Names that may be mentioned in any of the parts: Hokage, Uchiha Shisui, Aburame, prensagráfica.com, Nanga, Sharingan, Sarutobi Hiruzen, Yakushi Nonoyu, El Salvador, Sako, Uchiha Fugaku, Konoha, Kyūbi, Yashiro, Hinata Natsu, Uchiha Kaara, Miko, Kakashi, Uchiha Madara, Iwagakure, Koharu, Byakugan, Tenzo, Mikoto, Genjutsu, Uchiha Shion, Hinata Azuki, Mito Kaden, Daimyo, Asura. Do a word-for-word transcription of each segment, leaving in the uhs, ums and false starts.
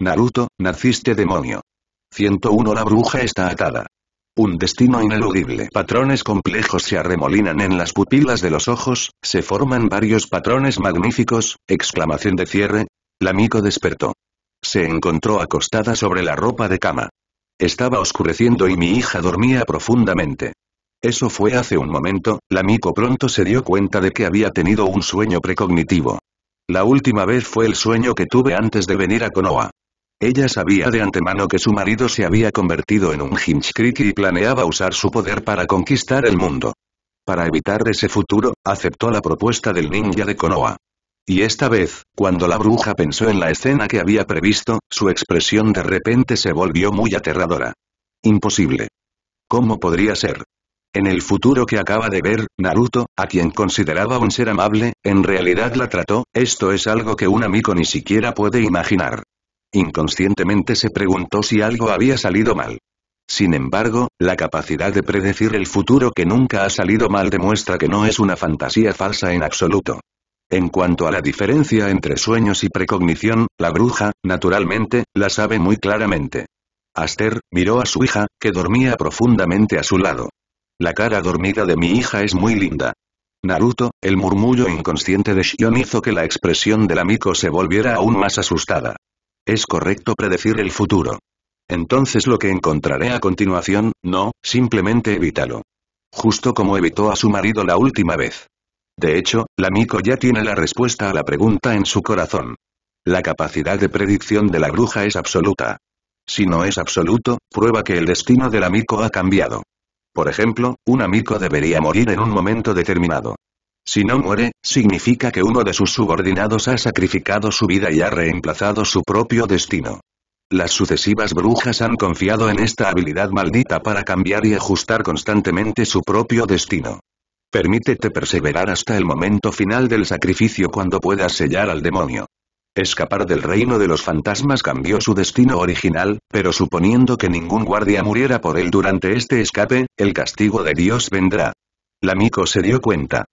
Naruto, naciste demonio. ciento uno La bruja está atada. Un destino ineludible. Patrones complejos se arremolinan en las pupilas de los ojos, se forman varios patrones magníficos, exclamación de cierre. La Miko despertó. Se encontró acostada sobre la ropa de cama. Estaba oscureciendo y mi hija dormía profundamente. Eso fue hace un momento, la Miko pronto se dio cuenta de que había tenido un sueño precognitivo. La última vez fue el sueño que tuve antes de venir a Konoha. Ella sabía de antemano que su marido se había convertido en un Jinchuriki y planeaba usar su poder para conquistar el mundo. Para evitar ese futuro, aceptó la propuesta del ninja de Konoha. Y esta vez, cuando la bruja pensó en la escena que había previsto, su expresión de repente se volvió muy aterradora. Imposible. ¿Cómo podría ser? En el futuro que acaba de ver, Naruto, a quien consideraba un ser amable, en realidad la trató, esto es algo que un amigo ni siquiera puede imaginar. Inconscientemente se preguntó si algo había salido mal. Sin embargo, la capacidad de predecir el futuro que nunca ha salido mal demuestra que no es una fantasía falsa en absoluto. En cuanto a la diferencia entre sueños y precognición, la bruja, naturalmente, la sabe muy claramente. Aster miró a su hija, que dormía profundamente a su lado. La cara dormida de mi hija es muy linda. Naruto, el murmullo inconsciente de Shion hizo que la expresión de la Miko se volviera aún más asustada. Es correcto predecir el futuro. Entonces lo que encontraré a continuación, no, simplemente evítalo. Justo como evitó a su marido la última vez. De hecho, la Miko ya tiene la respuesta a la pregunta en su corazón. La capacidad de predicción de la bruja es absoluta. Si no es absoluto, prueba que el destino de la Miko ha cambiado. Por ejemplo, una Miko debería morir en un momento determinado. Si no muere, significa que uno de sus subordinados ha sacrificado su vida y ha reemplazado su propio destino. Las sucesivas brujas han confiado en esta habilidad maldita para cambiar y ajustar constantemente su propio destino. Permítete perseverar hasta el momento final del sacrificio cuando puedas sellar al demonio. Escapar del reino de los fantasmas cambió su destino original, pero suponiendo que ningún guardia muriera por él durante este escape, el castigo de Dios vendrá. La Miko se dio cuenta.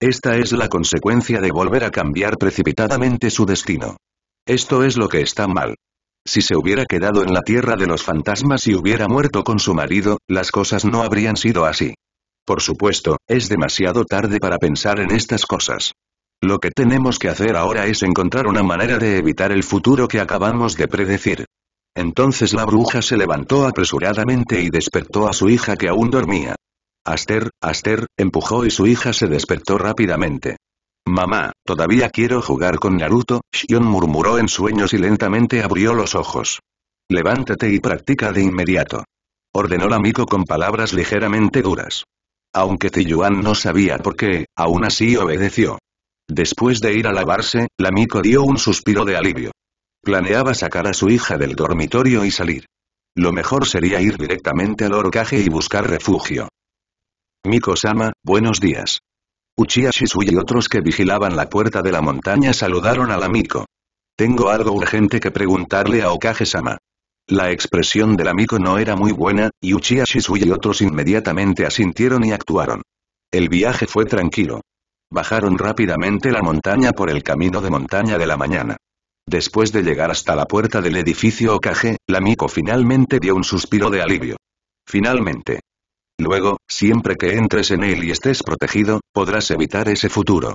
Esta es la consecuencia de volver a cambiar precipitadamente su destino. Esto es lo que está mal. Si se hubiera quedado en la tierra de los fantasmas y hubiera muerto con su marido, las cosas no habrían sido así. Por supuesto, es demasiado tarde para pensar en estas cosas. Lo que tenemos que hacer ahora es encontrar una manera de evitar el futuro que acabamos de predecir. Entonces la bruja se levantó apresuradamente y despertó a su hija que aún dormía. Aster, Aster, empujó y su hija se despertó rápidamente. Mamá, todavía quiero jugar con Naruto, Shion murmuró en sueños y lentamente abrió los ojos. Levántate y practica de inmediato. Ordenó la Miko con palabras ligeramente duras. Aunque Ziyuan no sabía por qué, aún así obedeció. Después de ir a lavarse, la Miko dio un suspiro de alivio. Planeaba sacar a su hija del dormitorio y salir. Lo mejor sería ir directamente al Hokage y buscar refugio. Miko-sama, buenos días. Uchiha Shisui y otros que vigilaban la puerta de la montaña saludaron a la Miko. Tengo algo urgente que preguntarle a Hokage-sama. La expresión de la Miko no era muy buena, y Uchiha Shisui y otros inmediatamente asintieron y actuaron. El viaje fue tranquilo. Bajaron rápidamente la montaña por el camino de montaña de la mañana. Después de llegar hasta la puerta del edificio Hokage, la Miko finalmente dio un suspiro de alivio. Finalmente. Luego, siempre que entres en él y estés protegido, podrás evitar ese futuro.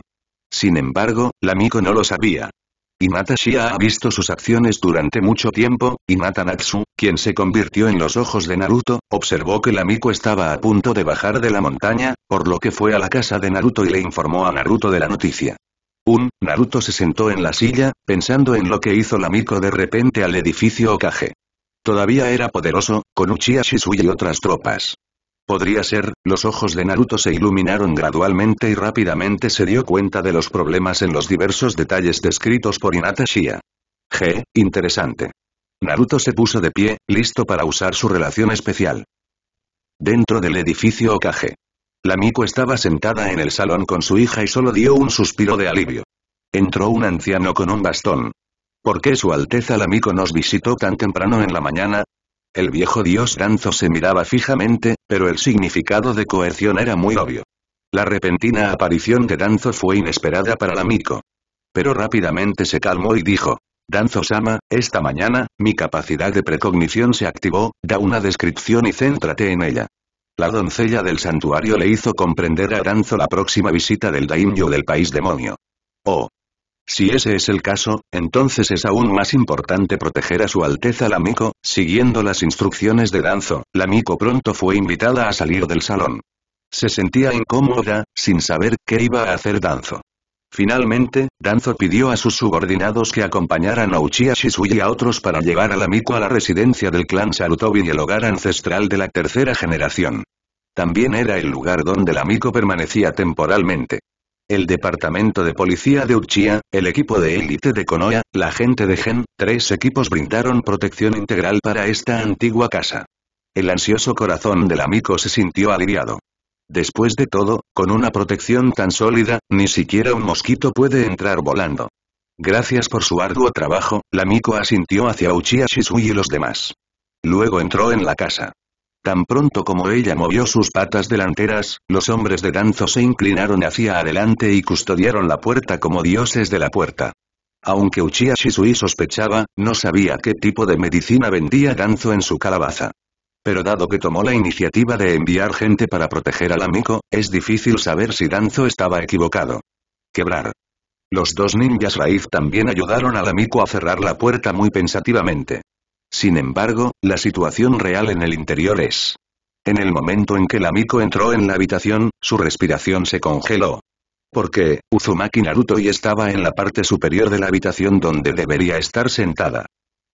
Sin embargo, la Miko no lo sabía. Hinata Shia ha visto sus acciones durante mucho tiempo, Hinata Natsu, quien se convirtió en los ojos de Naruto, observó que la Miko estaba a punto de bajar de la montaña, por lo que fue a la casa de Naruto y le informó a Naruto de la noticia. Un, Naruto se sentó en la silla, pensando en lo que hizo la Miko de repente al edificio Hokage. Todavía era poderoso, con Uchiha Shisui y otras tropas. Podría ser, los ojos de Naruto se iluminaron gradualmente y rápidamente se dio cuenta de los problemas en los diversos detalles descritos por Hinata Shia. G, interesante. Naruto se puso de pie, listo para usar su relación especial. Dentro del edificio Hokage. La Miko estaba sentada en el salón con su hija y solo dio un suspiro de alivio. Entró un anciano con un bastón. ¿Por qué Su Alteza la Miko nos visitó tan temprano en la mañana? El viejo dios Danzo se miraba fijamente, pero el significado de coerción era muy obvio. La repentina aparición de Danzo fue inesperada para la Miko. Pero rápidamente se calmó y dijo, Danzo-sama, esta mañana, mi capacidad de precognición se activó, da una descripción y céntrate en ella. La doncella del santuario le hizo comprender a Danzo la próxima visita del Daimyo del país demonio. Oh. Si ese es el caso, entonces es aún más importante proteger a su alteza la Miko. Siguiendo las instrucciones de Danzo, la Miko pronto fue invitada a salir del salón. Se sentía incómoda, sin saber qué iba a hacer Danzo. Finalmente, Danzo pidió a sus subordinados que acompañaran a Uchiha Shisui y a otros para llevar a la Miko a la residencia del clan Sarutobi y el hogar ancestral de la tercera generación. También era el lugar donde la Miko permanecía temporalmente. El departamento de policía de Uchiha, el equipo de élite de Konoha, la gente de Gen, tres equipos brindaron protección integral para esta antigua casa. El ansioso corazón de la Miko se sintió aliviado. Después de todo, con una protección tan sólida, ni siquiera un mosquito puede entrar volando. Gracias por su arduo trabajo, la Miko asintió hacia Uchiha Shisui y los demás. Luego entró en la casa. Tan pronto como ella movió sus patas delanteras, los hombres de Danzo se inclinaron hacia adelante y custodiaron la puerta como dioses de la puerta. Aunque Uchiha Shisui sospechaba, no sabía qué tipo de medicina vendía Danzo en su calabaza. Pero dado que tomó la iniciativa de enviar gente para proteger a la Miko, es difícil saber si Danzo estaba equivocado. Quebrar. Los dos ninjas raíz también ayudaron a la Miko a cerrar la puerta muy pensativamente. Sin embargo, la situación real en el interior es... En el momento en que la Miko entró en la habitación, su respiración se congeló. Porque, Uzumaki Naruto ya estaba en la parte superior de la habitación donde debería estar sentada.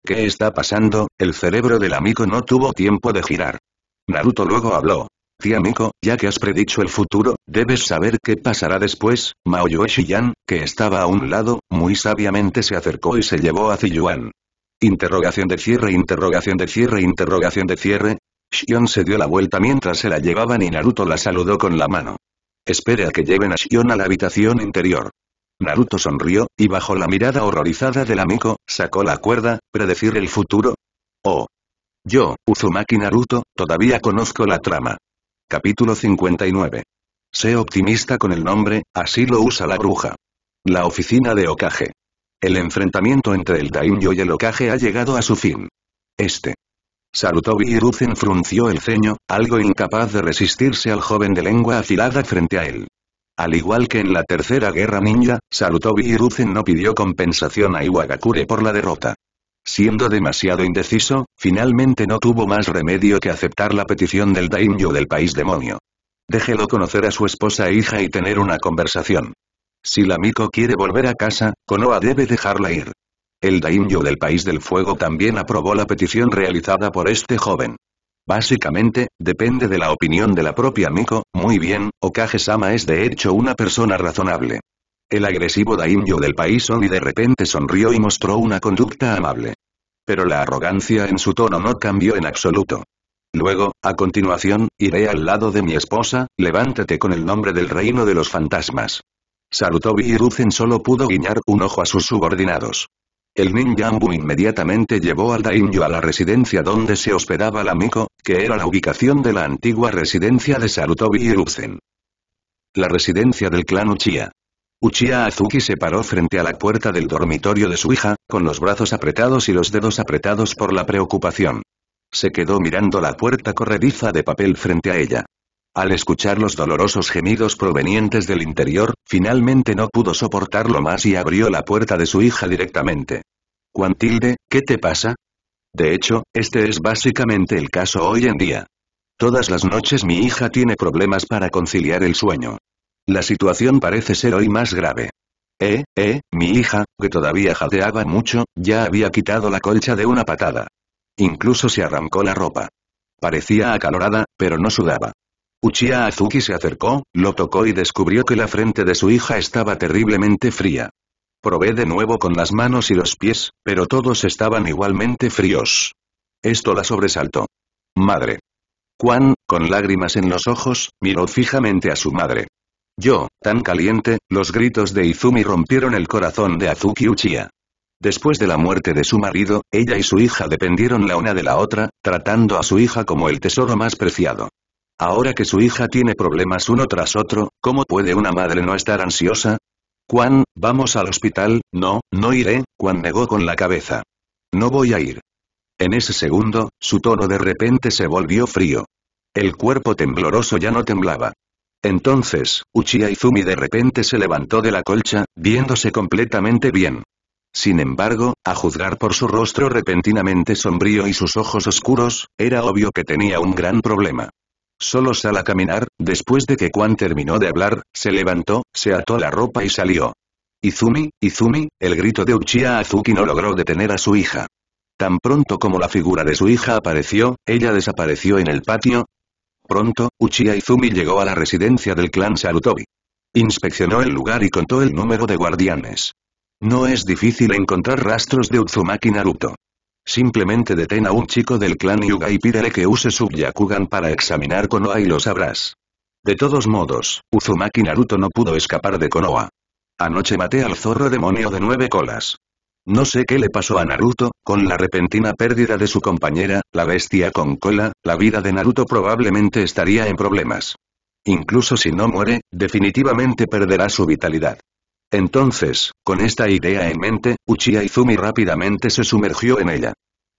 ¿Qué está pasando? El cerebro de la Miko no tuvo tiempo de girar. Naruto luego habló. Tía Miko, ya que has predicho el futuro, debes saber qué pasará después. Maoyue Shiyan, que estaba a un lado, muy sabiamente se acercó y se llevó a Ziyuan. Interrogación de cierre, interrogación de cierre, interrogación de cierre. Shion se dio la vuelta mientras se la llevaban y Naruto la saludó con la mano. Espere a que lleven a Shion a la habitación interior. Naruto sonrió, y bajo la mirada horrorizada de la Miko, sacó la cuerda. ¿Predecir el futuro? Oh. Yo, Uzumaki Naruto, todavía conozco la trama. Capítulo cincuenta y nueve. Sé optimista con el nombre, así lo usa la bruja. La oficina de Hokage. El enfrentamiento entre el Daimyo y el Hokage ha llegado a su fin. Este. Sarutobi Hiruzen frunció el ceño, algo incapaz de resistirse al joven de lengua afilada frente a él. Al igual que en la tercera guerra ninja, Sarutobi Hiruzen no pidió compensación a Iwagakure por la derrota. Siendo demasiado indeciso, finalmente no tuvo más remedio que aceptar la petición del Daimyo del país demonio. Déjelo conocer a su esposa e hija y tener una conversación. Si la Miko quiere volver a casa, Konoha debe dejarla ir. El Daimyo del país del fuego también aprobó la petición realizada por este joven. Básicamente, depende de la opinión de la propia Miko. Muy bien, Hokage-sama es de hecho una persona razonable. El agresivo Daimyo del país Oni de repente sonrió y mostró una conducta amable. Pero la arrogancia en su tono no cambió en absoluto. Luego, a continuación, iré al lado de mi esposa, levántate con el nombre del reino de los fantasmas. Sarutobi Hiruzen solo pudo guiñar un ojo a sus subordinados. El ninja Anbu inmediatamente llevó al Daimyo a la residencia donde se hospedaba la Miko, que era la ubicación de la antigua residencia de Sarutobi Hiruzen. La residencia del clan Uchiha. Uchiha Azuki se paró frente a la puerta del dormitorio de su hija, con los brazos apretados y los dedos apretados por la preocupación. Se quedó mirando la puerta corrediza de papel frente a ella. Al escuchar los dolorosos gemidos provenientes del interior, finalmente no pudo soportarlo más y abrió la puerta de su hija directamente. Juantilde, ¿qué te pasa? De hecho, este es básicamente el caso hoy en día. Todas las noches mi hija tiene problemas para conciliar el sueño. La situación parece ser hoy más grave. Eh, eh, mi hija, que todavía jadeaba mucho, ya había quitado la colcha de una patada. Incluso se arrancó la ropa. Parecía acalorada, pero no sudaba. Uchiha Azuki se acercó, lo tocó y descubrió que la frente de su hija estaba terriblemente fría. Probé de nuevo con las manos y los pies, pero todos estaban igualmente fríos. Esto la sobresaltó. Madre. Quan, con lágrimas en los ojos, miró fijamente a su madre. Yo, tan caliente, los gritos de Izumi rompieron el corazón de Azuki Uchiha. Después de la muerte de su marido, ella y su hija dependieron la una de la otra, tratando a su hija como el tesoro más preciado. Ahora que su hija tiene problemas uno tras otro, ¿cómo puede una madre no estar ansiosa? Juan, vamos al hospital. No, no iré, Juan negó con la cabeza. No voy a ir. En ese segundo, su tono de repente se volvió frío. El cuerpo tembloroso ya no temblaba. Entonces, Uchiha Izumi de repente se levantó de la colcha, viéndose completamente bien. Sin embargo, a juzgar por su rostro repentinamente sombrío y sus ojos oscuros, era obvio que tenía un gran problema. Solo sal a caminar. Después de que Juan terminó de hablar, se levantó, se ató la ropa y salió. Izumi, Izumi, el grito de Uchiha Azuki no logró detener a su hija. Tan pronto como la figura de su hija apareció, ella desapareció en el patio. Pronto, Uchiha Izumi llegó a la residencia del clan Sarutobi. Inspeccionó el lugar y contó el número de guardianes. No es difícil encontrar rastros de Uzumaki Naruto. Simplemente detén a un chico del clan Hyuga y pídele que use su Byakugan para examinar Konoha y lo sabrás. De todos modos, Uzumaki Naruto no pudo escapar de Konoha. Anoche maté al zorro demonio de nueve colas. No sé qué le pasó a Naruto, con la repentina pérdida de su compañera, la bestia con cola, la vida de Naruto probablemente estaría en problemas. Incluso si no muere, definitivamente perderá su vitalidad. Entonces, con esta idea en mente, Uchiha Izumi rápidamente se sumergió en ella.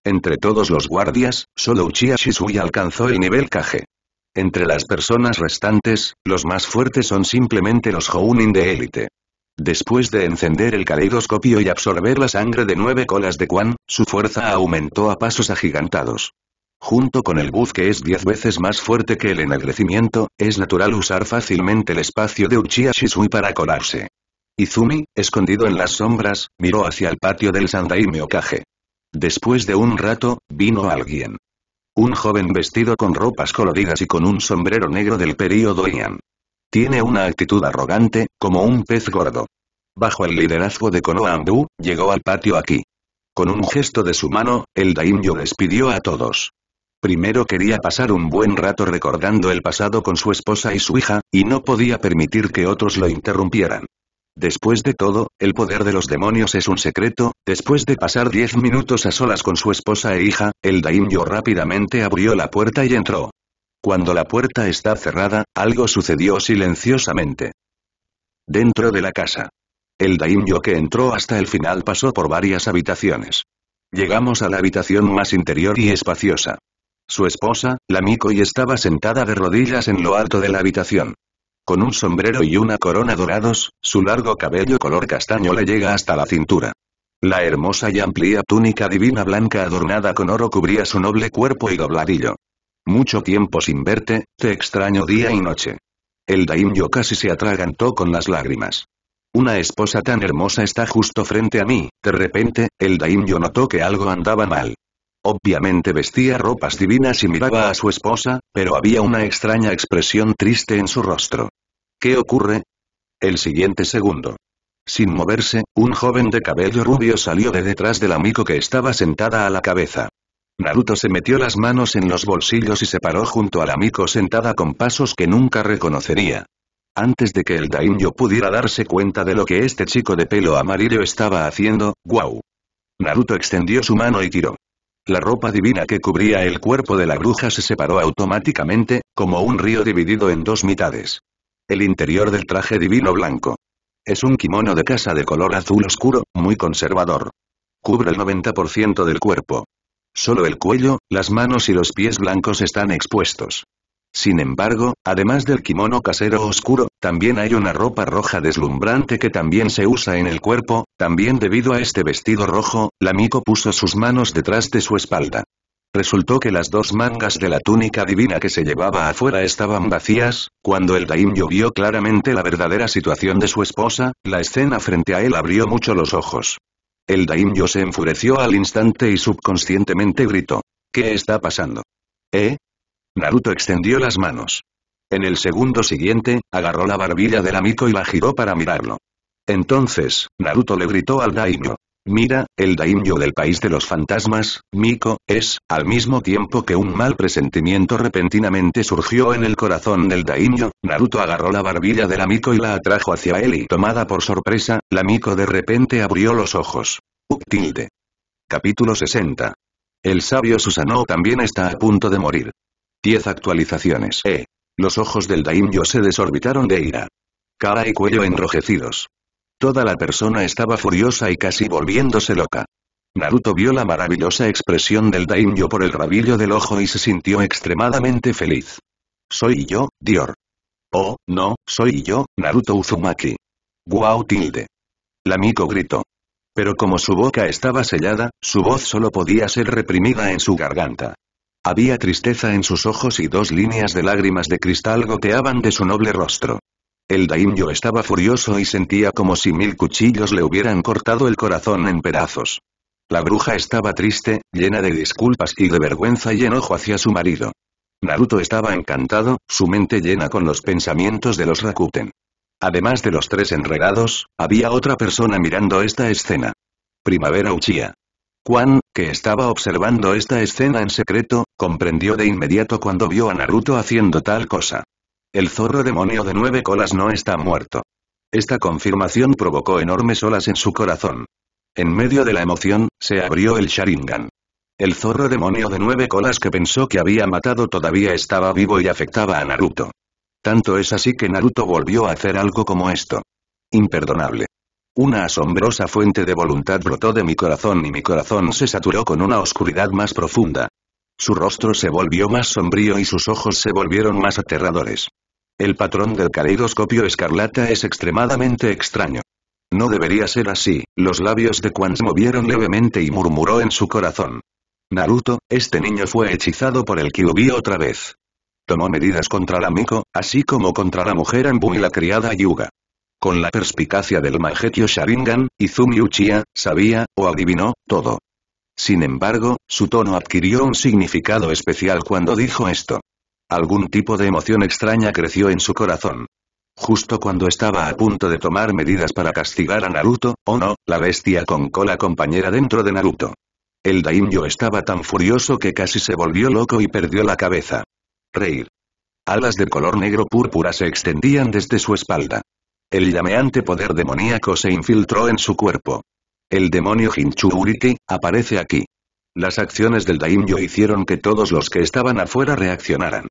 Entre todos los guardias, solo Uchiha Shisui alcanzó el nivel Kage. Entre las personas restantes, los más fuertes son simplemente los Jounin de élite. Después de encender el caleidoscopio y absorber la sangre de nueve colas de Quan, su fuerza aumentó a pasos agigantados. Junto con el buzz que es diez veces más fuerte que el ennegrecimiento, es natural usar fácilmente el espacio de Uchiha Shisui para colarse. Izumi, escondido en las sombras, miró hacia el patio del Sandaime Kage. Después de un rato, vino alguien. Un joven vestido con ropas coloridas y con un sombrero negro del período Heian. Tiene una actitud arrogante, como un pez gordo. Bajo el liderazgo de Konoha Anbu, llegó al patio aquí. Con un gesto de su mano, el Daimyo despidió a todos. Primero quería pasar un buen rato recordando el pasado con su esposa y su hija, y no podía permitir que otros lo interrumpieran. Después de todo, el poder de los demonios es un secreto. Después de pasar diez minutos a solas con su esposa e hija, el Daimyo rápidamente abrió la puerta y entró. Cuando la puerta está cerrada, algo sucedió silenciosamente. Dentro de la casa. El Daimyo que entró hasta el final pasó por varias habitaciones. Llegamos a la habitación más interior y espaciosa. Su esposa, la Mikoto, estaba sentada de rodillas en lo alto de la habitación. Con un sombrero y una corona dorados, su largo cabello color castaño le llega hasta la cintura. La hermosa y amplia túnica divina blanca adornada con oro cubría su noble cuerpo y dobladillo. Mucho tiempo sin verte, te extraño día y noche. El Daimyo casi se atragantó con las lágrimas. Una esposa tan hermosa está justo frente a mí. De repente, el Daimyo notó que algo andaba mal. Obviamente vestía ropas divinas y miraba a su esposa, pero había una extraña expresión triste en su rostro. ¿Qué ocurre? El siguiente segundo. Sin moverse, un joven de cabello rubio salió de detrás del amigo que estaba sentada a la cabeza. Naruto se metió las manos en los bolsillos y se paró junto a la Miko sentada con pasos que nunca reconocería. Antes de que el Daimyo pudiera darse cuenta de lo que este chico de pelo amarillo estaba haciendo, ¡guau! Naruto extendió su mano y tiró. La ropa divina que cubría el cuerpo de la bruja se separó automáticamente, como un río dividido en dos mitades. El interior del traje divino blanco. Es un kimono de casa de color azul oscuro, muy conservador. Cubre el noventa por ciento del cuerpo. Solo el cuello, las manos y los pies blancos están expuestos. Sin embargo, además del kimono casero oscuro, también hay una ropa roja deslumbrante que también se usa en el cuerpo. También debido a este vestido rojo, la Miko puso sus manos detrás de su espalda. Resultó que las dos mangas de la túnica divina que se llevaba afuera estaban vacías. Cuando el Daimyo vio claramente la verdadera situación de su esposa, la escena frente a él abrió mucho los ojos. El Daimyo se enfureció al instante y subconscientemente gritó. ¿Qué está pasando? ¿Eh? Naruto extendió las manos. En el segundo siguiente, agarró la barbilla de la Miko y la giró para mirarlo. Entonces, Naruto le gritó al Daimyo. Mira, el Daimyo del país de los fantasmas, Miko, es, al mismo tiempo que un mal presentimiento repentinamente surgió en el corazón del Daimyo, Naruto agarró la barbilla de la Miko y la atrajo hacia él y tomada por sorpresa, la Miko de repente abrió los ojos. Up tilde. Capítulo sesenta. El sabio Susanoo también está a punto de morir. diez actualizaciones. Eh. Los ojos del Daimyo se desorbitaron de ira. Cara y cuello enrojecidos. Toda la persona estaba furiosa y casi volviéndose loca. Naruto vio la maravillosa expresión del Daimyo por el rabillo del ojo y se sintió extremadamente feliz. Soy yo, Dior. Oh, no, soy yo, Naruto Uzumaki. Guau tilde. La Miko gritó. Pero como su boca estaba sellada, su voz solo podía ser reprimida en su garganta. Había tristeza en sus ojos y dos líneas de lágrimas de cristal goteaban de su noble rostro. El Daimyo estaba furioso y sentía como si mil cuchillos le hubieran cortado el corazón en pedazos. La bruja estaba triste, llena de disculpas y de vergüenza y enojo hacia su marido. Naruto estaba encantado, su mente llena con los pensamientos de los Rakuten. Además de los tres enredados, había otra persona mirando esta escena. Primavera Uchiha. Quan, que estaba observando esta escena en secreto, comprendió de inmediato cuando vio a Naruto haciendo tal cosa. El zorro demonio de nueve colas no está muerto. Esta confirmación provocó enormes olas en su corazón. En medio de la emoción, se abrió el Sharingan. El zorro demonio de nueve colas que pensó que había matado todavía estaba vivo y afectaba a Naruto. Tanto es así que Naruto volvió a hacer algo como esto. Imperdonable. Una asombrosa fuente de voluntad brotó de mi corazón y mi corazón se saturó con una oscuridad más profunda. Su rostro se volvió más sombrío y sus ojos se volvieron más aterradores. El patrón del caleidoscopio escarlata es extremadamente extraño. No debería ser así, los labios de Quan se movieron levemente y murmuró en su corazón. Naruto, este niño fue hechizado por el Kyūbi otra vez. Tomó medidas contra la Miko, así como contra la mujer Anbu y la criada Hyuga. Con la perspicacia del Mangekyō Sharingan, Izumi Uchiha sabía, o adivinó, todo. Sin embargo, su tono adquirió un significado especial cuando dijo esto. Algún tipo de emoción extraña creció en su corazón. Justo cuando estaba a punto de tomar medidas para castigar a Naruto, oh no, la bestia con cola compañera dentro de Naruto. El Daimyo estaba tan furioso que casi se volvió loco y perdió la cabeza. Reír. Alas de color negro púrpura se extendían desde su espalda. El llameante poder demoníaco se infiltró en su cuerpo. El demonio Jinchuriki aparece aquí. Las acciones del Daimyo hicieron que todos los que estaban afuera reaccionaran.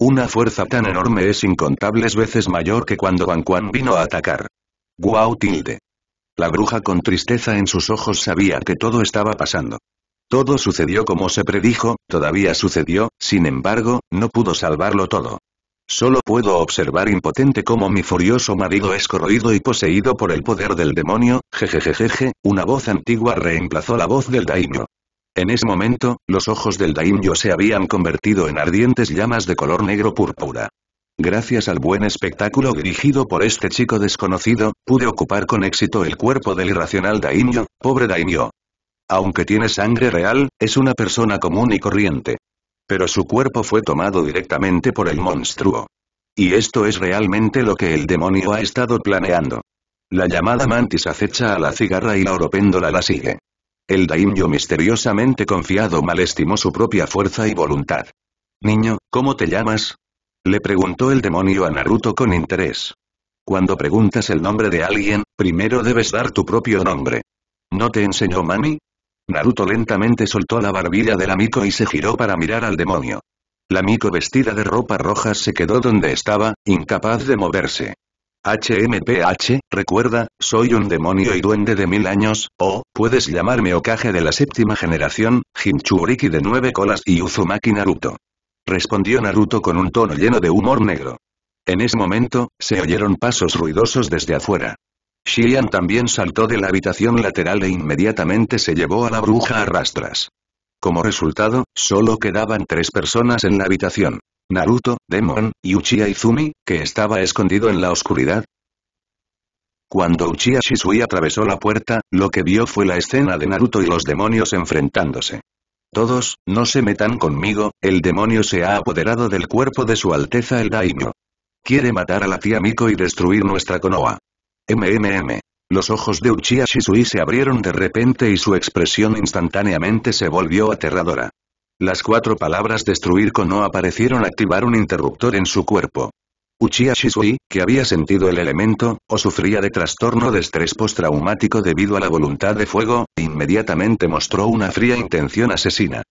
Una fuerza tan enorme es incontables veces mayor que cuando Quan Quan vino a atacar. Guau tilde. La bruja con tristeza en sus ojos sabía que todo estaba pasando. Todo sucedió como se predijo, todavía sucedió, sin embargo, no pudo salvarlo todo. Solo puedo observar impotente cómo mi furioso marido es corroído y poseído por el poder del demonio, jejejejeje, una voz antigua reemplazó la voz del Daimyo. En ese momento, los ojos del Daimyo se habían convertido en ardientes llamas de color negro púrpura. Gracias al buen espectáculo dirigido por este chico desconocido, pude ocupar con éxito el cuerpo del irracional Daimyo, pobre Daimyo. Aunque tiene sangre real, es una persona común y corriente. Pero su cuerpo fue tomado directamente por el monstruo. Y esto es realmente lo que el demonio ha estado planeando. La llamada mantis acecha a la cigarra y la oropéndola la sigue. El Daimyo misteriosamente confiado malestimó su propia fuerza y voluntad. «Niño, ¿cómo te llamas?», le preguntó el demonio a Naruto con interés. Cuando preguntas el nombre de alguien, primero debes dar tu propio nombre. «¿No te enseñó mami?». Naruto lentamente soltó la barbilla de la Miko y se giró para mirar al demonio. La Miko vestida de ropa roja se quedó donde estaba, incapaz de moverse. Hmph, recuerda, soy un demonio y duende de mil años, o, puedes llamarme Hokage de la séptima generación, Jinchuriki de nueve colas y Uzumaki Naruto. Respondió Naruto con un tono lleno de humor negro. En ese momento, se oyeron pasos ruidosos desde afuera. Shion también saltó de la habitación lateral e inmediatamente se llevó a la bruja a rastras. Como resultado, solo quedaban tres personas en la habitación. Naruto, Demon, y Uchiha Izumi, que estaba escondido en la oscuridad. Cuando Uchiha Shisui atravesó la puerta, lo que vio fue la escena de Naruto y los demonios enfrentándose. Todos, no se metan conmigo, el demonio se ha apoderado del cuerpo de su alteza el Daimyo. Quiere matar a la tía Miko y destruir nuestra Konoha. MMM. Los ojos de Uchiha Shisui se abrieron de repente y su expresión instantáneamente se volvió aterradora. Las cuatro palabras destruir Konoha parecieron activar un interruptor en su cuerpo. Uchiha Shisui, que había sentido el elemento, o sufría de trastorno de estrés postraumático debido a la voluntad de fuego, inmediatamente mostró una fría intención asesina.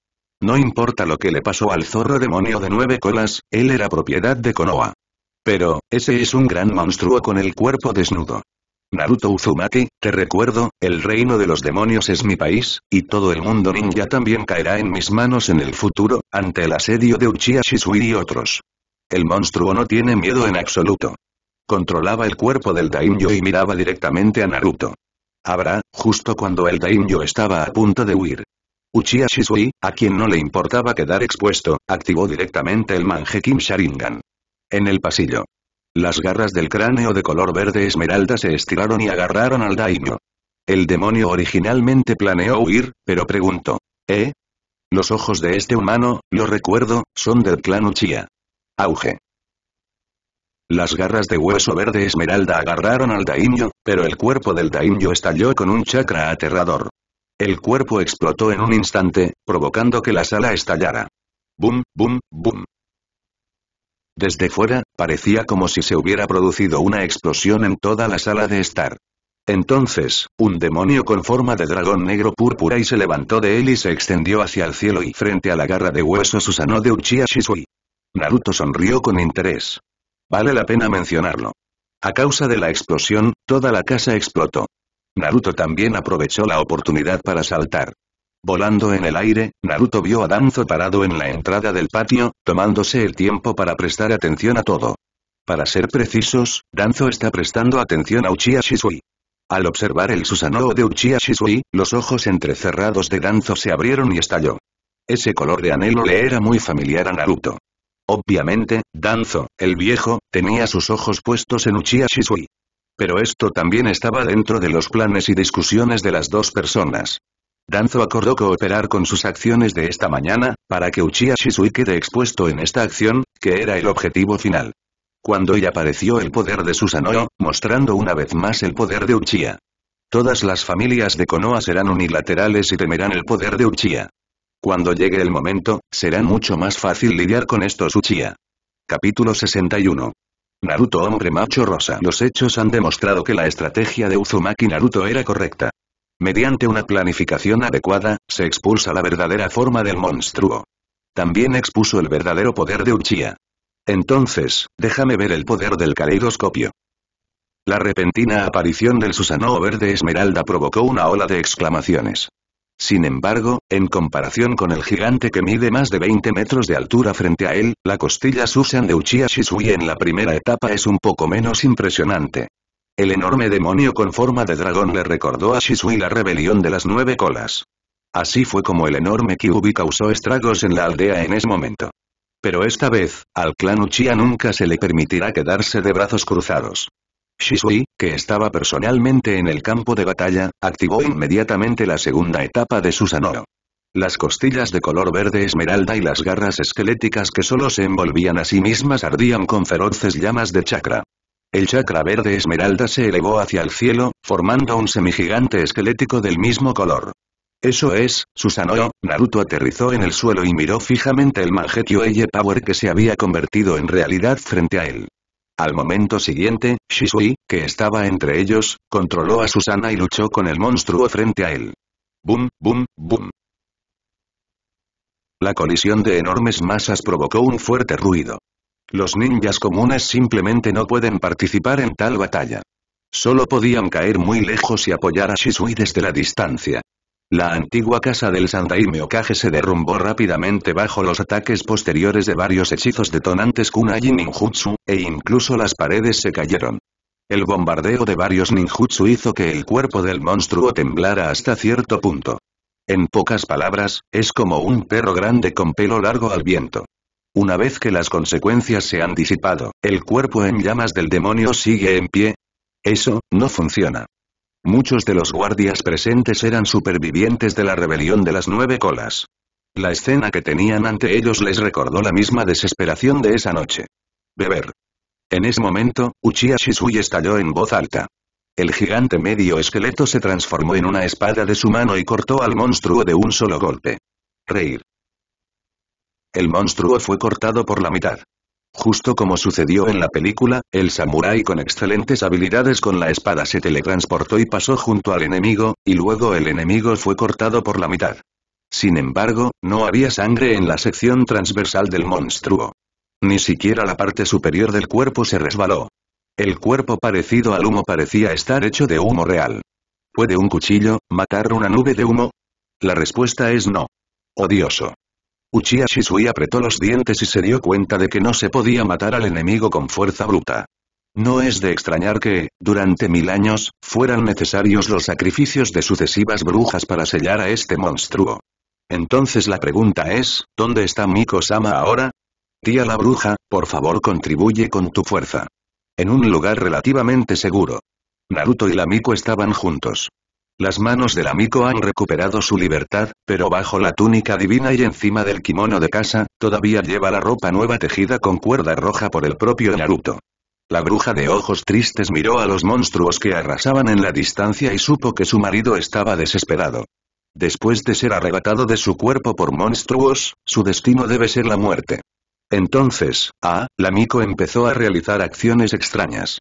No importa lo que le pasó al zorro demonio de nueve colas, él era propiedad de Konoha. Pero, ese es un gran monstruo con el cuerpo desnudo. Naruto Uzumaki, te recuerdo, el reino de los demonios es mi país, y todo el mundo ninja también caerá en mis manos en el futuro, ante el asedio de Uchiha Shisui y otros. El monstruo no tiene miedo en absoluto. Controlaba el cuerpo del Daimyo y miraba directamente a Naruto. Habrá, justo cuando el Daimyo estaba a punto de huir. Uchiha Shisui, a quien no le importaba quedar expuesto, activó directamente el Mangekyō Sharingan. En el pasillo. Las garras del cráneo de color verde esmeralda se estiraron y agarraron al Daimyo. El demonio originalmente planeó huir, pero preguntó. ¿Eh? Los ojos de este humano, lo recuerdo, son del clan Uchiha. Auge. Las garras de hueso verde esmeralda agarraron al Daimyo, pero el cuerpo del Daimyo estalló con un chakra aterrador. El cuerpo explotó en un instante, provocando que la sala estallara. Boom, boom, boom. Desde fuera, parecía como si se hubiera producido una explosión en toda la sala de estar. Entonces, un demonio con forma de dragón negro púrpura y se levantó de él y se extendió hacia el cielo y frente a la garra de hueso Susanoo de Uchiha Shisui. Naruto sonrió con interés. Vale la pena mencionarlo. A causa de la explosión, toda la casa explotó. Naruto también aprovechó la oportunidad para saltar. Volando en el aire, Naruto vio a Danzo parado en la entrada del patio, tomándose el tiempo para prestar atención a todo. Para ser precisos, Danzo está prestando atención a Uchiha Shisui. Al observar el Susanoo de Uchiha Shisui, los ojos entrecerrados de Danzo se abrieron y estalló. Ese color de anhelo le era muy familiar a Naruto. Obviamente, Danzo, el viejo, tenía sus ojos puestos en Uchiha Shisui. Pero esto también estaba dentro de los planes y discusiones de las dos personas. Danzo acordó cooperar con sus acciones de esta mañana, para que Uchiha Shisui quede expuesto en esta acción, que era el objetivo final. Cuando ella apareció el poder de Susanoo, mostrando una vez más el poder de Uchiha. Todas las familias de Konoha serán unilaterales y temerán el poder de Uchiha. Cuando llegue el momento, será mucho más fácil lidiar con estos Uchiha. Capítulo sesenta y uno. Naruto hombre macho rosa. Los hechos han demostrado que la estrategia de Uzumaki Naruto era correcta. Mediante una planificación adecuada, se expulsa la verdadera forma del monstruo. También expuso el verdadero poder de Uchiha. Entonces, déjame ver el poder del caleidoscopio. La repentina aparición del Susanoo verde esmeralda provocó una ola de exclamaciones. Sin embargo, en comparación con el gigante que mide más de veinte metros de altura frente a él, la costilla Susan de Uchiha Shisui en la primera etapa es un poco menos impresionante. El enorme demonio con forma de dragón le recordó a Shisui la rebelión de las nueve colas. Así fue como el enorme Kyūbi causó estragos en la aldea en ese momento. Pero esta vez, al clan Uchiha nunca se le permitirá quedarse de brazos cruzados. Shisui, que estaba personalmente en el campo de batalla, activó inmediatamente la segunda etapa de Susanoo. Las costillas de color verde esmeralda y las garras esqueléticas que solo se envolvían a sí mismas ardían con feroces llamas de chakra. El chakra verde esmeralda se elevó hacia el cielo, formando un semigigante esquelético del mismo color. Eso es, Susanoo. Naruto aterrizó en el suelo y miró fijamente el Mangekyō Eye Power que se había convertido en realidad frente a él. Al momento siguiente, Shisui, que estaba entre ellos, controló a Susanoo y luchó con el monstruo frente a él. Boom, boom, boom. La colisión de enormes masas provocó un fuerte ruido. Los ninjas comunes simplemente no pueden participar en tal batalla. Solo podían caer muy lejos y apoyar a Shisui desde la distancia. La antigua casa del Sandaime Hokage se derrumbó rápidamente bajo los ataques posteriores de varios hechizos detonantes kunai y ninjutsu, e incluso las paredes se cayeron. El bombardeo de varios ninjutsu hizo que el cuerpo del monstruo temblara hasta cierto punto. En pocas palabras, es como un perro grande con pelo largo al viento. Una vez que las consecuencias se han disipado, ¿el cuerpo en llamas del demonio sigue en pie? Eso no funciona. Muchos de los guardias presentes eran supervivientes de la rebelión de las nueve colas. La escena que tenían ante ellos les recordó la misma desesperación de esa noche. Beber. En ese momento, Uchiha Shisui estalló en voz alta. El gigante medio esqueleto se transformó en una espada de su mano y cortó al monstruo de un solo golpe. Reír. El monstruo fue cortado por la mitad. Justo como sucedió en la película, el samurái con excelentes habilidades con la espada se teletransportó y pasó junto al enemigo, y luego el enemigo fue cortado por la mitad. Sin embargo, no había sangre en la sección transversal del monstruo. Ni siquiera la parte superior del cuerpo se resbaló. El cuerpo parecido al humo parecía estar hecho de humo real. ¿Puede un cuchillo matar una nube de humo? La respuesta es no. Odioso. Uchiha Shisui apretó los dientes y se dio cuenta de que no se podía matar al enemigo con fuerza bruta. No es de extrañar que, durante mil años, fueran necesarios los sacrificios de sucesivas brujas para sellar a este monstruo. Entonces la pregunta es, ¿dónde está Miko-sama ahora? Tía la bruja, por favor contribuye con tu fuerza. En un lugar relativamente seguro. Naruto y la Miko estaban juntos. Las manos de la Miko han recuperado su libertad, pero bajo la túnica divina y encima del kimono de casa, todavía lleva la ropa nueva tejida con cuerda roja por el propio Naruto. La bruja de ojos tristes miró a los monstruos que arrasaban en la distancia y supo que su marido estaba desesperado. Después de ser arrebatado de su cuerpo por monstruos, su destino debe ser la muerte. Entonces, ah, la Miko empezó a realizar acciones extrañas.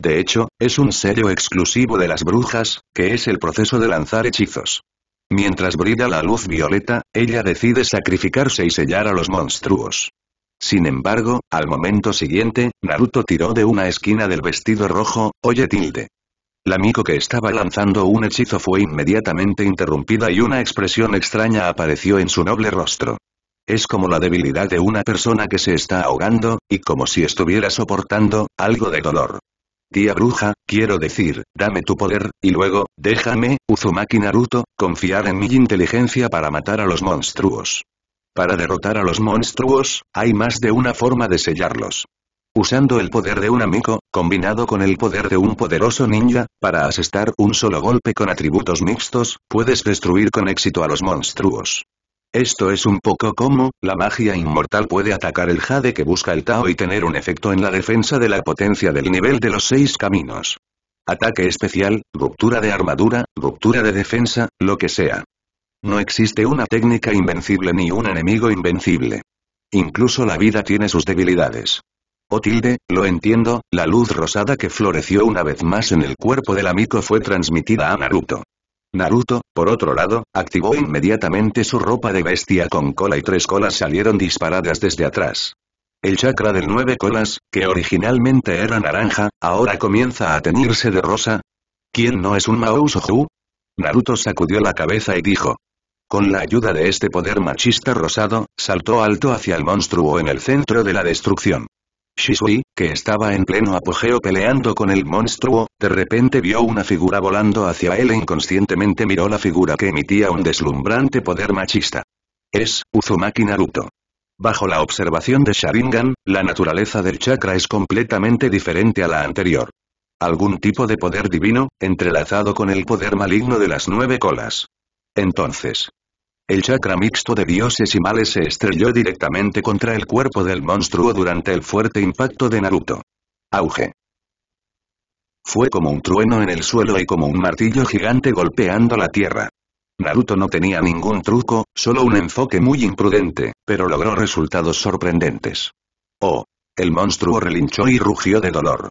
De hecho, es un sello exclusivo de las brujas, que es el proceso de lanzar hechizos. Mientras brilla la luz violeta, ella decide sacrificarse y sellar a los monstruos. Sin embargo, al momento siguiente, Naruto tiró de una esquina del vestido rojo, oye tilde. La Miko que estaba lanzando un hechizo fue inmediatamente interrumpida y una expresión extraña apareció en su noble rostro. Es como la debilidad de una persona que se está ahogando, y como si estuviera soportando algo de dolor. Tía bruja, quiero decir, dame tu poder, y luego, déjame, Uzumaki Naruto, confiar en mi inteligencia para matar a los monstruos. Para derrotar a los monstruos, hay más de una forma de sellarlos. Usando el poder de un amigo, combinado con el poder de un poderoso ninja, para asestar un solo golpe con atributos mixtos, puedes destruir con éxito a los monstruos. Esto es un poco como, la magia inmortal puede atacar el jade que busca el Tao y tener un efecto en la defensa de la potencia del nivel de los seis caminos. Ataque especial, ruptura de armadura, ruptura de defensa, lo que sea. No existe una técnica invencible ni un enemigo invencible. Incluso la vida tiene sus debilidades. O tilde, lo entiendo, la luz rosada que floreció una vez más en el cuerpo de la Miko fue transmitida a Naruto. Naruto, por otro lado, activó inmediatamente su ropa de bestia con cola y tres colas salieron disparadas desde atrás. El chakra del nueve colas, que originalmente era naranja, ahora comienza a teñirse de rosa. ¿Quién no es un Maoushou? Naruto sacudió la cabeza y dijo. Con la ayuda de este poder machista rosado, saltó alto hacia el monstruo en el centro de la destrucción. Shisui, que estaba en pleno apogeo peleando con el monstruo, de repente vio una figura volando hacia él e inconscientemente miró la figura que emitía un deslumbrante poder machista. Es Uzumaki Naruto. Bajo la observación de Sharingan, la naturaleza del chakra es completamente diferente a la anterior. Algún tipo de poder divino, entrelazado con el poder maligno de las nueve colas. Entonces, el chakra mixto de dioses y males se estrelló directamente contra el cuerpo del monstruo durante el fuerte impacto de Naruto. Auge. Fue como un trueno en el suelo y como un martillo gigante golpeando la tierra. Naruto no tenía ningún truco, solo un enfoque muy imprudente, pero logró resultados sorprendentes. Oh, el monstruo relinchó y rugió de dolor.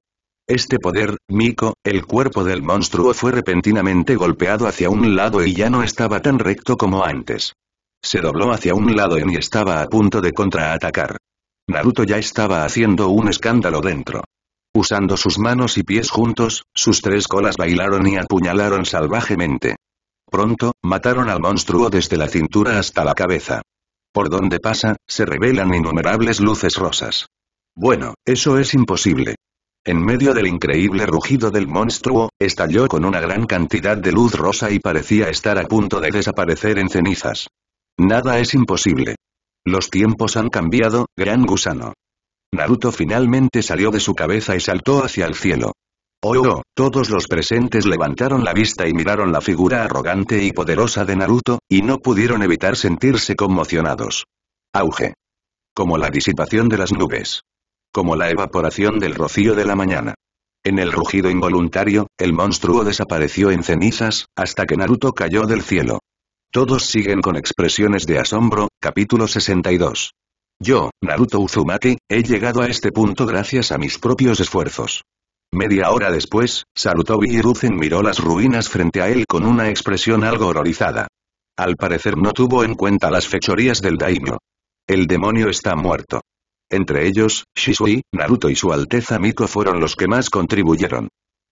Este poder, Miko, el cuerpo del monstruo fue repentinamente golpeado hacia un lado y ya no estaba tan recto como antes. Se dobló hacia un lado y estaba a punto de contraatacar. Naruto ya estaba haciendo un escándalo dentro. Usando sus manos y pies juntos, sus tres colas bailaron y apuñalaron salvajemente. Pronto, mataron al monstruo desde la cintura hasta la cabeza. Por donde pasa, se revelan innumerables luces rosas. Bueno, eso es imposible. En medio del increíble rugido del monstruo, estalló con una gran cantidad de luz rosa y parecía estar a punto de desaparecer en cenizas. Nada es imposible. Los tiempos han cambiado, gran gusano. Naruto finalmente salió de su cabeza y saltó hacia el cielo. Oh, oh, todos los presentes levantaron la vista y miraron la figura arrogante y poderosa de Naruto, y no pudieron evitar sentirse conmocionados. Auge. Como la disipación de las nubes. Como la evaporación del rocío de la mañana. En el rugido involuntario, el monstruo desapareció en cenizas, hasta que Naruto cayó del cielo. Todos siguen con expresiones de asombro, capítulo sesenta y dos. Yo, Naruto Uzumaki, he llegado a este punto gracias a mis propios esfuerzos. Media hora después, Sarutobi Hiruzen miró las ruinas frente a él con una expresión algo horrorizada. Al parecer no tuvo en cuenta las fechorías del Daimyo. El demonio está muerto. Entre ellos, Shisui, Naruto y su Alteza Miko fueron los que más contribuyeron.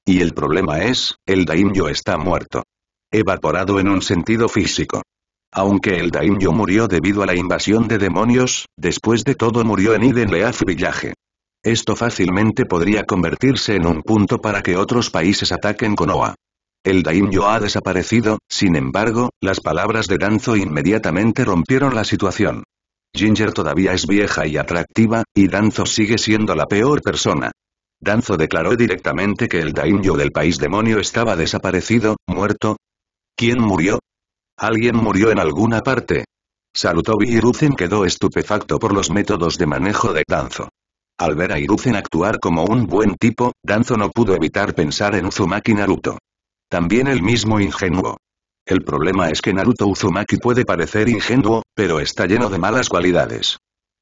Y el problema es, el Daimyo está muerto. Evaporado en un sentido físico. Aunque el Daimyo murió debido a la invasión de demonios, después de todo murió en Iden Leaf Village. Esto fácilmente podría convertirse en un punto para que otros países ataquen Konoha. El Daimyo ha desaparecido, sin embargo, las palabras de Danzo inmediatamente rompieron la situación. Ginger todavía es vieja y atractiva, y Danzo sigue siendo la peor persona. Danzo declaró directamente que el Daimyo del país demonio estaba desaparecido, muerto. ¿Quién murió? ¿Alguien murió en alguna parte? Sarutobi Hiruzen quedó estupefacto por los métodos de manejo de Danzo. Al ver a Hiruzen actuar como un buen tipo, Danzo no pudo evitar pensar en Uzumaki Naruto. También el mismo ingenuo. El problema es que Naruto Uzumaki puede parecer ingenuo, pero está lleno de malas cualidades.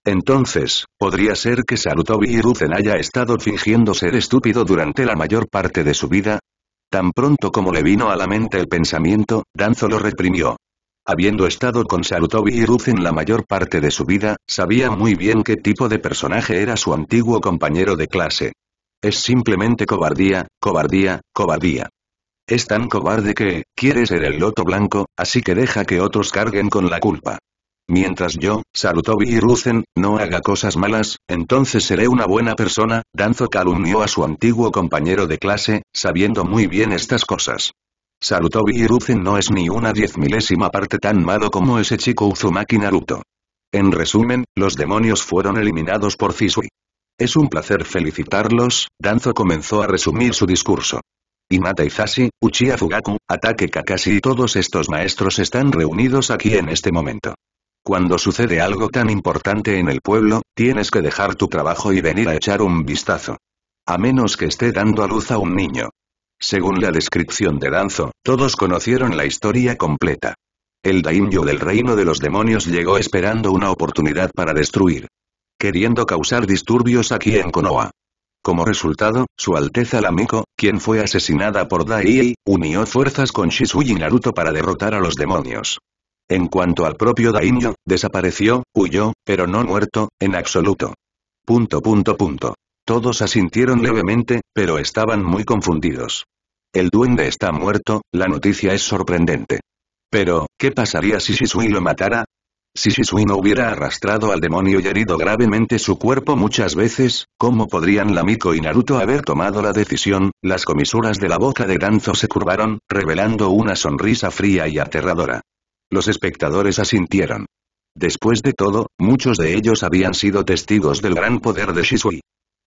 Entonces, podría ser que Sarutobi Hiruzen haya estado fingiendo ser estúpido durante la mayor parte de su vida. Tan pronto como le vino a la mente el pensamiento, Danzo lo reprimió. Habiendo estado con Sarutobi Hiruzen la mayor parte de su vida, sabía muy bien qué tipo de personaje era su antiguo compañero de clase. Es simplemente cobardía, cobardía, cobardía. Es tan cobarde que, quiere ser el loto blanco, así que deja que otros carguen con la culpa. Mientras yo, Sarutobi Hiruzen, no haga cosas malas, entonces seré una buena persona. Danzo calumnió a su antiguo compañero de clase, sabiendo muy bien estas cosas. Sarutobi Hiruzen no es ni una diez milésima parte tan malo como ese chico Uzumaki Naruto. En resumen, los demonios fueron eliminados por Shisui. Es un placer felicitarlos, Danzo comenzó a resumir su discurso. Hinata Azuki, Uchiha Fugaku, Ataque Kakashi y todos estos maestros están reunidos aquí en este momento. Cuando sucede algo tan importante en el pueblo, tienes que dejar tu trabajo y venir a echar un vistazo. A menos que esté dando a luz a un niño. Según la descripción de Danzo, todos conocieron la historia completa. El Daimyo del reino de los demonios llegó esperando una oportunidad para destruir. Queriendo causar disturbios aquí en Konoha. Como resultado, su Alteza la Miko, quien fue asesinada por Dai, unió fuerzas con Shisui y Naruto para derrotar a los demonios. En cuanto al propio Daimyo, desapareció, huyó, pero no muerto, en absoluto. Punto punto punto. Todos asintieron levemente, pero estaban muy confundidos. El duende está muerto, la noticia es sorprendente. Pero, ¿qué pasaría si Shisui lo matara? Si Shisui no hubiera arrastrado al demonio y herido gravemente su cuerpo muchas veces, ¿cómo podrían la Miko y Naruto haber tomado la decisión? Las comisuras de la boca de Danzo se curvaron, revelando una sonrisa fría y aterradora. Los espectadores asintieron. Después de todo, muchos de ellos habían sido testigos del gran poder de Shisui.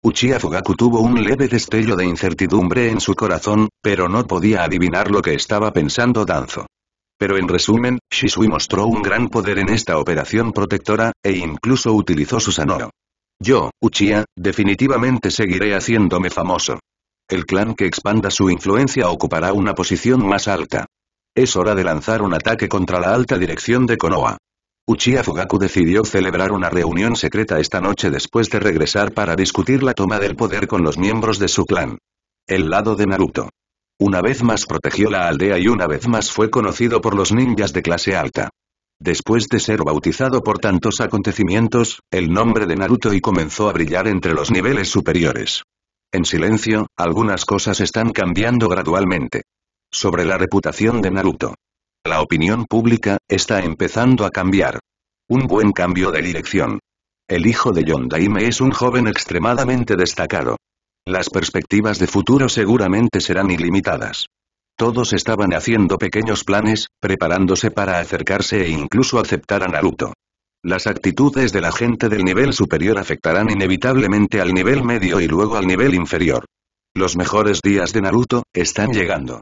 Uchiha Fugaku tuvo un leve destello de incertidumbre en su corazón, pero no podía adivinar lo que estaba pensando Danzo. Pero en resumen, Shisui mostró un gran poder en esta operación protectora, e incluso utilizó Susanoo. Yo, Uchiha, definitivamente seguiré haciéndome famoso. El clan que expanda su influencia ocupará una posición más alta. Es hora de lanzar un ataque contra la alta dirección de Konoha. Uchiha Fugaku decidió celebrar una reunión secreta esta noche después de regresar para discutir la toma del poder con los miembros de su clan. El lado de Naruto. Una vez más protegió la aldea y una vez más fue conocido por los ninjas de clase alta. Después de ser bautizado por tantos acontecimientos, el nombre de Naruto y comenzó a brillar entre los niveles superiores. En silencio, algunas cosas están cambiando gradualmente. Sobre la reputación de Naruto. La opinión pública está empezando a cambiar. Un buen cambio de dirección. El hijo de Yondaime es un joven extremadamente destacado. Las perspectivas de futuro seguramente serán ilimitadas. Todos estaban haciendo pequeños planes, preparándose para acercarse e incluso aceptar a Naruto. Las actitudes de la gente del nivel superior afectarán inevitablemente al nivel medio y luego al nivel inferior. Los mejores días de Naruto están llegando.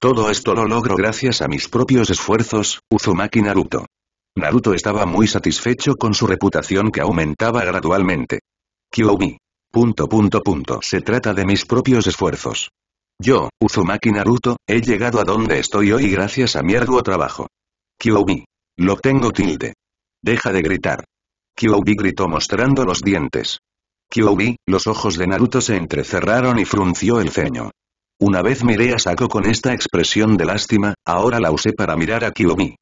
Todo esto lo logro gracias a mis propios esfuerzos, Uzumaki Naruto. Naruto estaba muy satisfecho con su reputación que aumentaba gradualmente. Kyūbi. Punto punto punto. Se trata de mis propios esfuerzos. Yo, Uzumaki Naruto, he llegado a donde estoy hoy gracias a mi arduo trabajo. Kyūbi. Lo tengo tilde. Deja de gritar. Kyūbi gritó mostrando los dientes. Kyūbi, los ojos de Naruto se entrecerraron y frunció el ceño. Una vez miré a Sako con esta expresión de lástima, ahora la usé para mirar a Kyūbi.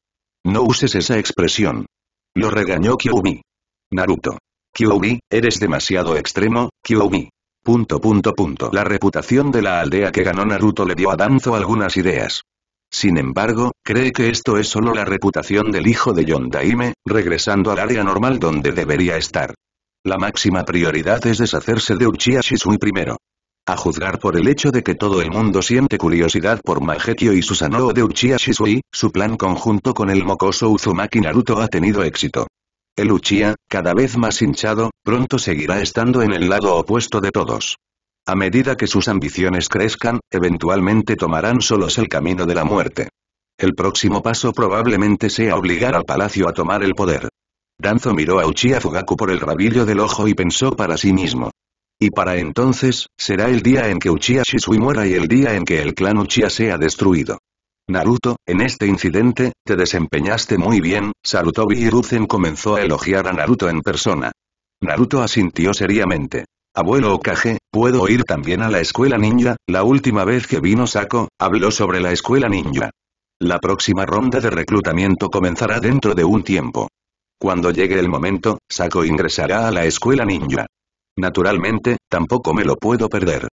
No uses esa expresión. Lo regañó Kyūbi. Naruto. Kyūbi, eres demasiado extremo, Kyūbi. Punto punto punto. La reputación de la aldea que ganó Naruto le dio a Danzo algunas ideas. Sin embargo, cree que esto es solo la reputación del hijo de Yondaime, regresando al área normal donde debería estar. La máxima prioridad es deshacerse de Uchiha Shisui primero. A juzgar por el hecho de que todo el mundo siente curiosidad por Mangekyō y Susanoo de Uchiha Shisui, su plan conjunto con el mocoso Uzumaki Naruto ha tenido éxito. El Uchiha, cada vez más hinchado, pronto seguirá estando en el lado opuesto de todos. A medida que sus ambiciones crezcan, eventualmente tomarán solos el camino de la muerte. El próximo paso probablemente sea obligar al palacio a tomar el poder. Danzo miró a Uchiha Fugaku por el rabillo del ojo y pensó para sí mismo. Y para entonces, será el día en que Uchiha Shisui muera y el día en que el clan Uchiha sea destruido. Naruto, en este incidente, te desempeñaste muy bien, Sarutobi Hiruzen comenzó a elogiar a Naruto en persona. Naruto asintió seriamente. Abuelo Hokage, ¿puedo ir también a la escuela ninja? La última vez que vino Sako, habló sobre la escuela ninja. La próxima ronda de reclutamiento comenzará dentro de un tiempo. Cuando llegue el momento, Sako ingresará a la escuela ninja. Naturalmente, tampoco me lo puedo perder.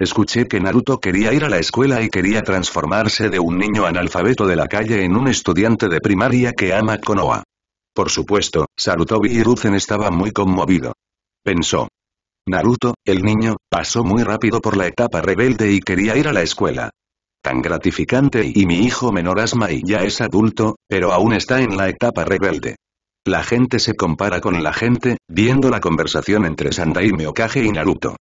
Escuché que Naruto quería ir a la escuela y quería transformarse de un niño analfabeto de la calle en un estudiante de primaria que ama Konoha. Por supuesto, Sarutobi Hiruzen estaba muy conmovido. Pensó. Naruto, el niño, pasó muy rápido por la etapa rebelde y quería ir a la escuela. Tan gratificante y mi hijo menor Asmai ya es adulto, pero aún está en la etapa rebelde. La gente se compara con la gente, viendo la conversación entre Sandaime Hokage y Naruto.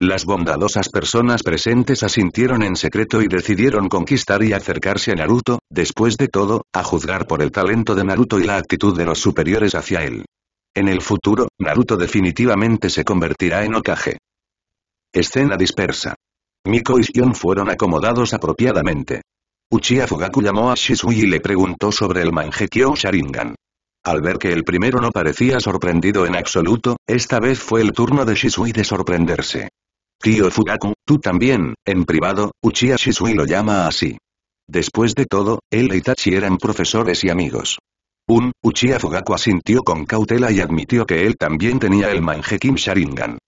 Las bondadosas personas presentes asintieron en secreto y decidieron conquistar y acercarse a Naruto, después de todo, a juzgar por el talento de Naruto y la actitud de los superiores hacia él. En el futuro, Naruto definitivamente se convertirá en Hokage. Escena dispersa. Miko y Shion fueron acomodados apropiadamente. Uchiha Fugaku llamó a Shisui y le preguntó sobre el Mangekyō Sharingan. Al ver que el primero no parecía sorprendido en absoluto, esta vez fue el turno de Shisui de sorprenderse. Tío Fugaku, tú también, en privado, Uchiha Shisui lo llama así. Después de todo, él e Itachi eran profesores y amigos. Un, Uchiha Fugaku asintió con cautela y admitió que él también tenía el Mangekyō Sharingan.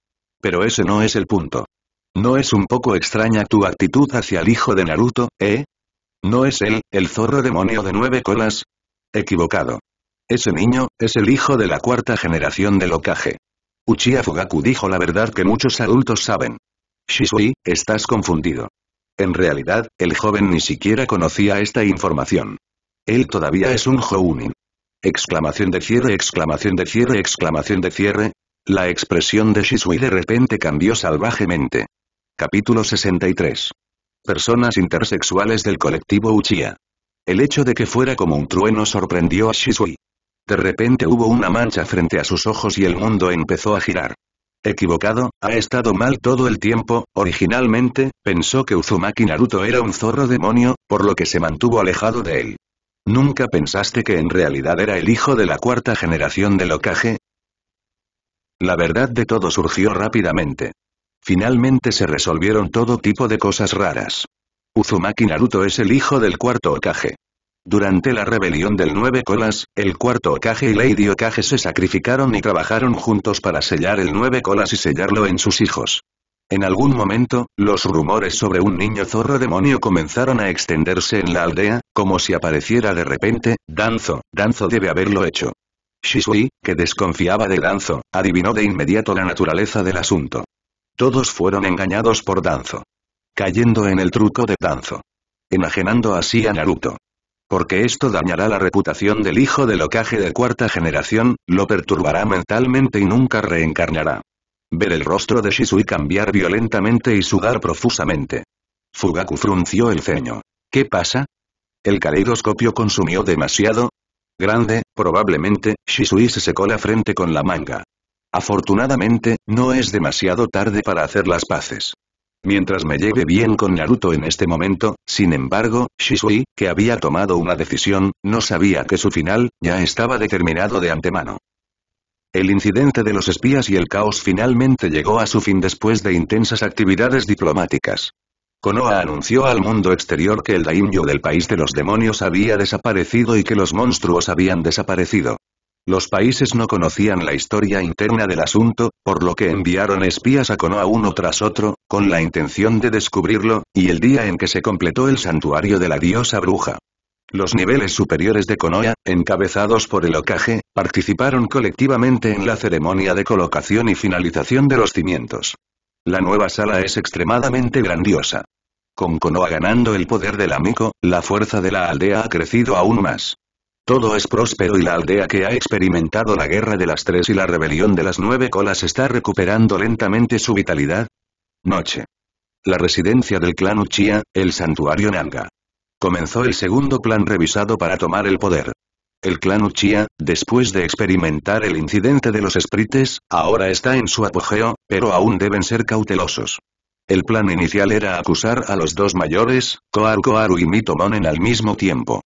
Pero ese no es el punto. ¿No es un poco extraña tu actitud hacia el hijo de Naruto, eh? ¿No es él, el zorro demonio de nueve colas? Equivocado. Ese niño, es el hijo de la cuarta generación del Hokage. Uchiha Fugaku dijo la verdad que muchos adultos saben. Shisui, estás confundido. En realidad, el joven ni siquiera conocía esta información. Él todavía es un Jounin. Exclamación de cierre, exclamación de cierre, exclamación de cierre. La expresión de Shisui de repente cambió salvajemente. Capítulo sesenta y tres. Personas intersexuales del colectivo Uchiha. El hecho de que fuera como un trueno sorprendió a Shisui. De repente hubo una mancha frente a sus ojos y el mundo empezó a girar. Equivocado, ha estado mal todo el tiempo, originalmente, pensó que Uzumaki Naruto era un zorro demonio, por lo que se mantuvo alejado de él. ¿Nunca pensaste que en realidad era el hijo de la cuarta generación del Hokage? La verdad de todo surgió rápidamente. Finalmente se resolvieron todo tipo de cosas raras. Uzumaki Naruto es el hijo del cuarto Hokage. Durante la rebelión del Nueve Colas, el cuarto Hokage y Lady Hokage se sacrificaron y trabajaron juntos para sellar el Nueve Colas y sellarlo en sus hijos. En algún momento, los rumores sobre un niño zorro demonio comenzaron a extenderse en la aldea, como si apareciera de repente. Danzo, Danzo debe haberlo hecho. Shisui, que desconfiaba de Danzo, adivinó de inmediato la naturaleza del asunto. Todos fueron engañados por Danzo. Cayendo en el truco de Danzo. Enajenando así a Naruto. Porque esto dañará la reputación del hijo del Hokage de cuarta generación, lo perturbará mentalmente y nunca reencarnará. Ver el rostro de Shisui cambiar violentamente y sudar profusamente. Fugaku frunció el ceño. ¿Qué pasa? ¿El caleidoscopio consumió demasiado? Grande, probablemente, Shisui se secó la frente con la manga. Afortunadamente, no es demasiado tarde para hacer las paces. Mientras me lleve bien con Naruto en este momento, sin embargo, Shisui, que había tomado una decisión, no sabía que su final, ya estaba determinado de antemano. El incidente de los espías y el caos finalmente llegó a su fin después de intensas actividades diplomáticas. Konoha anunció al mundo exterior que el Daimyo del país de los demonios había desaparecido y que los monstruos habían desaparecido. Los países no conocían la historia interna del asunto, por lo que enviaron espías a Konoha uno tras otro, con la intención de descubrirlo, y el día en que se completó el santuario de la diosa bruja. Los niveles superiores de Konoha, encabezados por el Hokage, participaron colectivamente en la ceremonia de colocación y finalización de los cimientos. La nueva sala es extremadamente grandiosa. Con Konoha ganando el poder de la Miko, la fuerza de la aldea ha crecido aún más. Todo es próspero y la aldea que ha experimentado la guerra de las tres y la rebelión de las nueve colas está recuperando lentamente su vitalidad. Noche. La residencia del clan Uchiha, el santuario Nanga. Comenzó el segundo plan revisado para tomar el poder. El clan Uchiha, después de experimentar el incidente de los sprites, ahora está en su apogeo, pero aún deben ser cautelosos. El plan inicial era acusar a los dos mayores, Koharu Koharu y Mito Monen al mismo tiempo.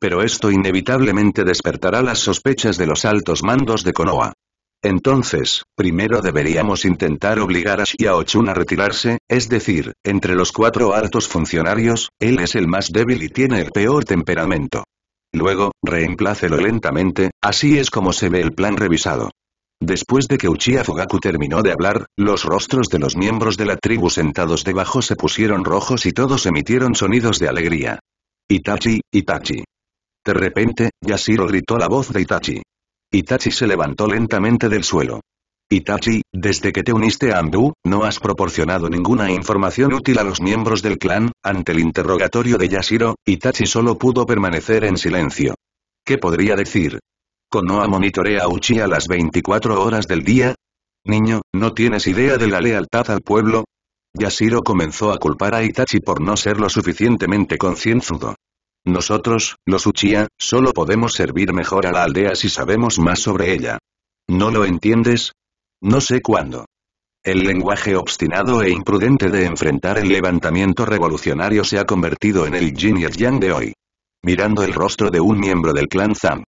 Pero esto inevitablemente despertará las sospechas de los altos mandos de Konoha. Entonces, primero deberíamos intentar obligar a Shiaochun a retirarse, es decir, entre los cuatro altos funcionarios, él es el más débil y tiene el peor temperamento. Luego, reemplácelo lentamente, así es como se ve el plan revisado. Después de que Uchiha Fugaku terminó de hablar, los rostros de los miembros de la tribu sentados debajo se pusieron rojos y todos emitieron sonidos de alegría. Itachi, Itachi. De repente, Yashiro gritó la voz de Itachi. Itachi se levantó lentamente del suelo. Itachi, desde que te uniste a Anbu, no has proporcionado ninguna información útil a los miembros del clan. Ante el interrogatorio de Yashiro, Itachi solo pudo permanecer en silencio. ¿Qué podría decir? ¿Konoha monitorea a Uchiha las veinticuatro horas del día? Niño, ¿no tienes idea de la lealtad al pueblo? Yashiro comenzó a culpar a Itachi por no ser lo suficientemente concienzudo. Nosotros, los Uchiha, solo podemos servir mejor a la aldea si sabemos más sobre ella. ¿No lo entiendes? No sé cuándo. El lenguaje obstinado e imprudente de enfrentar el levantamiento revolucionario se ha convertido en el yin y el yang de hoy. Mirando el rostro de un miembro del clan Zam.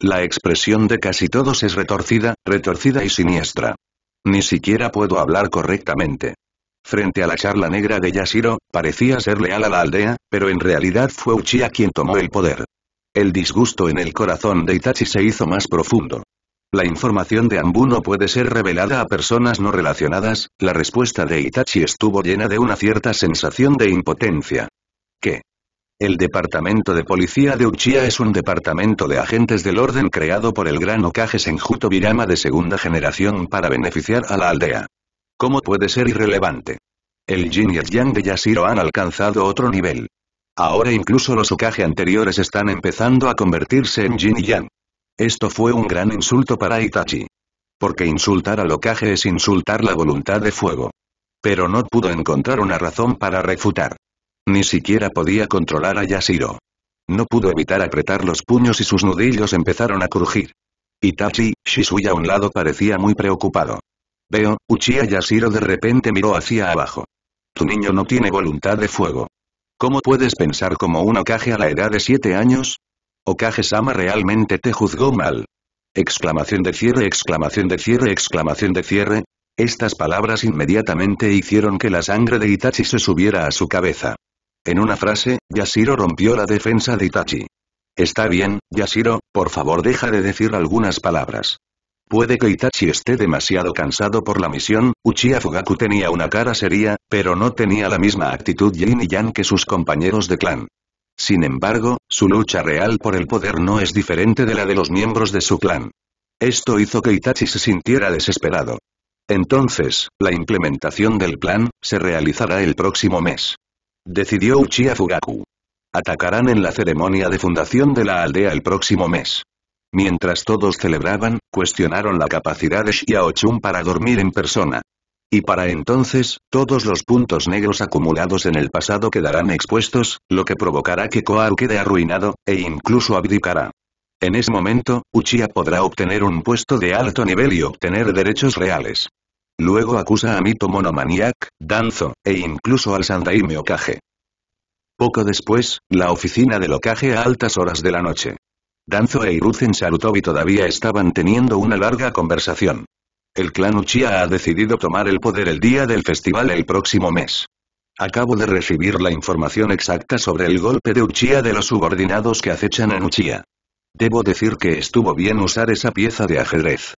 La expresión de casi todos es retorcida, retorcida y siniestra. Ni siquiera puedo hablar correctamente. Frente a la charla negra de Yashiro, parecía ser leal a la aldea, pero en realidad fue Uchiha quien tomó el poder. El disgusto en el corazón de Itachi se hizo más profundo. La información de Anbu no puede ser revelada a personas no relacionadas, la respuesta de Itachi estuvo llena de una cierta sensación de impotencia. ¿Qué? El departamento de policía de Uchiha es un departamento de agentes del orden creado por el gran Hokage Senjuto Birama de segunda generación para beneficiar a la aldea. ¿Cómo puede ser irrelevante? El yin y el yang de Yashiro han alcanzado otro nivel. Ahora incluso los Hokage anteriores están empezando a convertirse en yin y yang. Esto fue un gran insulto para Itachi. Porque insultar al Hokage es insultar la voluntad de fuego. Pero no pudo encontrar una razón para refutar. Ni siquiera podía controlar a Yashiro. No pudo evitar apretar los puños y sus nudillos empezaron a crujir. Itachi, Shisui a un lado parecía muy preocupado. Veo, Uchiha Yashiro de repente miró hacia abajo. Tu niño no tiene voluntad de fuego. ¿Cómo puedes pensar como un Hokage a la edad de siete años? Hokage-sama realmente te juzgó mal. Exclamación de cierre, exclamación de cierre, exclamación de cierre. Estas palabras inmediatamente hicieron que la sangre de Itachi se subiera a su cabeza. En una frase, Yashiro rompió la defensa de Itachi. Está bien, Yashiro, por favor deja de decir algunas palabras. Puede que Itachi esté demasiado cansado por la misión, Uchiha Fugaku tenía una cara seria, pero no tenía la misma actitud yin y yang que sus compañeros de clan. Sin embargo, su lucha real por el poder no es diferente de la de los miembros de su clan. Esto hizo que Itachi se sintiera desesperado. Entonces, la implementación del plan, se realizará el próximo mes. Decidió Uchiha Fugaku. Atacarán en la ceremonia de fundación de la aldea el próximo mes. Mientras todos celebraban, cuestionaron la capacidad de Shiaochun para dormir en persona. Y para entonces, todos los puntos negros acumulados en el pasado quedarán expuestos, lo que provocará que Koharu quede arruinado, e incluso abdicará. En ese momento, Uchiha podrá obtener un puesto de alto nivel y obtener derechos reales. Luego acusa a Mito Monomaniac, Danzo, e incluso al Sandaime Hokage. Poco después, la oficina del Hokage a altas horas de la noche. Danzo e Hiruzen Sarutobi todavía estaban teniendo una larga conversación. El clan Uchiha ha decidido tomar el poder el día del festival el próximo mes. Acabo de recibir la información exacta sobre el golpe de Uchiha de los subordinados que acechan en Uchiha. Debo decir que estuvo bien usar esa pieza de ajedrez.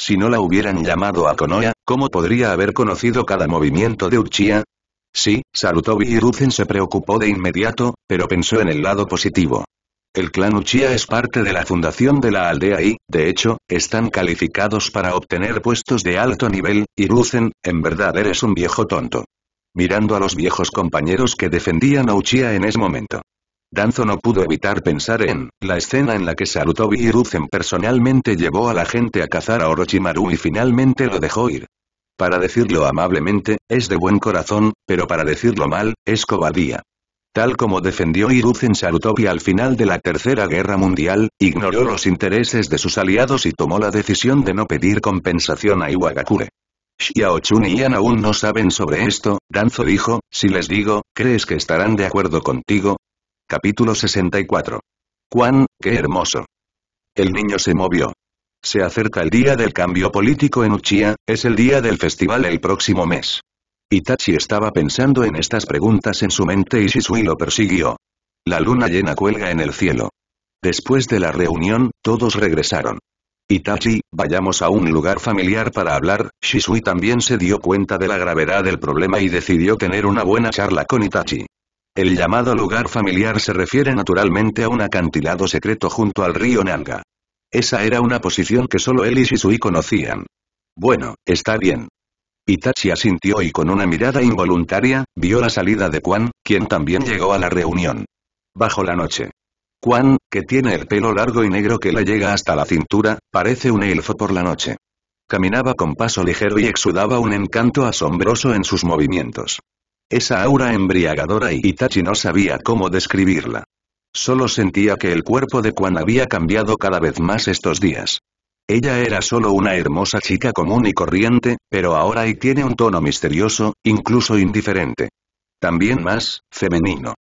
Si no la hubieran llamado a Konoha, ¿cómo podría haber conocido cada movimiento de Uchiha? Sí, Sarutobi Hiruzen se preocupó de inmediato, pero pensó en el lado positivo. El clan Uchiha es parte de la fundación de la aldea y, de hecho, están calificados para obtener puestos de alto nivel. Hiruzen, en verdad eres un viejo tonto. Mirando a los viejos compañeros que defendían a Uchiha en ese momento. Danzo no pudo evitar pensar en la escena en la que Sarutobi Hiruzen personalmente llevó a la gente a cazar a Orochimaru y finalmente lo dejó ir. Para decirlo amablemente, es de buen corazón, pero para decirlo mal, es cobardía. Tal como defendió Hiruzen Sarutobi al final de la Tercera Guerra Mundial, ignoró los intereses de sus aliados y tomó la decisión de no pedir compensación a Iwagakure. Xiaochun y Ian aún no saben sobre esto, Danzo dijo, si les digo, ¿crees que estarán de acuerdo contigo? Capítulo sesenta y cuatro. ¡Cuán, qué hermoso! El niño se movió. Se acerca el día del cambio político en Uchiha, es el día del festival el próximo mes. Itachi estaba pensando en estas preguntas en su mente y Shisui lo persiguió. La luna llena cuelga en el cielo. Después de la reunión, todos regresaron. Itachi, vayamos a un lugar familiar para hablar. Shisui también se dio cuenta de la gravedad del problema y decidió tener una buena charla con Itachi. El llamado lugar familiar se refiere naturalmente a un acantilado secreto junto al río Nanga. Esa era una posición que solo él y Shisui conocían. Bueno, está bien. Itachi asintió y con una mirada involuntaria, vio la salida de Quan, quien también llegó a la reunión. Bajo la noche. Quan, que tiene el pelo largo y negro que le llega hasta la cintura, parece un elfo por la noche. Caminaba con paso ligero y exudaba un encanto asombroso en sus movimientos. Esa aura embriagadora y Itachi no sabía cómo describirla. Solo sentía que el cuerpo de Quan había cambiado cada vez más estos días. Ella era solo una hermosa chica común y corriente, pero ahora y tiene un tono misterioso, incluso indiferente. También más, femenino.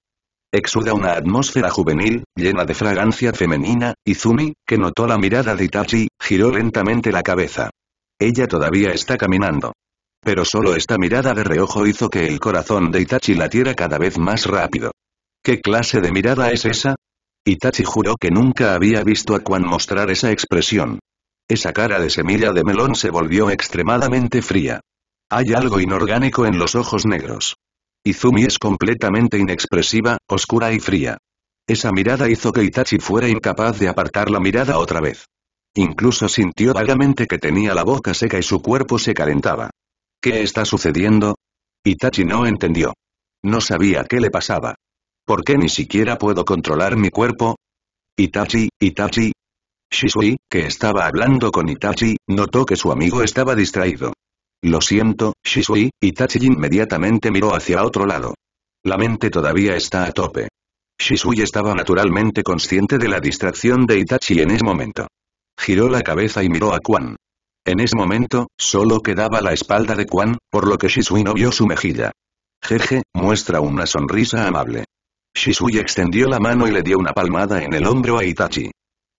Exuda una atmósfera juvenil, llena de fragancia femenina. Izumi, que notó la mirada de Itachi, giró lentamente la cabeza. Ella todavía está caminando. Pero solo esta mirada de reojo hizo que el corazón de Itachi latiera cada vez más rápido. ¿Qué clase de mirada es esa? Itachi juró que nunca había visto a Quan mostrar esa expresión. Esa cara de semilla de melón se volvió extremadamente fría. Hay algo inorgánico en los ojos negros. Izumi es completamente inexpresiva, oscura y fría. Esa mirada hizo que Itachi fuera incapaz de apartar la mirada otra vez. Incluso sintió vagamente que tenía la boca seca y su cuerpo se calentaba. ¿Qué está sucediendo? Itachi no entendió. No sabía qué le pasaba. ¿Por qué ni siquiera puedo controlar mi cuerpo? Itachi, Itachi. Shisui, que estaba hablando con Itachi, notó que su amigo estaba distraído. Lo siento, Shisui. Itachi inmediatamente miró hacia otro lado. La mente todavía está a tope. Shisui estaba naturalmente consciente de la distracción de Itachi en ese momento. Giró la cabeza y miró a Quan. En ese momento, solo quedaba la espalda de Quan, por lo que Shisui no vio su mejilla. Jeje, muestra una sonrisa amable. Shisui extendió la mano y le dio una palmada en el hombro a Itachi.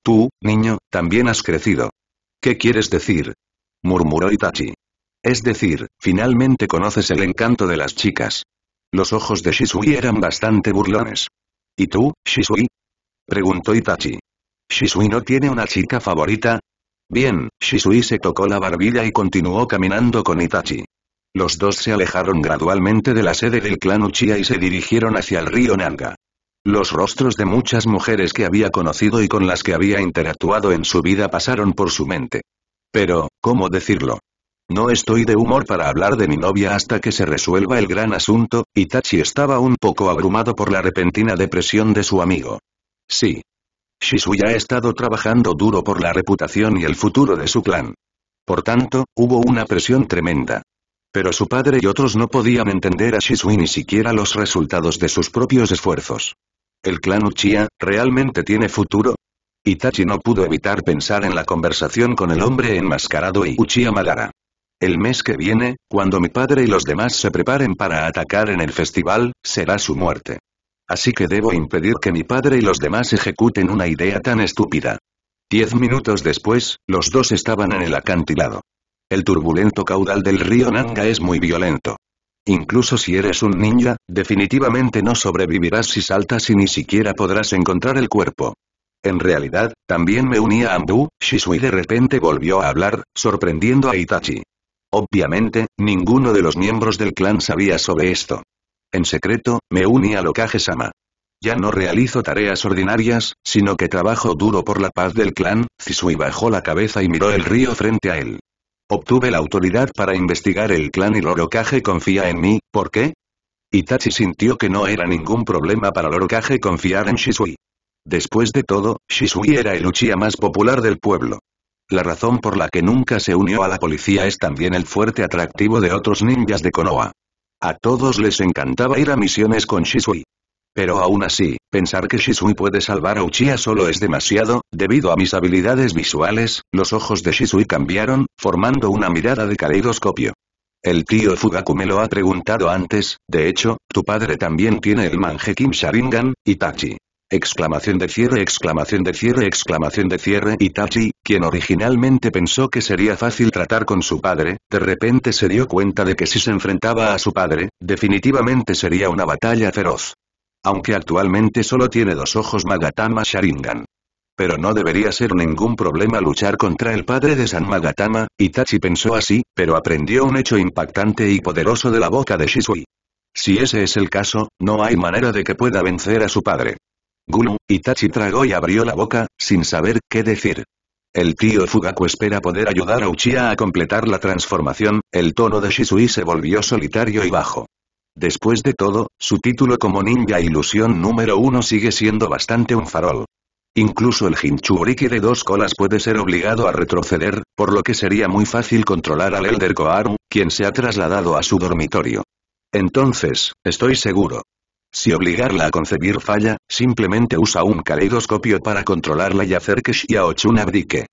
Tú, niño, también has crecido. ¿Qué quieres decir? Murmuró Itachi. Es decir, finalmente conoces el encanto de las chicas. Los ojos de Shisui eran bastante burlones. ¿Y tú, Shisui? Preguntó Itachi. ¿Shisui no tiene una chica favorita? Bien, Shisui se tocó la barbilla y continuó caminando con Itachi. Los dos se alejaron gradualmente de la sede del clan Uchiha y se dirigieron hacia el río Nanga. Los rostros de muchas mujeres que había conocido y con las que había interactuado en su vida pasaron por su mente. Pero, ¿cómo decirlo? No estoy de humor para hablar de mi novia hasta que se resuelva el gran asunto. Itachi estaba un poco abrumado por la repentina depresión de su amigo. Sí. Shisui ha estado trabajando duro por la reputación y el futuro de su clan. Por tanto, hubo una presión tremenda. Pero su padre y otros no podían entender a Shisui ni siquiera los resultados de sus propios esfuerzos. ¿El clan Uchiha realmente tiene futuro? Itachi no pudo evitar pensar en la conversación con el hombre enmascarado y Uchiha Madara. El mes que viene, cuando mi padre y los demás se preparen para atacar en el festival, será su muerte. Así que debo impedir que mi padre y los demás ejecuten una idea tan estúpida. Diez minutos después, los dos estaban en el acantilado. El turbulento caudal del río Nanga es muy violento. Incluso si eres un ninja, definitivamente no sobrevivirás si saltas y ni siquiera podrás encontrar el cuerpo. En realidad, también me unía a Anbu. Shisui de repente volvió a hablar, sorprendiendo a Itachi. Obviamente, ninguno de los miembros del clan sabía sobre esto. En secreto, me uní a Hokage-sama. Ya no realizo tareas ordinarias, sino que trabajo duro por la paz del clan. Shisui bajó la cabeza y miró el río frente a él. Obtuve la autoridad para investigar el clan y Hokage confía en mí, ¿por qué? Itachi sintió que no era ningún problema para Hokage confiar en Shisui. Después de todo, Shisui era el Uchiha más popular del pueblo. La razón por la que nunca se unió a la policía es también el fuerte atractivo de otros ninjas de Konoha. A todos les encantaba ir a misiones con Shisui. Pero aún así, pensar que Shisui puede salvar a Uchiha solo es demasiado. Debido a mis habilidades visuales, los ojos de Shisui cambiaron, formando una mirada de caleidoscopio. El tío Fugaku me lo ha preguntado antes, de hecho, tu padre también tiene el Mangekyō Sharingan, Itachi. Exclamación de cierre, exclamación de cierre, exclamación de cierre. Itachi, quien originalmente pensó que sería fácil tratar con su padre, de repente se dio cuenta de que si se enfrentaba a su padre, definitivamente sería una batalla feroz. Aunque actualmente solo tiene dos ojos Magatama Sharingan. Pero no debería ser ningún problema luchar contra el padre de San Magatama, Itachi pensó así, pero aprendió un hecho impactante y poderoso de la boca de Shisui. Si ese es el caso, no hay manera de que pueda vencer a su padre. Gulu, Itachi tragó y abrió la boca, sin saber qué decir. El tío Fugaku espera poder ayudar a Uchiha a completar la transformación. El tono de Shisui se volvió solitario y bajo. Después de todo, su título como ninja ilusión número uno sigue siendo bastante un farol. Incluso el Jinchuriki de dos colas puede ser obligado a retroceder, por lo que sería muy fácil controlar al Elder Koharu, quien se ha trasladado a su dormitorio. Entonces, estoy seguro. Si obligarla a concebir falla, simplemente usa un caleidoscopio para controlarla y hacer que Xiaochun abdique.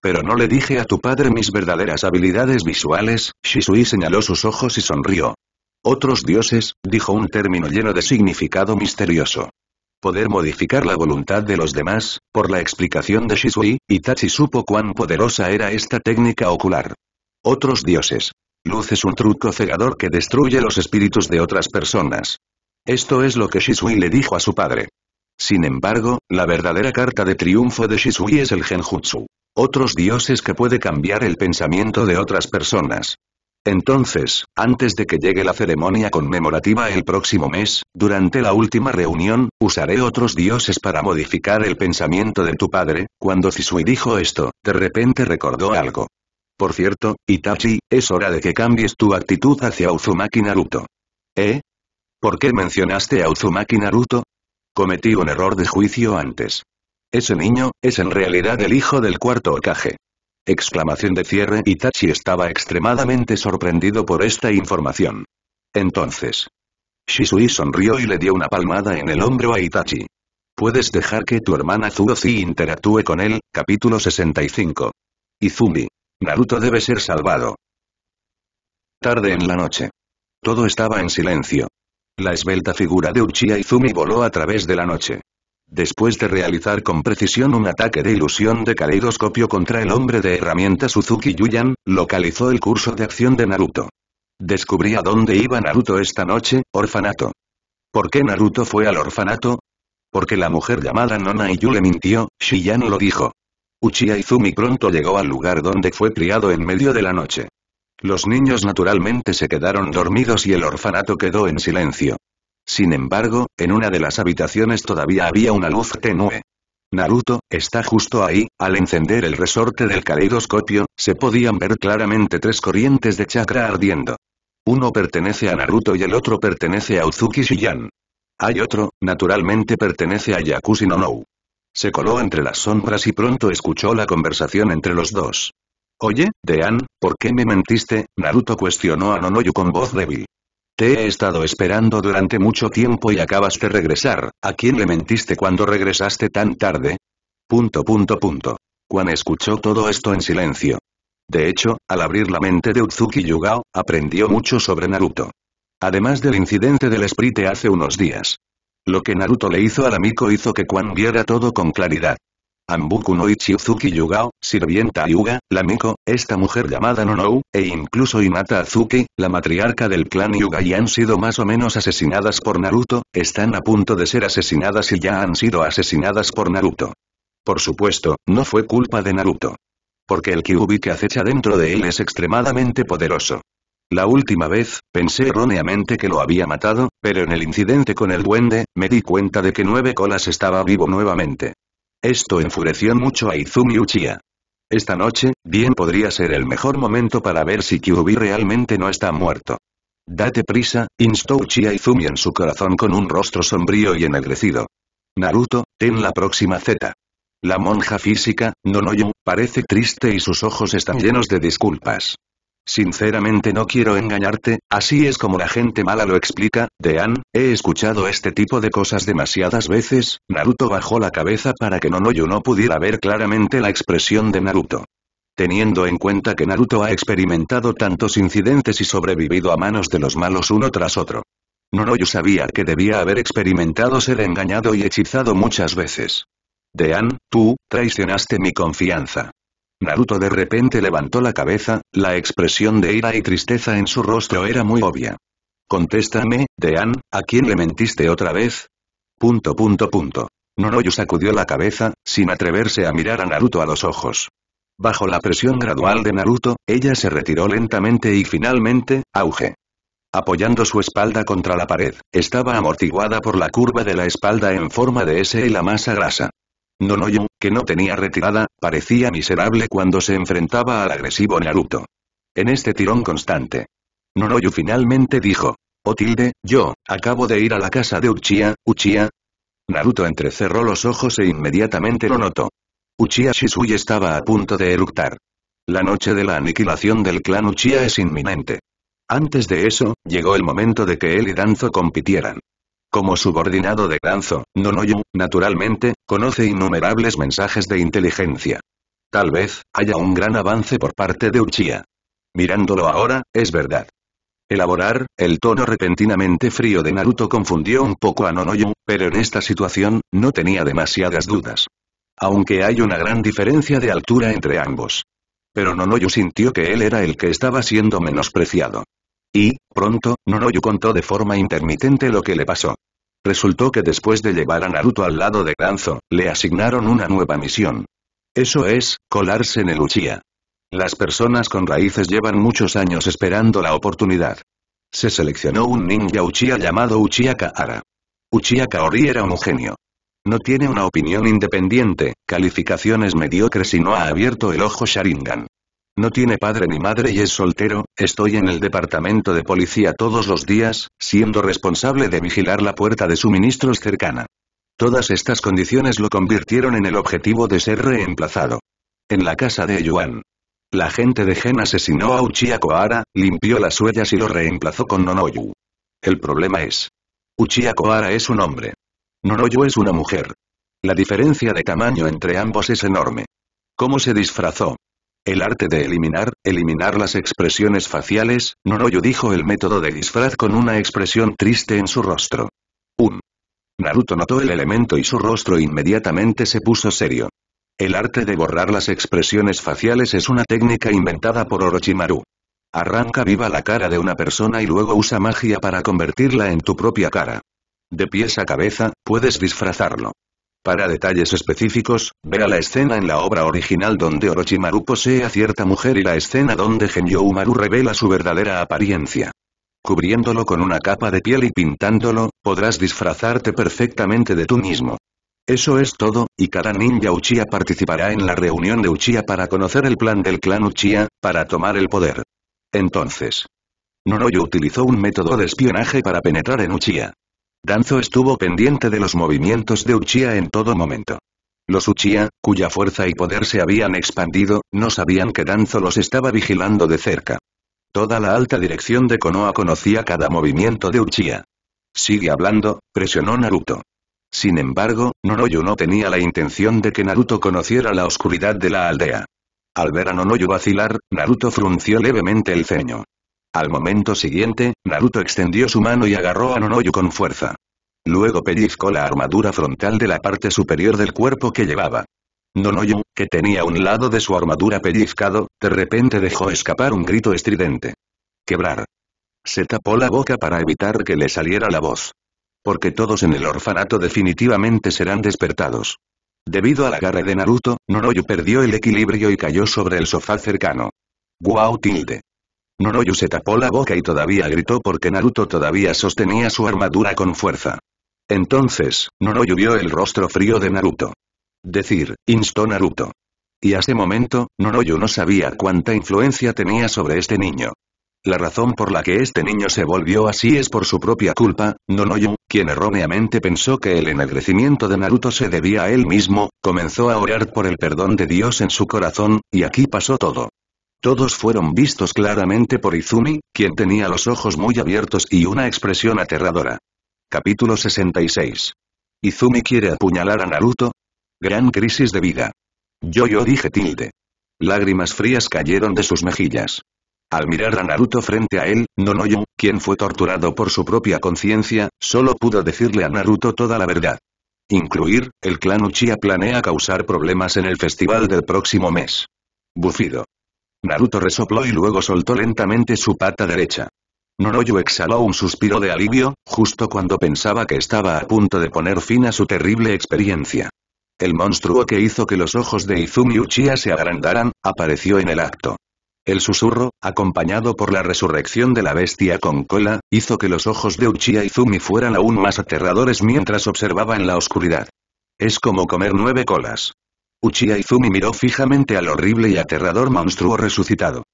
Pero no le dije a tu padre mis verdaderas habilidades visuales. Shisui señaló sus ojos y sonrió. Otros dioses, dijo un término lleno de significado misterioso. Poder modificar la voluntad de los demás. Por la explicación de Shisui, Itachi supo cuán poderosa era esta técnica ocular. Otros dioses. Luz es un truco cegador que destruye los espíritus de otras personas. Esto es lo que Shisui le dijo a su padre. Sin embargo, la verdadera carta de triunfo de Shisui es el genjutsu. Otros dioses que puede cambiar el pensamiento de otras personas. Entonces, antes de que llegue la ceremonia conmemorativa el próximo mes, durante la última reunión, usaré otros dioses para modificar el pensamiento de tu padre. Cuando Shisui dijo esto, de repente recordó algo. Por cierto, Itachi, es hora de que cambies tu actitud hacia Uzumaki Naruto. ¿Eh? ¿Por qué mencionaste a Uzumaki Naruto? Cometí un error de juicio antes. Ese niño, es en realidad el hijo del cuarto Hokage. Exclamación de cierre. Itachi estaba extremadamente sorprendido por esta información. Entonces. Shisui sonrió y le dio una palmada en el hombro a Itachi. Puedes dejar que tu hermana Tsuyoshi interactúe con él. Capítulo sesenta y cinco. Izumi. Naruto debe ser salvado. Tarde en la noche. Todo estaba en silencio. La esbelta figura de Uchiha Izumi voló a través de la noche. Después de realizar con precisión un ataque de ilusión de caleidoscopio contra el hombre de herramientas Uzuki Yuyan, localizó el curso de acción de Naruto. Descubrí a dónde iba Naruto esta noche, orfanato. ¿Por qué Naruto fue al orfanato? Porque la mujer llamada Nonoyu le mintió, Shiyan lo dijo. Uchiha Izumi pronto llegó al lugar donde fue criado en medio de la noche. Los niños naturalmente se quedaron dormidos y el orfanato quedó en silencio. Sin embargo, en una de las habitaciones todavía había una luz tenue. Naruto, está justo ahí. Al encender el resorte del caleidoscopio, se podían ver claramente tres corrientes de chakra ardiendo. Uno pertenece a Naruto y el otro pertenece a Uzuki Shiyan. Hay otro, naturalmente pertenece a Yakushi Nonoyu. Se coló entre las sombras y pronto escuchó la conversación entre los dos. Oye, Dean, ¿por qué me mentiste? Naruto cuestionó a Nonoyu con voz débil. Te he estado esperando durante mucho tiempo y acabas de regresar. ¿A quién le mentiste cuando regresaste tan tarde? Punto punto punto. Juan escuchó todo esto en silencio. De hecho, al abrir la mente de Uzuki Yūgao, aprendió mucho sobre Naruto. Además del incidente del sprite hace unos días. Lo que Naruto le hizo a la Miko hizo que Juan viera todo con claridad. Anbu Kunoichi Uzuki Yūgao, sirvienta Yuga, la Miko, esta mujer llamada Nonoyu, e incluso Hinata Azuki, la matriarca del clan Yuga, y han sido más o menos asesinadas por Naruto, están a punto de ser asesinadas y ya han sido asesinadas por Naruto. Por supuesto, no fue culpa de Naruto. Porque el Kyūbi que acecha dentro de él es extremadamente poderoso. La última vez, pensé erróneamente que lo había matado, pero en el incidente con el duende, me di cuenta de que Nueve Colas estaba vivo nuevamente. Esto enfureció mucho a Izumi Uchiha. Esta noche, bien podría ser el mejor momento para ver si Kyūbi realmente no está muerto. Date prisa, instó Uchiha Izumi en su corazón con un rostro sombrío y ennegrecido. Naruto, ten la próxima Z. La monja física, Nonoyu, parece triste y sus ojos están llenos de disculpas. Sinceramente no quiero engañarte, así es como la gente mala lo explica, Dean, he escuchado este tipo de cosas demasiadas veces. Naruto bajó la cabeza para que Nonoyu no pudiera ver claramente la expresión de Naruto. Teniendo en cuenta que Naruto ha experimentado tantos incidentes y sobrevivido a manos de los malos uno tras otro. Nonoyu sabía que debía haber experimentado ser engañado y hechizado muchas veces. Dean, tú, traicionaste mi confianza. Naruto de repente levantó la cabeza, la expresión de ira y tristeza en su rostro era muy obvia. Contéstame, Dean, ¿a quién le mentiste otra vez? Punto punto punto. Nonoyu sacudió la cabeza, sin atreverse a mirar a Naruto a los ojos. Bajo la presión gradual de Naruto, ella se retiró lentamente y finalmente, auge. Apoyando su espalda contra la pared, estaba amortiguada por la curva de la espalda en forma de S y la masa grasa. Nonoyu, que no tenía retirada, parecía miserable cuando se enfrentaba al agresivo Naruto. En este tirón constante. Nonoyu finalmente dijo. Oh tilde, yo, acabo de ir a la casa de Uchiha, Uchiha. Naruto entrecerró los ojos e inmediatamente lo notó. Uchiha Shisui estaba a punto de eructar. La noche de la aniquilación del clan Uchiha es inminente. Antes de eso, llegó el momento de que él y Danzo compitieran. Como subordinado de Danzo, Nonoyu, naturalmente, conoce innumerables mensajes de inteligencia. Tal vez, haya un gran avance por parte de Uchiha. Mirándolo ahora, es verdad. Elaborar, el tono repentinamente frío de Naruto confundió un poco a Nonoyu, pero en esta situación, no tenía demasiadas dudas. Aunque hay una gran diferencia de altura entre ambos. Pero Nonoyu sintió que él era el que estaba siendo menospreciado. Y, pronto, Nonoyu contó de forma intermitente lo que le pasó. Resultó que después de llevar a Naruto al lado de Danzo, le asignaron una nueva misión. Eso es, colarse en el Uchiha. Las personas con raíces llevan muchos años esperando la oportunidad. Se seleccionó un ninja Uchiha llamado Uchiha Kaara. Uchiha Kaori era un genio. No tiene una opinión independiente, calificaciones mediocres y no ha abierto el ojo Sharingan. No tiene padre ni madre y es soltero, estoy en el departamento de policía todos los días, siendo responsable de vigilar la puerta de suministros cercana. Todas estas condiciones lo convirtieron en el objetivo de ser reemplazado. En la casa de Yuan. La gente de Gen asesinó a Uchiha Koara, limpió las huellas y lo reemplazó con Nonoyu. El problema es. Uchiha Koara es un hombre. Nonoyu es una mujer. La diferencia de tamaño entre ambos es enorme. ¿Cómo se disfrazó? El arte de eliminar, eliminar las expresiones faciales, Nonoyu dijo el método de disfraz con una expresión triste en su rostro. Um. Naruto notó el elemento y su rostro inmediatamente se puso serio. El arte de borrar las expresiones faciales es una técnica inventada por Orochimaru. Arranca viva la cara de una persona y luego usa magia para convertirla en tu propia cara. De pies a cabeza, puedes disfrazarlo. Para detalles específicos, vea la escena en la obra original donde Orochimaru posee a cierta mujer y la escena donde Genjoumaru revela su verdadera apariencia. Cubriéndolo con una capa de piel y pintándolo, podrás disfrazarte perfectamente de tú mismo. Eso es todo, y cada ninja Uchiha participará en la reunión de Uchiha para conocer el plan del clan Uchiha, para tomar el poder. Entonces, Nonoyu utilizó un método de espionaje para penetrar en Uchiha. Danzo estuvo pendiente de los movimientos de Uchiha en todo momento. Los Uchiha, cuya fuerza y poder se habían expandido, no sabían que Danzo los estaba vigilando de cerca. Toda la alta dirección de Konoha conocía cada movimiento de Uchiha. Sigue hablando, presionó Naruto. Sin embargo, Nonoyu no tenía la intención de que Naruto conociera la oscuridad de la aldea. Al ver a Nonoyu vacilar, Naruto frunció levemente el ceño. Al momento siguiente, Naruto extendió su mano y agarró a Nonoyu con fuerza. Luego pellizcó la armadura frontal de la parte superior del cuerpo que llevaba. Nonoyu, que tenía un lado de su armadura pellizcado, de repente dejó escapar un grito estridente. Quebrar. Se tapó la boca para evitar que le saliera la voz. Porque todos en el orfanato definitivamente serán despertados. Debido al agarre de Naruto, Nonoyu perdió el equilibrio y cayó sobre el sofá cercano. Guau tilde. Nonoyu se tapó la boca y todavía gritó porque Naruto todavía sostenía su armadura con fuerza. Entonces, Nonoyu vio el rostro frío de Naruto. Decir, instó Naruto. Y a ese momento, Nonoyu no sabía cuánta influencia tenía sobre este niño. La razón por la que este niño se volvió así es por su propia culpa. Nonoyu, quien erróneamente pensó que el ennegrecimiento de Naruto se debía a él mismo, comenzó a orar por el perdón de Dios en su corazón, y aquí pasó todo. Todos fueron vistos claramente por Izumi, quien tenía los ojos muy abiertos y una expresión aterradora. Capítulo sesenta y seis. ¿Izumi quiere apuñalar a Naruto? Gran crisis de vida. Yo yo dije tilde. Lágrimas frías cayeron de sus mejillas. Al mirar a Naruto frente a él, Nonoyu, quien fue torturado por su propia conciencia, solo pudo decirle a Naruto toda la verdad. Incluir, el clan Uchiha planea causar problemas en el festival del próximo mes. Bufido. Naruto resopló y luego soltó lentamente su pata derecha. Nonoyu exhaló un suspiro de alivio, justo cuando pensaba que estaba a punto de poner fin a su terrible experiencia. El monstruo que hizo que los ojos de Izumi Uchiha se agrandaran, apareció en el acto. El susurro, acompañado por la resurrección de la bestia con cola, hizo que los ojos de Uchiha Izumi fueran aún más aterradores mientras observaba en la oscuridad. Es como comer nueve colas. Uchiha Izumi miró fijamente al horrible y aterrador monstruo resucitado.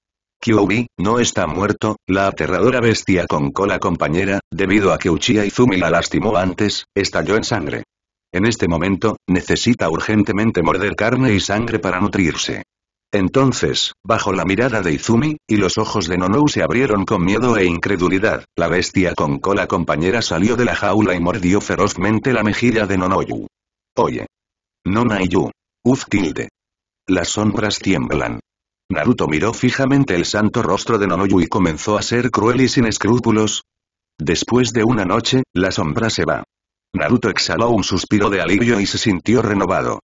Kyūbi, no está muerto, la aterradora bestia con cola compañera, debido a que Uchiha Izumi la lastimó antes, estalló en sangre. En este momento, necesita urgentemente morder carne y sangre para nutrirse. Entonces, bajo la mirada de Izumi, y los ojos de Nonoyu se abrieron con miedo e incredulidad, la bestia con cola compañera salió de la jaula y mordió ferozmente la mejilla de Nonoyu. Oye. Nonoyu. Uf tilde. Las sombras tiemblan. Naruto miró fijamente el santo rostro de Nonoyu y comenzó a ser cruel y sin escrúpulos. Después de una noche, la sombra se va. Naruto exhaló un suspiro de alivio y se sintió renovado.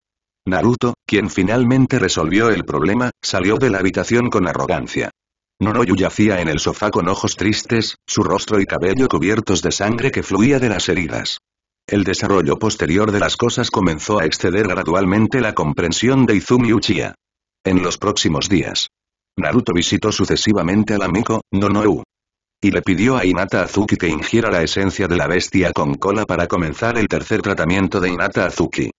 Naruto, quien finalmente resolvió el problema, salió de la habitación con arrogancia. Nonoyu yacía en el sofá con ojos tristes, su rostro y cabello cubiertos de sangre que fluía de las heridas. El desarrollo posterior de las cosas comenzó a exceder gradualmente la comprensión de Izumi Uchiha. En los próximos días, Naruto visitó sucesivamente al amigo, Nonoyu. Y le pidió a Hinata Azuki que ingiera la esencia de la bestia con cola para comenzar el tercer tratamiento de Hinata Azuki.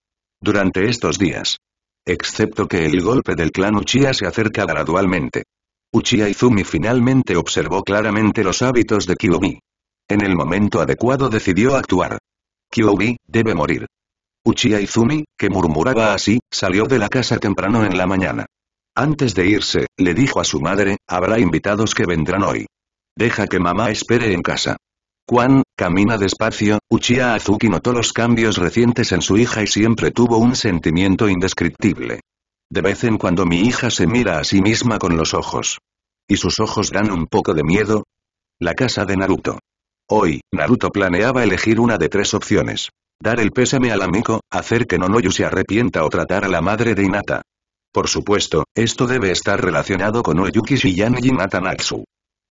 Durante estos días, excepto que el golpe del clan Uchiha se acerca gradualmente, Uchiha Izumi finalmente observó claramente los hábitos de Kyūbi. En el momento adecuado decidió actuar. Kyūbi debe morir. Uchiha Izumi, que murmuraba así, salió de la casa temprano en la mañana. Antes de irse, le dijo a su madre, habrá invitados que vendrán hoy. Deja que mamá espere en casa. Quan camina despacio, Uchiha Azuki notó los cambios recientes en su hija y siempre tuvo un sentimiento indescriptible. De vez en cuando mi hija se mira a sí misma con los ojos. ¿Y sus ojos dan un poco de miedo? La casa de Naruto. Hoy, Naruto planeaba elegir una de tres opciones. Dar el pésame al amigo, hacer que Nonoyu se arrepienta o tratar a la madre de Hinata. Por supuesto, esto debe estar relacionado con Oyuki Shiyan y Hinata Natsu.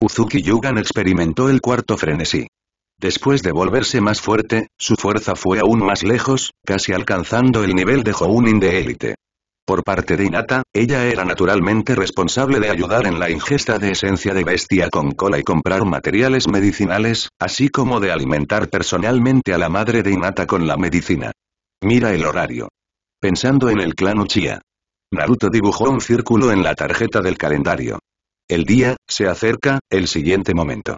Uzuki Yugan experimentó el cuarto frenesí. Después de volverse más fuerte, su fuerza fue aún más lejos, casi alcanzando el nivel de Jounin de élite. Por parte de Hinata, ella era naturalmente responsable de ayudar en la ingesta de esencia de bestia con cola y comprar materiales medicinales, así como de alimentar personalmente a la madre de Hinata con la medicina. Mira el horario. Pensando en el clan Uchiha, Naruto dibujó un círculo en la tarjeta del calendario. El día se acerca, el siguiente momento.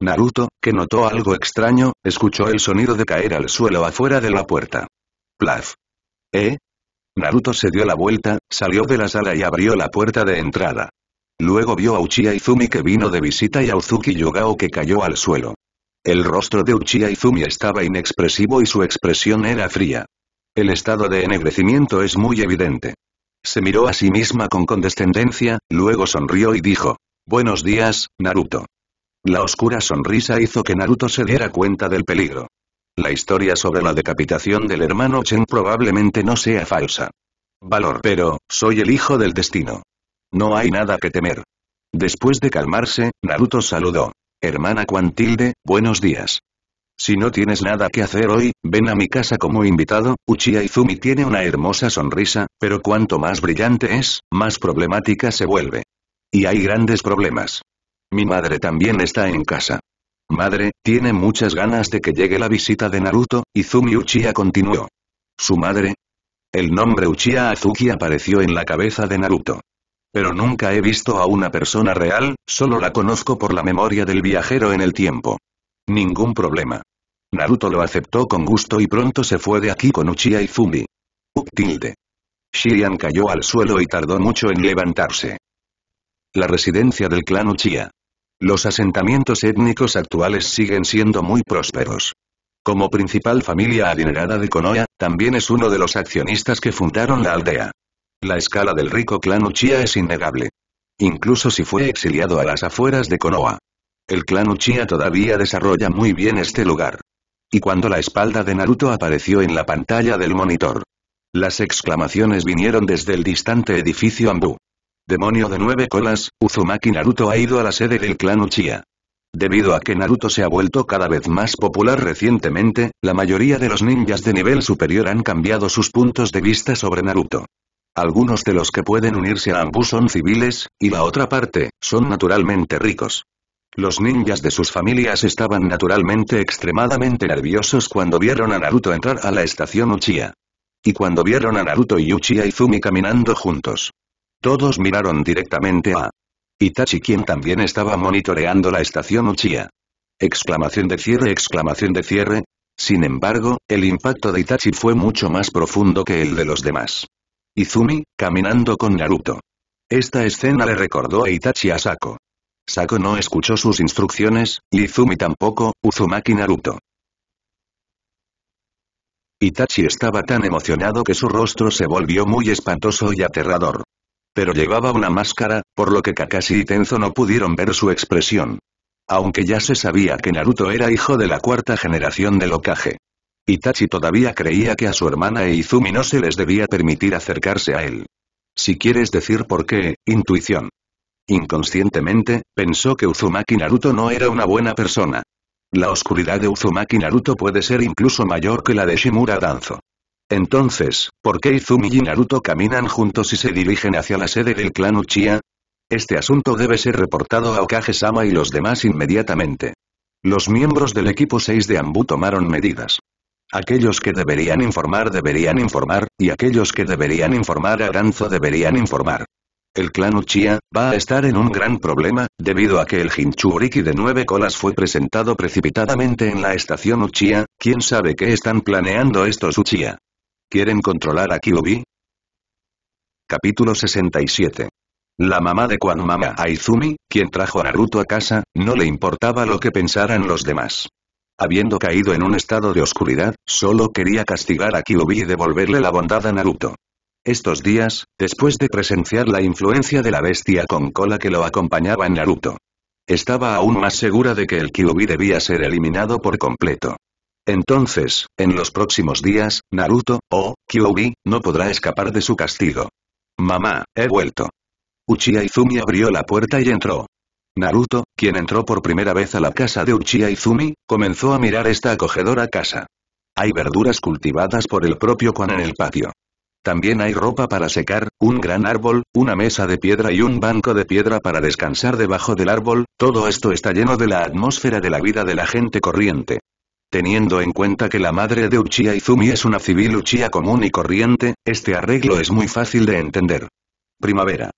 Naruto, que notó algo extraño, escuchó el sonido de caer al suelo afuera de la puerta. Plaf. ¿Eh? Naruto se dio la vuelta, salió de la sala y abrió la puerta de entrada. Luego vio a Uchiha Izumi que vino de visita y a Uzuki Yūgao que cayó al suelo. El rostro de Uchiha Izumi estaba inexpresivo y su expresión era fría. El estado de ennegrecimiento es muy evidente. Se miró a sí misma con condescendencia, luego sonrió y dijo: «Buenos días, Naruto». La oscura sonrisa hizo que Naruto se diera cuenta del peligro. La historia sobre la decapitación del hermano Chen probablemente no sea falsa. Valor, pero, soy el hijo del destino. No hay nada que temer. Después de calmarse, Naruto saludó. Hermana Quan tilde, buenos días. Si no tienes nada que hacer hoy, ven a mi casa como invitado. Uchiha Izumi tiene una hermosa sonrisa, pero cuanto más brillante es, más problemática se vuelve. Y hay grandes problemas. Mi madre también está en casa. Madre, tiene muchas ganas de que llegue la visita de Naruto, Izumi Uchiha continuó. ¿Su madre? El nombre Uchiha Azuki apareció en la cabeza de Naruto. Pero nunca he visto a una persona real, solo la conozco por la memoria del viajero en el tiempo. Ningún problema. Naruto lo aceptó con gusto y pronto se fue de aquí con Uchiha Izumi. Up tilde. Shion cayó al suelo y tardó mucho en levantarse. La residencia del clan Uchiha. Los asentamientos étnicos actuales siguen siendo muy prósperos. Como principal familia adinerada de Konoha, también es uno de los accionistas que fundaron la aldea. La escala del rico clan Uchiha es innegable. Incluso si fue exiliado a las afueras de Konoha. El clan Uchiha todavía desarrolla muy bien este lugar. Y cuando la espalda de Naruto apareció en la pantalla del monitor. Las exclamaciones vinieron desde el distante edificio Anbu. Demonio de nueve colas, Uzumaki Naruto ha ido a la sede del clan Uchiha. Debido a que Naruto se ha vuelto cada vez más popular recientemente, la mayoría de los ninjas de nivel superior han cambiado sus puntos de vista sobre Naruto. Algunos de los que pueden unirse a Anbu son civiles, y la otra parte, son naturalmente ricos. Los ninjas de sus familias estaban naturalmente extremadamente nerviosos cuando vieron a Naruto entrar a la estación Uchiha. Y cuando vieron a Naruto y Uchiha Izumi caminando juntos. Todos miraron directamente a Itachi, quien también estaba monitoreando la estación Uchiha. Exclamación de cierre, exclamación de cierre. Sin embargo, el impacto de Itachi fue mucho más profundo que el de los demás. Izumi, caminando con Naruto. Esta escena le recordó a Itachi a Sako. Sako no escuchó sus instrucciones, y Izumi tampoco, Uzumaki Naruto. Itachi estaba tan emocionado que su rostro se volvió muy espantoso y aterrador. Pero llevaba una máscara, por lo que Kakashi y Tenzo no pudieron ver su expresión. Aunque ya se sabía que Naruto era hijo de la cuarta generación del Hokage. Itachi todavía creía que a su hermana e Izumi no se les debía permitir acercarse a él. Si quieres decir por qué, intuición. Inconscientemente, pensó que Uzumaki Naruto no era una buena persona. La oscuridad de Uzumaki Naruto puede ser incluso mayor que la de Shimura Danzo. Entonces, ¿por qué Izumi y Naruto caminan juntos y se dirigen hacia la sede del clan Uchiha? Este asunto debe ser reportado a Hokage-sama y los demás inmediatamente. Los miembros del equipo seis de Anbu tomaron medidas. Aquellos que deberían informar deberían informar, y aquellos que deberían informar a Danzo deberían informar. El clan Uchiha va a estar en un gran problema, debido a que el Jinchuriki de nueve colas fue presentado precipitadamente en la estación Uchiha. ¿Quién sabe qué están planeando estos Uchiha? ¿Quieren controlar a Kyūbi? Capítulo sesenta y siete. La mamá de Quanmama a Izumi, quien trajo a Naruto a casa, no le importaba lo que pensaran los demás. Habiendo caído en un estado de oscuridad, solo quería castigar a Kyūbi y devolverle la bondad a Naruto. Estos días, después de presenciar la influencia de la bestia con cola que lo acompañaba en Naruto, estaba aún más segura de que el Kyūbi debía ser eliminado por completo. Entonces, en los próximos días, Naruto, o Kyūbi, no podrá escapar de su castigo. Mamá, he vuelto. Uchiha Izumi abrió la puerta y entró. Naruto, quien entró por primera vez a la casa de Uchiha Izumi, comenzó a mirar esta acogedora casa. Hay verduras cultivadas por el propio Quan en el patio. También hay ropa para secar, un gran árbol, una mesa de piedra y un banco de piedra para descansar debajo del árbol. Todo esto está lleno de la atmósfera de la vida de la gente corriente. Teniendo en cuenta que la madre de Uchiha Izumi es una civil Uchiha común y corriente, este arreglo es muy fácil de entender. Primavera.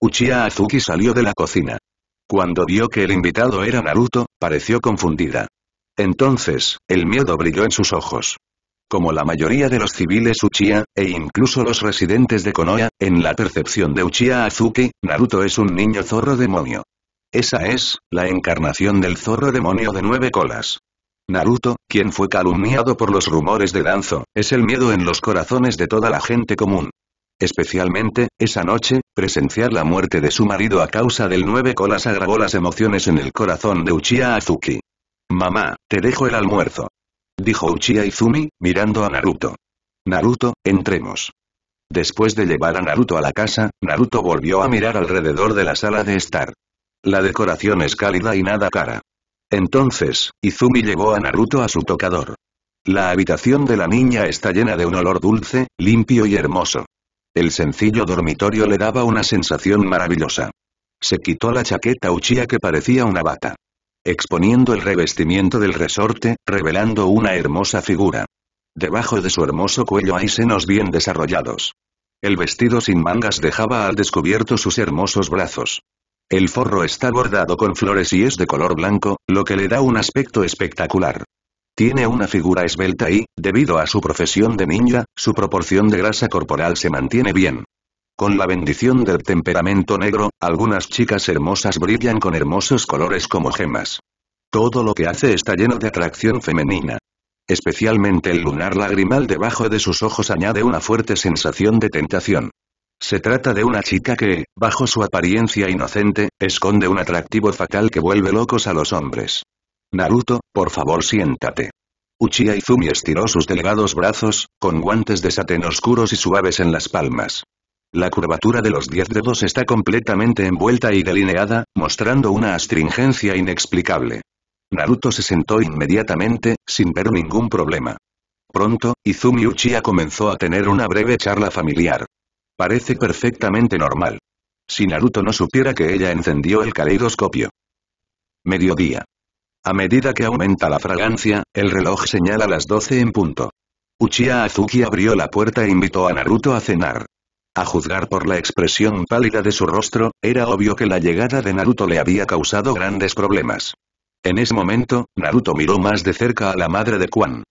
Uchiha Azuki salió de la cocina. Cuando vio que el invitado era Naruto, pareció confundida. Entonces, el miedo brilló en sus ojos. Como la mayoría de los civiles Uchiha, e incluso los residentes de Konoha, en la percepción de Uchiha Azuki, Naruto es un niño zorro demonio. Esa es, la encarnación del zorro demonio de nueve colas. Naruto, quien fue calumniado por los rumores de Danzo, es el miedo en los corazones de toda la gente común. Especialmente, esa noche, presenciar la muerte de su marido a causa del nueve colas agravó las emociones en el corazón de Uchiha Azuki. «Mamá, te dejo el almuerzo», dijo Uchiha Izumi, mirando a Naruto. «Naruto, entremos». Después de llevar a Naruto a la casa, Naruto volvió a mirar alrededor de la sala de estar. La decoración es cálida y nada cara. Entonces, Izumi llevó a Naruto a su tocador. La habitación de la niña está llena de un olor dulce, limpio y hermoso. El sencillo dormitorio le daba una sensación maravillosa. Se quitó la chaqueta Uchiha que parecía una bata, exponiendo el revestimiento del resorte, revelando una hermosa figura. Debajo de su hermoso cuello hay senos bien desarrollados. El vestido sin mangas dejaba al descubierto sus hermosos brazos. El forro está bordado con flores y es de color blanco, lo que le da un aspecto espectacular. Tiene una figura esbelta y, debido a su profesión de ninja, su proporción de grasa corporal se mantiene bien. Con la bendición del temperamento negro, algunas chicas hermosas brillan con hermosos colores como gemas. Todo lo que hace está lleno de atracción femenina. Especialmente el lunar lagrimal debajo de sus ojos añade una fuerte sensación de tentación. Se trata de una chica que, bajo su apariencia inocente, esconde un atractivo fatal que vuelve locos a los hombres. Naruto, por favor siéntate. Uchiha Izumi estiró sus delgados brazos, con guantes de satén oscuros y suaves en las palmas. La curvatura de los diez dedos está completamente envuelta y delineada, mostrando una astringencia inexplicable. Naruto se sentó inmediatamente, sin ver ningún problema. Pronto, Izumi Uchiha comenzó a tener una breve charla familiar. Parece perfectamente normal. Si Naruto no supiera que ella encendió el caleidoscopio. Mediodía. A medida que aumenta la fragancia, el reloj señala las doce en punto. Uchiha Azuki abrió la puerta e invitó a Naruto a cenar. A juzgar por la expresión pálida de su rostro, era obvio que la llegada de Naruto le había causado grandes problemas. En ese momento, Naruto miró más de cerca a la madre de Quan.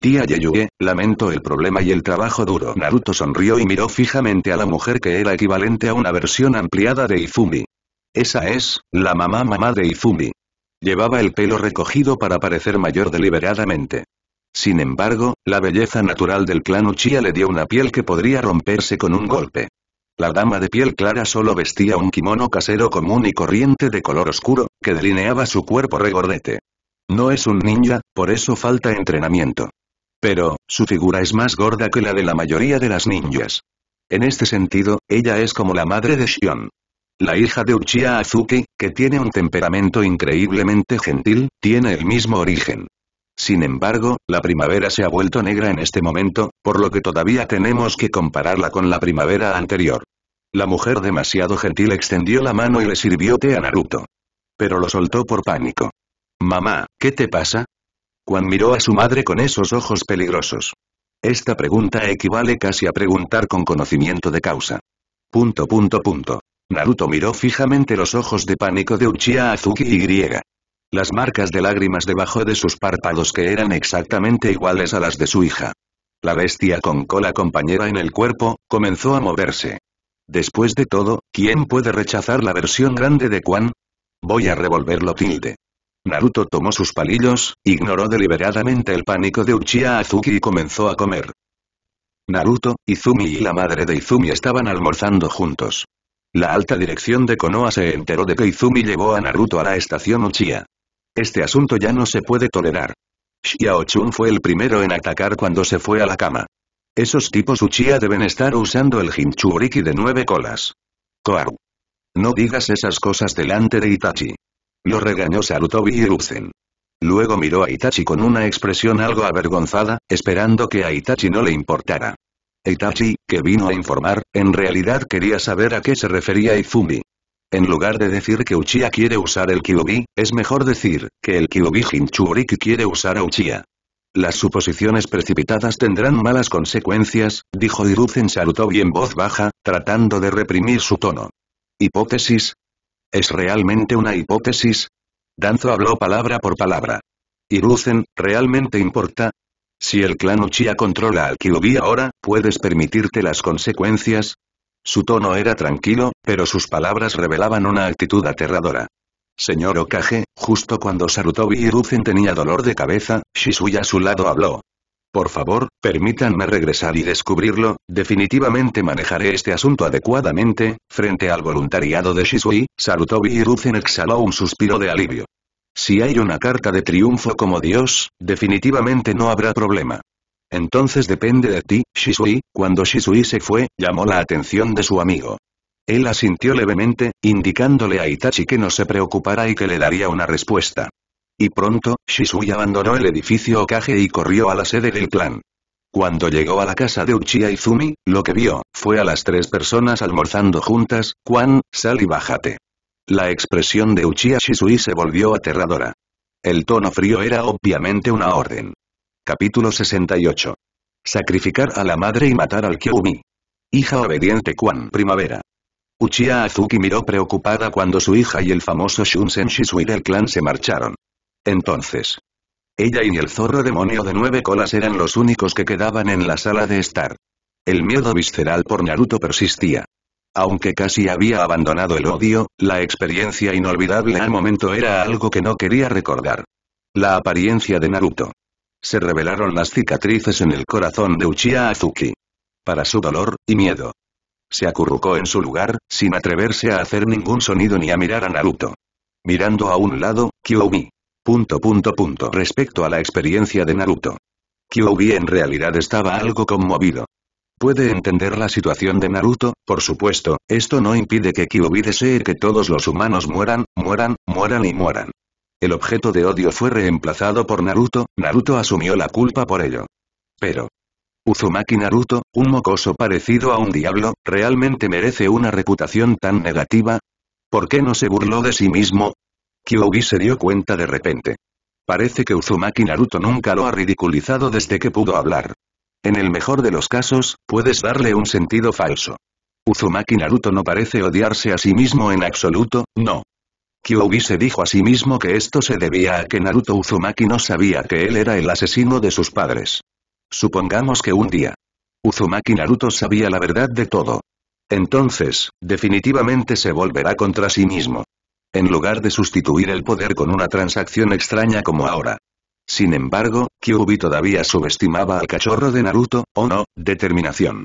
Tía Yeyuge, lamento el problema y el trabajo duro. Naruto sonrió y miró fijamente a la mujer que era equivalente a una versión ampliada de Izumi. Esa es, la mamá mamá de Izumi. Llevaba el pelo recogido para parecer mayor deliberadamente. Sin embargo, la belleza natural del clan Uchiha le dio una piel que podría romperse con un golpe. La dama de piel clara solo vestía un kimono casero común y corriente de color oscuro, que delineaba su cuerpo regordete. No es un ninja, por eso falta entrenamiento. Pero, su figura es más gorda que la de la mayoría de las ninjas. En este sentido, ella es como la madre de Shion. La hija de Uchiha Azuki, que tiene un temperamento increíblemente gentil, tiene el mismo origen. Sin embargo, la primavera se ha vuelto negra en este momento, por lo que todavía tenemos que compararla con la primavera anterior. La mujer demasiado gentil extendió la mano y le sirvió té a Naruto. Pero lo soltó por pánico. «Mamá, ¿qué te pasa?» Quan miró a su madre con esos ojos peligrosos. Esta pregunta equivale casi a preguntar con conocimiento de causa. Punto punto punto. Naruto miró fijamente los ojos de pánico de Uchiha Azuki y griega. Las marcas de lágrimas debajo de sus párpados que eran exactamente iguales a las de su hija. La bestia con cola compañera en el cuerpo, comenzó a moverse. Después de todo, ¿quién puede rechazar la versión grande de Quan? Voy a revolverlo tilde. Naruto tomó sus palillos, ignoró deliberadamente el pánico de Uchiha Azuki y comenzó a comer. Naruto, Izumi y la madre de Izumi estaban almorzando juntos. La alta dirección de Konoha se enteró de que Izumi llevó a Naruto a la estación Uchiha. Este asunto ya no se puede tolerar. Xiaochun fue el primero en atacar cuando se fue a la cama. Esos tipos Uchiha deben estar usando el Jinchuriki de nueve colas. Koharu. No digas esas cosas delante de Itachi. Lo regañó Sarutobi Hiruzen. Luego miró a Itachi con una expresión algo avergonzada, esperando que a Itachi no le importara. Itachi, que vino a informar, en realidad quería saber a qué se refería Izumi. En lugar de decir que Uchiha quiere usar el Kyūbi, es mejor decir, que el Kyūbi Jinchuriki quiere usar a Uchiha. Las suposiciones precipitadas tendrán malas consecuencias, dijo Hiruzen Sarutobi en voz baja, tratando de reprimir su tono. ¿Hipótesis? ¿Es realmente una hipótesis? Danzo habló palabra por palabra. Hiruzen, ¿realmente importa? Si el clan Uchiha controla al Kyūbi ahora, ¿puedes permitirte las consecuencias? Su tono era tranquilo, pero sus palabras revelaban una actitud aterradora. Señor Hokage, justo cuando Sarutobi Hiruzen tenía dolor de cabeza, Shisui a su lado habló. Por favor, permítanme regresar y descubrirlo, definitivamente manejaré este asunto adecuadamente. Frente al voluntariado de Shisui, Sarutobi Hiruzen exhaló un suspiro de alivio. Si hay una carta de triunfo como Dios, definitivamente no habrá problema. Entonces depende de ti, Shisui. Cuando Shisui se fue, llamó la atención de su amigo. Él asintió levemente, indicándole a Itachi que no se preocupara y que le daría una respuesta. Y pronto, Shisui abandonó el edificio Hokage y corrió a la sede del clan. Cuando llegó a la casa de Uchiha Izumi, lo que vio, fue a las tres personas almorzando juntas. Juan, sal y bájate. La expresión de Uchiha Shisui se volvió aterradora. El tono frío era obviamente una orden. Capítulo sesenta y ocho. Sacrificar a la madre y matar al Kyūbi. Hija obediente Quan Primavera. Uchiha Azuki miró preocupada cuando su hija y el famoso Shunsen Shisui del clan se marcharon. Entonces, ella y el zorro demonio de nueve colas eran los únicos que quedaban en la sala de estar. El miedo visceral por Naruto persistía. Aunque casi había abandonado el odio, la experiencia inolvidable al momento era algo que no quería recordar. La apariencia de Naruto. Se revelaron las cicatrices en el corazón de Uchiha Azuki. Para su dolor y miedo. Se acurrucó en su lugar, sin atreverse a hacer ningún sonido ni a mirar a Naruto. Mirando a un lado, Kyūbi. Punto punto punto. Respecto a la experiencia de Naruto, Kyūbi en realidad estaba algo conmovido. Puede entender la situación de Naruto, por supuesto, esto no impide que Kyūbi desee que todos los humanos mueran, mueran, mueran y mueran. El objeto de odio fue reemplazado por Naruto, Naruto asumió la culpa por ello. Pero Uzumaki Naruto, un mocoso parecido a un diablo, ¿realmente merece una reputación tan negativa? ¿Por qué no se burló de sí mismo? Kyūbi se dio cuenta de repente. Parece que Uzumaki Naruto nunca lo ha ridiculizado desde que pudo hablar. En el mejor de los casos, puedes darle un sentido falso. Uzumaki Naruto no parece odiarse a sí mismo en absoluto, no. Kyūbi se dijo a sí mismo que esto se debía a que Naruto Uzumaki no sabía que él era el asesino de sus padres. Supongamos que un día, Uzumaki Naruto sabía la verdad de todo. Entonces, definitivamente se volverá contra sí mismo. En lugar de sustituir el poder con una transacción extraña como ahora. Sin embargo, Kyūbi todavía subestimaba al cachorro de Naruto, o no, determinación.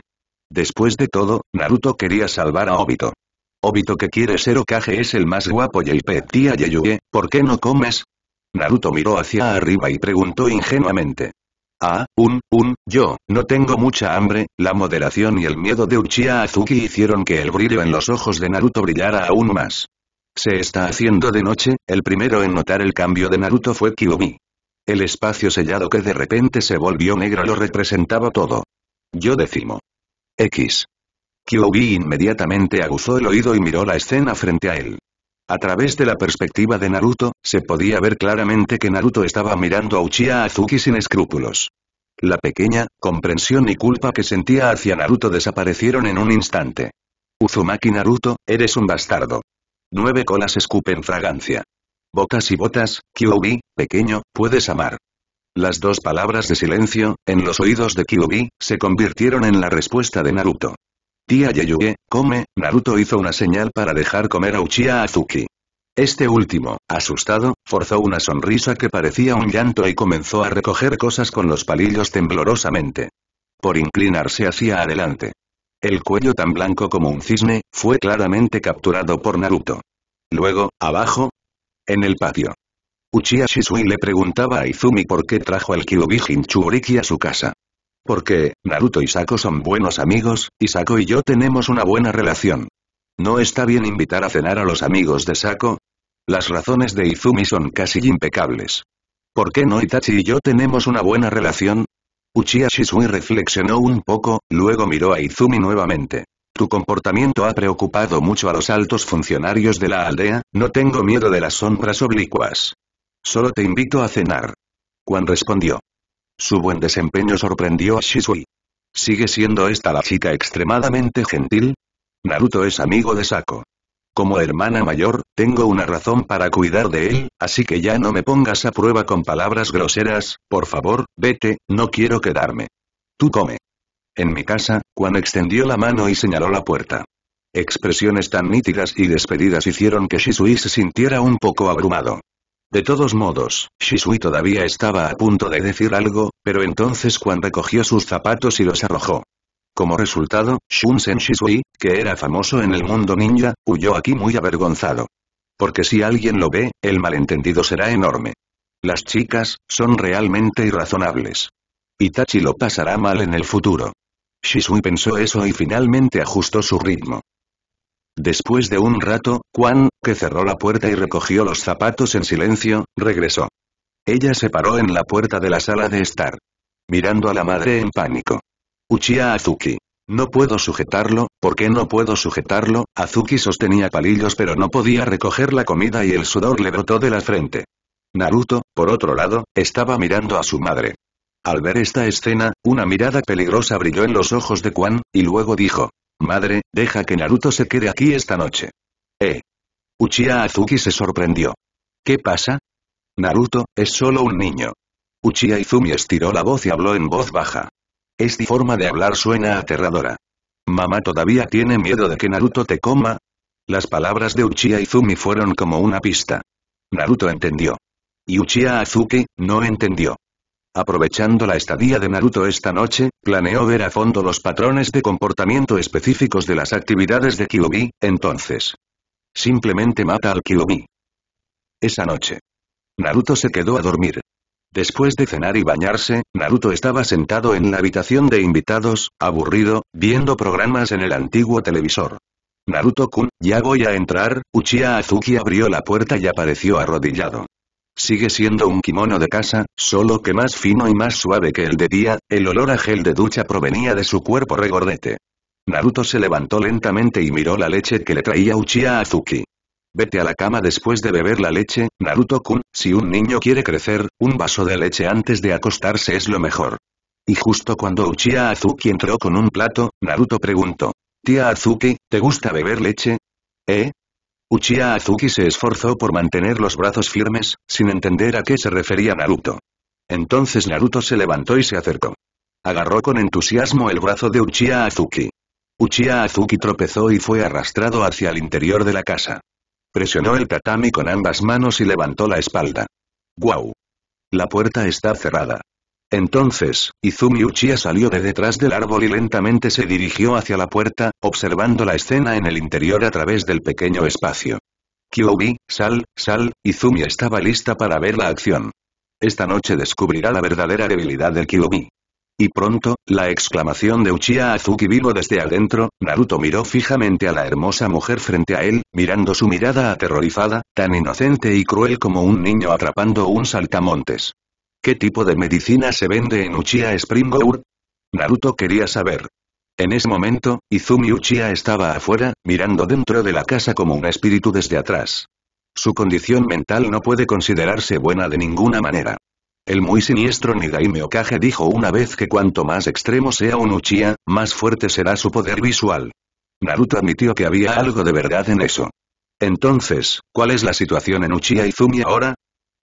Después de todo, Naruto quería salvar a Obito. Obito que quiere ser Hokage es el más guapo. Yeipet tía Yeyuge, ¿por qué no comes? Naruto miró hacia arriba y preguntó ingenuamente. Ah, un, un, yo, no tengo mucha hambre. La moderación y el miedo de Uchiha Azuki hicieron que el brillo en los ojos de Naruto brillara aún más. Se está haciendo de noche, el primero en notar el cambio de Naruto fue Kyūbi. El espacio sellado que de repente se volvió negro lo representaba todo. Yo decimo. X. Kyūbi inmediatamente aguzó el oído y miró la escena frente a él. A través de la perspectiva de Naruto, se podía ver claramente que Naruto estaba mirando a Uchiha Azuki sin escrúpulos. La pequeña comprensión y culpa que sentía hacia Naruto desaparecieron en un instante. Uzumaki Naruto, eres un bastardo. Nueve colas escupen fragancia. Botas y botas, Kyūbi, pequeño, puedes amar. Las dos palabras de silencio, en los oídos de Kyūbi, se convirtieron en la respuesta de Naruto. Tía Yeyuge, come. Naruto hizo una señal para dejar comer a Uchiha Azuki. Este último, asustado, forzó una sonrisa que parecía un llanto y comenzó a recoger cosas con los palillos temblorosamente. Por inclinarse hacia adelante. El cuello tan blanco como un cisne, fue claramente capturado por Naruto. Luego, abajo, en el patio. Uchiha Shisui le preguntaba a Izumi por qué trajo al Kyūbi Jinchuriki a su casa. Porque, Naruto y Sako son buenos amigos, y Sako y yo tenemos una buena relación. ¿No está bien invitar a cenar a los amigos de Sako? Las razones de Izumi son casi impecables. ¿Por qué no Itachi y yo tenemos una buena relación? Uchiha Shisui reflexionó un poco, luego miró a Izumi nuevamente. Tu comportamiento ha preocupado mucho a los altos funcionarios de la aldea, no tengo miedo de las sombras oblicuas. Solo te invito a cenar. Quan respondió. Su buen desempeño sorprendió a Shisui. ¿Sigue siendo esta la chica extremadamente gentil? Naruto es amigo de Sako. Como hermana mayor, tengo una razón para cuidar de él, así que ya no me pongas a prueba con palabras groseras, por favor, vete, no quiero quedarme. Tú come. En mi casa, Quan extendió la mano y señaló la puerta. Expresiones tan nítidas y despedidas hicieron que Shisui se sintiera un poco abrumado. De todos modos, Shisui todavía estaba a punto de decir algo, pero entonces Quan recogió sus zapatos y los arrojó. Como resultado, Shunsen Shisui, que era famoso en el mundo ninja, huyó aquí muy avergonzado. Porque si alguien lo ve, el malentendido será enorme. Las chicas, son realmente irrazonables. Itachi lo pasará mal en el futuro. Shisui pensó eso y finalmente ajustó su ritmo. Después de un rato, Quan, que cerró la puerta y recogió los zapatos en silencio, regresó. Ella se paró en la puerta de la sala de estar, mirando a la madre en pánico. Uchiha Azuki. No puedo sujetarlo, ¿por qué no puedo sujetarlo? Azuki sostenía palillos pero no podía recoger la comida y el sudor le brotó de la frente. Naruto, por otro lado, estaba mirando a su madre. Al ver esta escena, una mirada peligrosa brilló en los ojos de Quan, y luego dijo: Madre, deja que Naruto se quede aquí esta noche. Eh. Uchiha Azuki se sorprendió. ¿Qué pasa? Naruto, es solo un niño. Uchiha Izumi estiró la voz y habló en voz baja. Esta forma de hablar suena aterradora. ¿Mamá todavía tiene miedo de que Naruto te coma? Las palabras de Uchiha Izumi fueron como una pista. Naruto entendió. Y Uchiha Azuki no entendió. Aprovechando la estadía de Naruto esta noche, planeó ver a fondo los patrones de comportamiento específicos de las actividades de Kyūbi, entonces. Simplemente mata al Kyūbi. Esa noche. Naruto se quedó a dormir. Después de cenar y bañarse, Naruto estaba sentado en la habitación de invitados, aburrido, viendo programas en el antiguo televisor. Naruto-kun, ya voy a entrar. Uchiha Azuki abrió la puerta y apareció arrodillado. Sigue siendo un kimono de casa, solo que más fino y más suave que el de día, el olor a gel de ducha provenía de su cuerpo regordete. Naruto se levantó lentamente y miró la leche que le traía Uchiha Azuki. Vete a la cama después de beber la leche, Naruto-kun, si un niño quiere crecer, un vaso de leche antes de acostarse es lo mejor. Y justo cuando Uchiha Azuki entró con un plato, Naruto preguntó: Tía Azuki, ¿te gusta beber leche? ¿Eh? Uchiha Azuki se esforzó por mantener los brazos firmes, sin entender a qué se refería Naruto. Entonces Naruto se levantó y se acercó. Agarró con entusiasmo el brazo de Uchiha Azuki. Uchiha Azuki tropezó y fue arrastrado hacia el interior de la casa. Presionó el tatami con ambas manos y levantó la espalda. ¡Guau! La puerta está cerrada. Entonces, Izumi Uchiha salió de detrás del árbol y lentamente se dirigió hacia la puerta, observando la escena en el interior a través del pequeño espacio. Kyūbi, sal, sal, Izumi estaba lista para ver la acción. Esta noche descubrirá la verdadera debilidad del Kyūbi. Y pronto, la exclamación de Uchiha Azuki vino desde adentro. Naruto miró fijamente a la hermosa mujer frente a él, mirando su mirada aterrorizada, tan inocente y cruel como un niño atrapando un saltamontes. ¿Qué tipo de medicina se vende en Uchiha Springboard? Naruto quería saber. En ese momento, Izumi Uchiha estaba afuera, mirando dentro de la casa como un espíritu desde atrás. Su condición mental no puede considerarse buena de ninguna manera. El muy siniestro Daimyo Hokage dijo una vez que cuanto más extremo sea un Uchiha, más fuerte será su poder visual. Naruto admitió que había algo de verdad en eso. Entonces, ¿cuál es la situación en Uchiha Izumi ahora?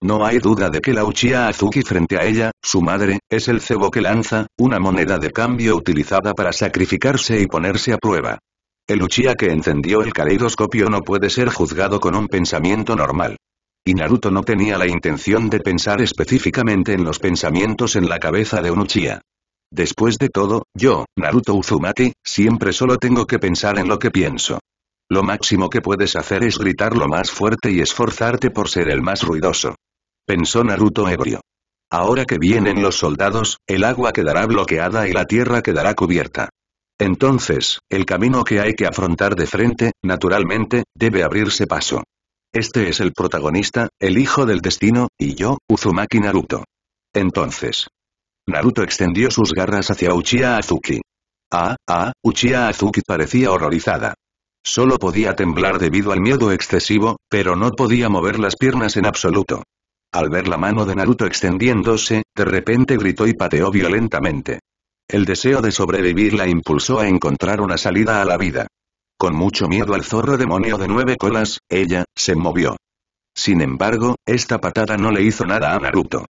No hay duda de que la Uchiha Azuki frente a ella, su madre, es el cebo que lanza, una moneda de cambio utilizada para sacrificarse y ponerse a prueba. El Uchiha que encendió el caleidoscopio no puede ser juzgado con un pensamiento normal. Y Naruto no tenía la intención de pensar específicamente en los pensamientos en la cabeza de un Uchiha. Después de todo, yo, Naruto Uzumaki, siempre solo tengo que pensar en lo que pienso. Lo máximo que puedes hacer es gritar lo más fuerte y esforzarte por ser el más ruidoso. Pensó Naruto ebrio. Ahora que vienen los soldados, el agua quedará bloqueada y la tierra quedará cubierta. Entonces, el camino que hay que afrontar de frente, naturalmente, debe abrirse paso. Este es el protagonista, el hijo del destino, y yo, Uzumaki Naruto. Entonces. Naruto extendió sus garras hacia Uchiha Azuki. Ah, ah, Uchiha Azuki parecía horrorizada. Solo podía temblar debido al miedo excesivo, pero no podía mover las piernas en absoluto. Al ver la mano de Naruto extendiéndose, de repente gritó y pateó violentamente. El deseo de sobrevivir la impulsó a encontrar una salida a la vida. Con mucho miedo al zorro demonio de nueve colas, ella se movió. Sin embargo, esta patada no le hizo nada a Naruto.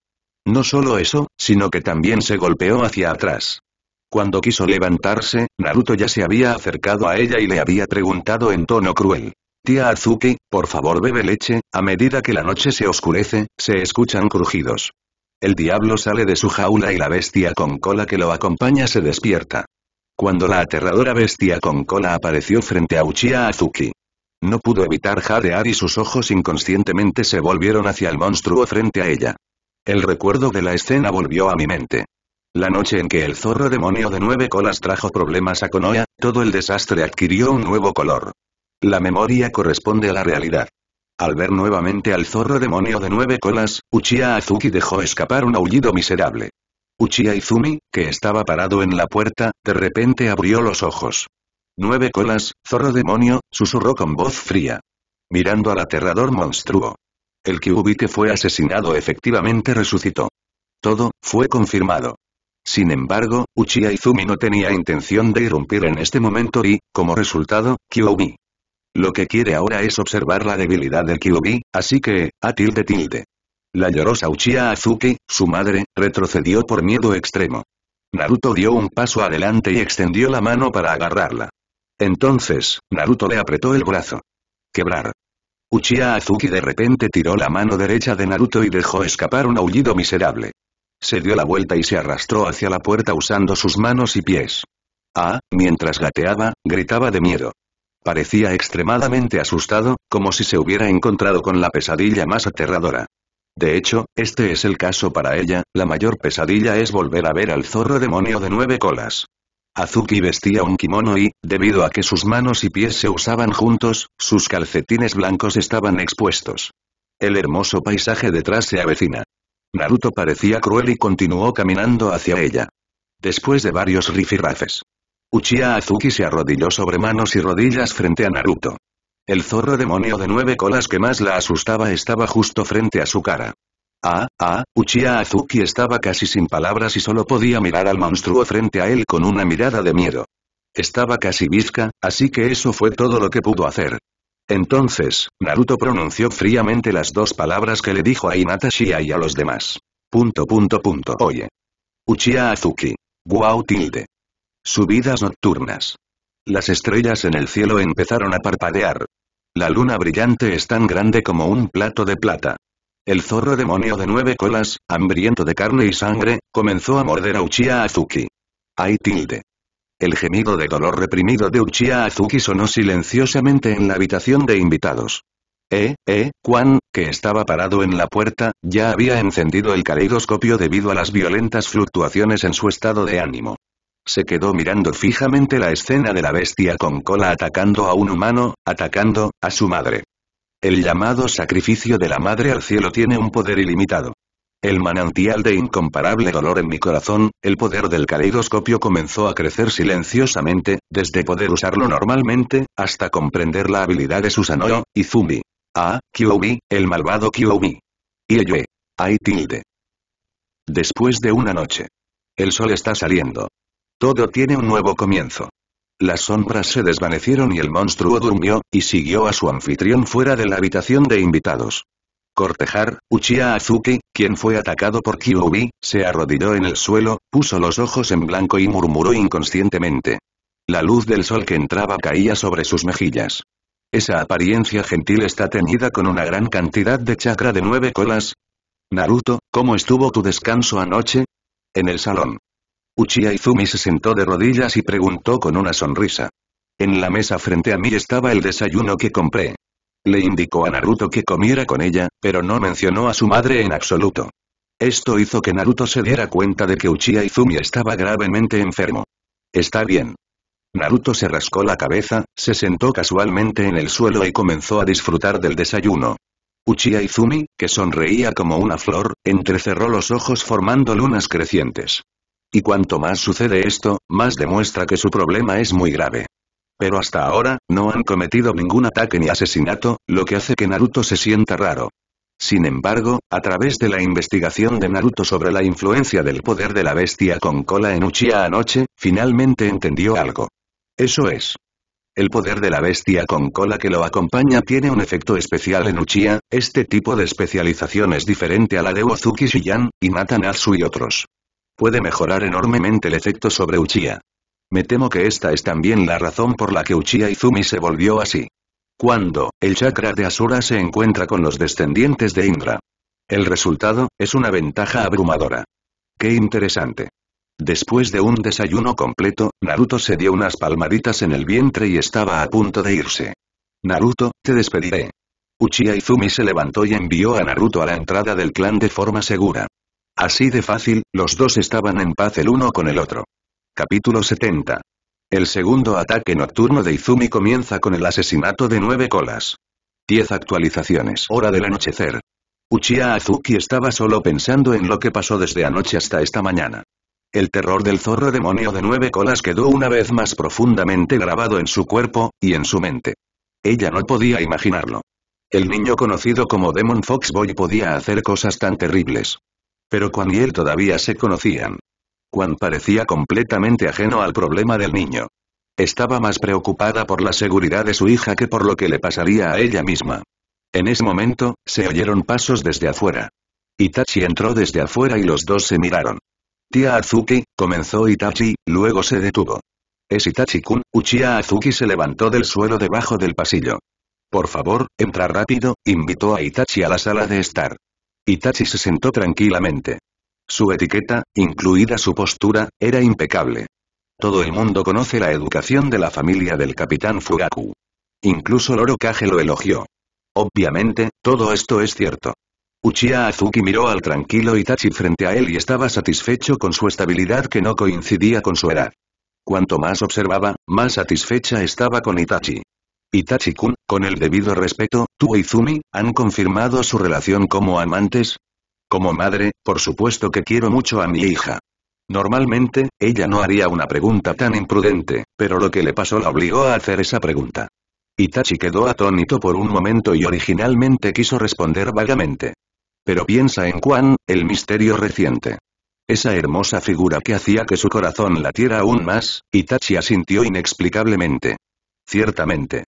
No solo eso, sino que también se golpeó hacia atrás. Cuando quiso levantarse, Naruto ya se había acercado a ella y le había preguntado en tono cruel: Tía Azuki, por favor bebe leche. A medida que la noche se oscurece, se escuchan crujidos. El diablo sale de su jaula y la bestia con cola que lo acompaña se despierta. Cuando la aterradora bestia con cola apareció frente a Uchiha Azuki. No pudo evitar jadear y sus ojos inconscientemente se volvieron hacia el monstruo frente a ella. El recuerdo de la escena volvió a mi mente. La noche en que el zorro demonio de nueve colas trajo problemas a Konoha, todo el desastre adquirió un nuevo color. La memoria corresponde a la realidad. Al ver nuevamente al zorro demonio de nueve colas, Uchiha Azuki dejó escapar un aullido miserable. Uchiha Izumi, que estaba parado en la puerta, de repente abrió los ojos. «Nueve colas, zorro demonio», susurró con voz fría, mirando al aterrador monstruo. El Kyūbi que fue asesinado efectivamente resucitó. Todo fue confirmado. Sin embargo, Uchiha Izumi no tenía intención de irrumpir en este momento y, como resultado, Kyūbi. Lo que quiere ahora es observar la debilidad del Kyūbi, así que, a tilde tilde. La llorosa Uchiha Azuki, su madre, retrocedió por miedo extremo. Naruto dio un paso adelante y extendió la mano para agarrarla. Entonces, Naruto le apretó el brazo. Quebrar. Uchiha Azuki de repente tiró la mano derecha de Naruto y dejó escapar un aullido miserable. Se dio la vuelta y se arrastró hacia la puerta usando sus manos y pies. Ah, mientras gateaba, gritaba de miedo. Parecía extremadamente asustado, como si se hubiera encontrado con la pesadilla más aterradora. De hecho, este es el caso para ella, la mayor pesadilla es volver a ver al zorro demonio de nueve colas. Azuki vestía un kimono y, debido a que sus manos y pies se usaban juntos, sus calcetines blancos estaban expuestos. El hermoso paisaje detrás se avecina. Naruto parecía cruel y continuó caminando hacia ella. Después de varios rifirrafes, Uchiha Azuki se arrodilló sobre manos y rodillas frente a Naruto. El zorro demonio de nueve colas que más la asustaba estaba justo frente a su cara. Ah, ah, Uchiha Azuki estaba casi sin palabras y solo podía mirar al monstruo frente a él con una mirada de miedo. Estaba casi bizca, así que eso fue todo lo que pudo hacer. Entonces, Naruto pronunció fríamente las dos palabras que le dijo a Hinata Shia y a los demás. Punto punto punto. Oye. Uchiha Azuki. Guau tilde. Subidas nocturnas. Las estrellas en el cielo empezaron a parpadear. La luna brillante es tan grande como un plato de plata. El zorro demonio de nueve colas, hambriento de carne y sangre, comenzó a morder a Uchiha Azuki. Ay tilde. El gemido de dolor reprimido de Uchiha Azuki sonó silenciosamente en la habitación de invitados. Eh, eh, Quan, que estaba parado en la puerta, ya había encendido el caleidoscopio debido a las violentas fluctuaciones en su estado de ánimo. Se quedó mirando fijamente la escena de la bestia con cola atacando a un humano, atacando a su madre. El llamado sacrificio de la madre al cielo tiene un poder ilimitado. El manantial de incomparable dolor en mi corazón, el poder del caleidoscopio comenzó a crecer silenciosamente, desde poder usarlo normalmente, hasta comprender la habilidad de Susanoo, Izumi. Ah, Kyūbi, el malvado Kyūbi. Ieye. Ay tilde. Después de una noche. El sol está saliendo. Todo tiene un nuevo comienzo. Las sombras se desvanecieron y el monstruo durmió, y siguió a su anfitrión fuera de la habitación de invitados. Cortejar, Uchiha Azuki, quien fue atacado por Kyūbi, se arrodilló en el suelo, puso los ojos en blanco y murmuró inconscientemente. La luz del sol que entraba caía sobre sus mejillas. Esa apariencia gentil está teñida con una gran cantidad de chakra de nueve colas. Naruto, ¿cómo estuvo tu descanso anoche? En el salón. Uchiha Izumi se sentó de rodillas y preguntó con una sonrisa. En la mesa frente a mí estaba el desayuno que compré. Le indicó a Naruto que comiera con ella, pero no mencionó a su madre en absoluto. Esto hizo que Naruto se diera cuenta de que Uchiha Izumi estaba gravemente enfermo. Está bien. Naruto se rascó la cabeza, se sentó casualmente en el suelo y comenzó a disfrutar del desayuno. Uchiha Izumi, que sonreía como una flor, entrecerró los ojos formando lunas crecientes. Y cuanto más sucede esto, más demuestra que su problema es muy grave. Pero hasta ahora, no han cometido ningún ataque ni asesinato, lo que hace que Naruto se sienta raro. Sin embargo, a través de la investigación de Naruto sobre la influencia del poder de la bestia con cola en Uchiha anoche, finalmente entendió algo. Eso es. El poder de la bestia con cola que lo acompaña tiene un efecto especial en Uchiha, este tipo de especialización es diferente a la de Uzuki Shion, Hinata Natsu y otros. Puede mejorar enormemente el efecto sobre Uchiha. Me temo que esta es también la razón por la que Uchiha Izumi se volvió así. Cuando, el chakra de Asura se encuentra con los descendientes de Indra. El resultado, es una ventaja abrumadora. ¡Qué interesante! Después de un desayuno completo, Naruto se dio unas palmaditas en el vientre y estaba a punto de irse. Naruto, te despediré. Uchiha Izumi se levantó y envió a Naruto a la entrada del clan de forma segura. Así de fácil, los dos estaban en paz el uno con el otro. Capítulo setenta. El segundo ataque nocturno de Izumi comienza con el asesinato de nueve colas. diez actualizaciones. Hora del anochecer. Uchiha Azuki estaba solo pensando en lo que pasó desde anoche hasta esta mañana. El terror del zorro demonio de nueve colas quedó una vez más profundamente grabado en su cuerpo, y en su mente. Ella no podía imaginarlo. El niño conocido como Demon Fox Boy podía hacer cosas tan terribles. Pero Quan y él todavía se conocían. Quan parecía completamente ajeno al problema del niño. Estaba más preocupada por la seguridad de su hija que por lo que le pasaría a ella misma. En ese momento, se oyeron pasos desde afuera. Itachi entró desde afuera y los dos se miraron. Tía Azuki, comenzó Itachi, luego se detuvo. Es Itachi-kun. Uchiha Azuki se levantó del suelo debajo del pasillo. Por favor, entra rápido, invitó a Itachi a la sala de estar. Itachi se sentó tranquilamente. Su etiqueta, incluida su postura, era impecable. Todo el mundo conoce la educación de la familia del capitán Fugaku. Incluso el Hokage lo elogió. Obviamente, todo esto es cierto. Uchiha Azuki miró al tranquilo Itachi frente a él y estaba satisfecho con su estabilidad que no coincidía con su edad. Cuanto más observaba, más satisfecha estaba con Itachi. Itachi-kun, con el debido respeto, tú e Izumi, ¿han confirmado su relación como amantes? Como madre, por supuesto que quiero mucho a mi hija. Normalmente, ella no haría una pregunta tan imprudente, pero lo que le pasó la obligó a hacer esa pregunta. Itachi quedó atónito por un momento y originalmente quiso responder vagamente. Pero piensa en Quan, el misterio reciente. Esa hermosa figura que hacía que su corazón latiera aún más, Itachi asintió inexplicablemente. Ciertamente.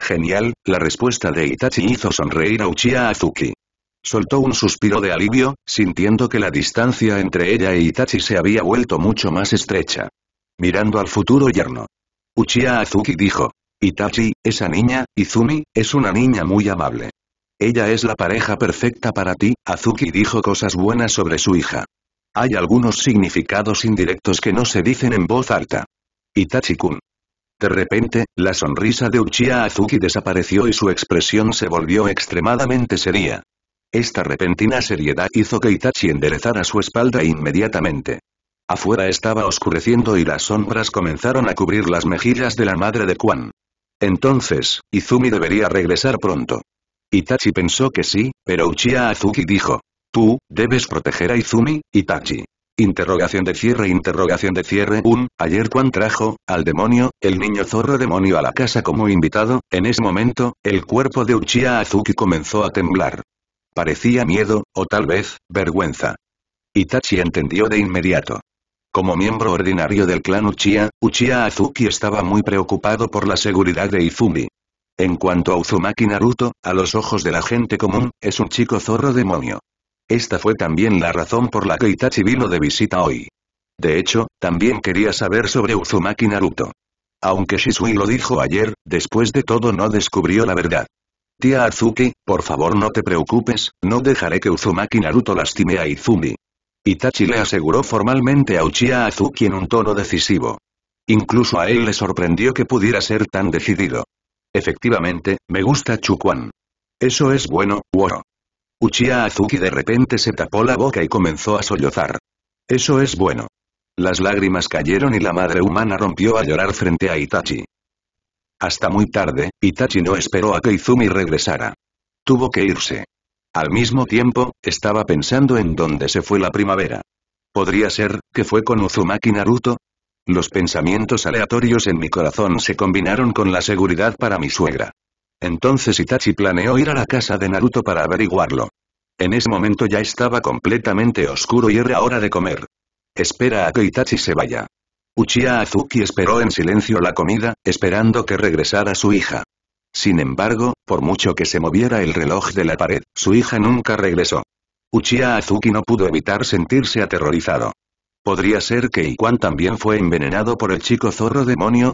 Genial, la respuesta de Itachi hizo sonreír a Uchiha Azuki. Soltó un suspiro de alivio, sintiendo que la distancia entre ella e Itachi se había vuelto mucho más estrecha. Mirando al futuro yerno. Uchiha Azuki dijo. Itachi, esa niña, Izumi, es una niña muy amable. Ella es la pareja perfecta para ti. Azuki dijo cosas buenas sobre su hija. Hay algunos significados indirectos que no se dicen en voz alta. Itachi-kun. De repente, la sonrisa de Uchiha Azuki desapareció y su expresión se volvió extremadamente seria. Esta repentina seriedad hizo que Itachi enderezara su espalda inmediatamente. Afuera estaba oscureciendo y las sombras comenzaron a cubrir las mejillas de la madre de Quan. Entonces, Izumi debería regresar pronto. Itachi pensó que sí, pero Uchiha Azuki dijo. Tú, debes proteger a Izumi, Itachi. Interrogación de cierre, interrogación de cierre. Un, ayer Quan trajo, al demonio, el niño zorro demonio a la casa como invitado, en ese momento, el cuerpo de Uchiha Azuki comenzó a temblar. Parecía miedo, o tal vez, vergüenza. Itachi entendió de inmediato. Como miembro ordinario del clan Uchiha, Uchiha Azuki estaba muy preocupado por la seguridad de Izumi. En cuanto a Uzumaki Naruto, a los ojos de la gente común, es un chico zorro demonio. Esta fue también la razón por la que Itachi vino de visita hoy. De hecho, también quería saber sobre Uzumaki Naruto. Aunque Shisui lo dijo ayer, después de todo no descubrió la verdad. Tía Azuki, por favor no te preocupes, no dejaré que Uzumaki Naruto lastime a Izumi. Itachi le aseguró formalmente a Uchiha Azuki en un tono decisivo. Incluso a él le sorprendió que pudiera ser tan decidido. Efectivamente, me gusta Chuquan. Eso es bueno, wow. Uchiha Azuki de repente se tapó la boca y comenzó a sollozar. Eso es bueno. Las lágrimas cayeron y la madre humana rompió a llorar frente a Itachi. Hasta muy tarde, Itachi no esperó a que Izumi regresara. Tuvo que irse. Al mismo tiempo, estaba pensando en dónde se fue la primavera. ¿Podría ser, que fue con Uzumaki Naruto? Los pensamientos aleatorios en mi corazón se combinaron con la seguridad para mi suegra. Entonces Itachi planeó ir a la casa de Naruto para averiguarlo. En ese momento ya estaba completamente oscuro y era hora de comer. Espera a que Itachi se vaya. Uchiha Azuki esperó en silencio la comida, esperando que regresara su hija. Sin embargo, por mucho que se moviera el reloj de la pared, su hija nunca regresó. Uchiha Azuki no pudo evitar sentirse aterrorizado. ¿Podría ser que Quan también fue envenenado por el chico zorro demonio?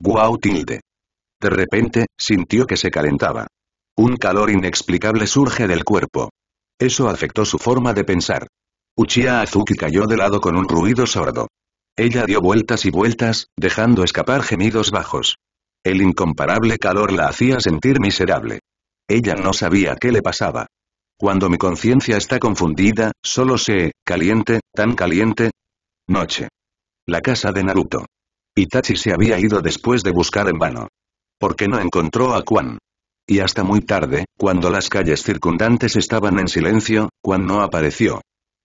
Guau tilde. De repente, sintió que se calentaba. Un calor inexplicable surge del cuerpo. Eso afectó su forma de pensar. Uchiha Azuki cayó de lado con un ruido sordo. Ella dio vueltas y vueltas, dejando escapar gemidos bajos. El incomparable calor la hacía sentir miserable. Ella no sabía qué le pasaba. Cuando mi conciencia está confundida, solo sé, caliente, tan caliente. Noche. La casa de Naruto. Itachi se había ido después de buscar en vano. ¿Por qué no encontró a Quan? y hasta muy tarde, cuando las calles circundantes estaban en silencio, Quan no apareció.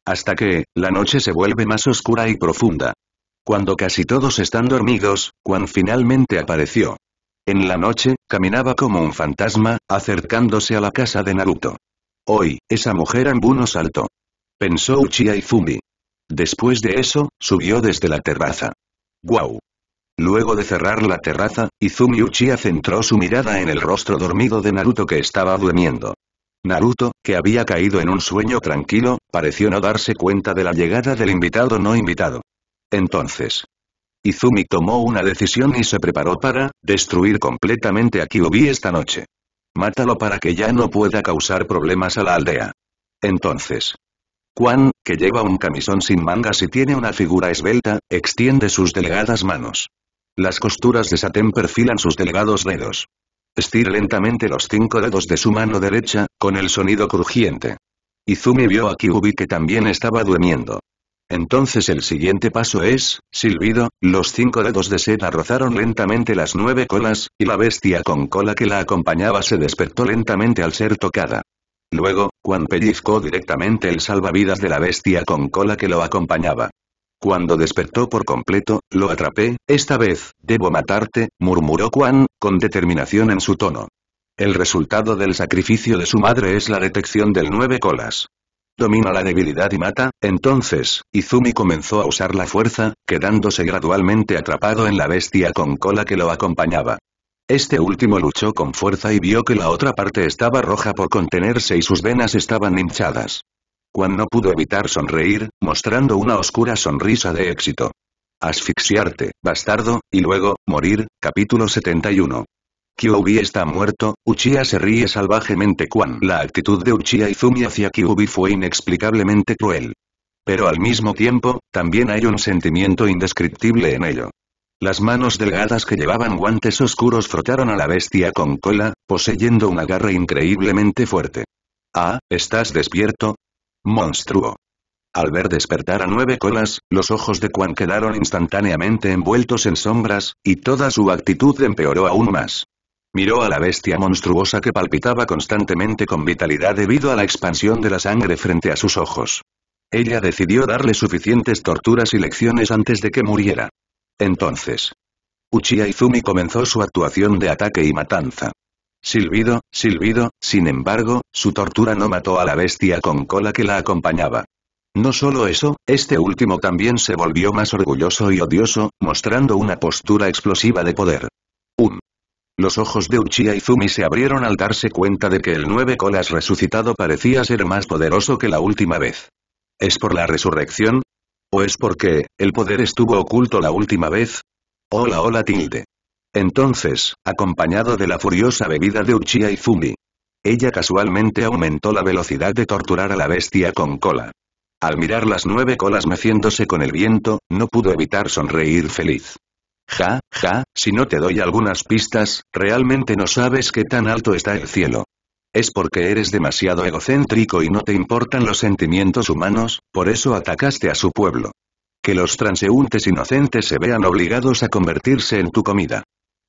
Hasta que, la noche se vuelve más oscura y profunda. Cuando casi todos están dormidos, Quan finalmente apareció. En la noche, caminaba como un fantasma, acercándose a la casa de Naruto. Hoy, esa mujer Anbu no saltó, pensó Uchiha Izumi. Después de eso, subió desde la terraza. ¡Guau! Luego de cerrar la terraza, Izumi Uchiha centró su mirada en el rostro dormido de Naruto que estaba durmiendo. Naruto, que había caído en un sueño tranquilo, pareció no darse cuenta de la llegada del invitado no invitado. Entonces, Izumi tomó una decisión y se preparó para destruir completamente a Kyūbi esta noche. Mátalo para que ya no pueda causar problemas a la aldea. Entonces, Quan, que lleva un camisón sin mangas y tiene una figura esbelta, extiende sus delgadas manos. Las costuras de satén perfilan sus delgados dedos. Estira lentamente los cinco dedos de su mano derecha, con el sonido crujiente. Izumi vio a Kyūbi que también estaba durmiendo. Entonces el siguiente paso es, silbido, los cinco dedos de seda rozaron lentamente las nueve colas, y la bestia con cola que la acompañaba se despertó lentamente al ser tocada. Luego, Quan pellizcó directamente el salvavidas de la bestia con cola que lo acompañaba. Cuando despertó por completo, lo atrapé, esta vez, debo matarte, murmuró Quan, con determinación en su tono. El resultado del sacrificio de su madre es la detección del nueve colas. Domina la debilidad y mata, entonces, Izumi comenzó a usar la fuerza, quedándose gradualmente atrapado en la bestia con cola que lo acompañaba. Este último luchó con fuerza y vio que la otra parte estaba roja por contenerse y sus venas estaban hinchadas. Quan no pudo evitar sonreír, mostrando una oscura sonrisa de éxito. Asfixiarte, bastardo, y luego, morir, capítulo setenta y uno. Kyūbi está muerto, Uchiha se ríe salvajemente. Quan la actitud de Uchiha Izumi hacia Kyūbi fue inexplicablemente cruel. Pero al mismo tiempo, también hay un sentimiento indescriptible en ello. Las manos delgadas que llevaban guantes oscuros frotaron a la bestia con cola, poseyendo un agarre increíblemente fuerte. Ah, ¿estás despierto? Monstruo. Al ver despertar a nueve colas, los ojos de Quan quedaron instantáneamente envueltos en sombras, y toda su actitud empeoró aún más. Miró a la bestia monstruosa que palpitaba constantemente con vitalidad debido a la expansión de la sangre frente a sus ojos. Ella decidió darle suficientes torturas y lecciones antes de que muriera. Entonces, Uchiha Izumi comenzó su actuación de ataque y matanza. Silbido, silbido, sin embargo, su tortura no mató a la bestia con cola que la acompañaba. No solo eso, este último también se volvió más orgulloso y odioso, mostrando una postura explosiva de poder. Um. Los ojos de Uchiha Izumi se abrieron al darse cuenta de que el nueve colas resucitado parecía ser más poderoso que la última vez. ¿Es por la resurrección? ¿O es porque el poder estuvo oculto la última vez? Hola hola tilde. Entonces, acompañado de la furiosa bebida de Uchiha Izumi, ella casualmente aumentó la velocidad de torturar a la bestia con cola. Al mirar las nueve colas meciéndose con el viento, no pudo evitar sonreír feliz. Ja, ja, si no te doy algunas pistas, realmente no sabes qué tan alto está el cielo. Es porque eres demasiado egocéntrico y no te importan los sentimientos humanos, por eso atacaste a su pueblo. Que los transeúntes inocentes se vean obligados a convertirse en tu comida.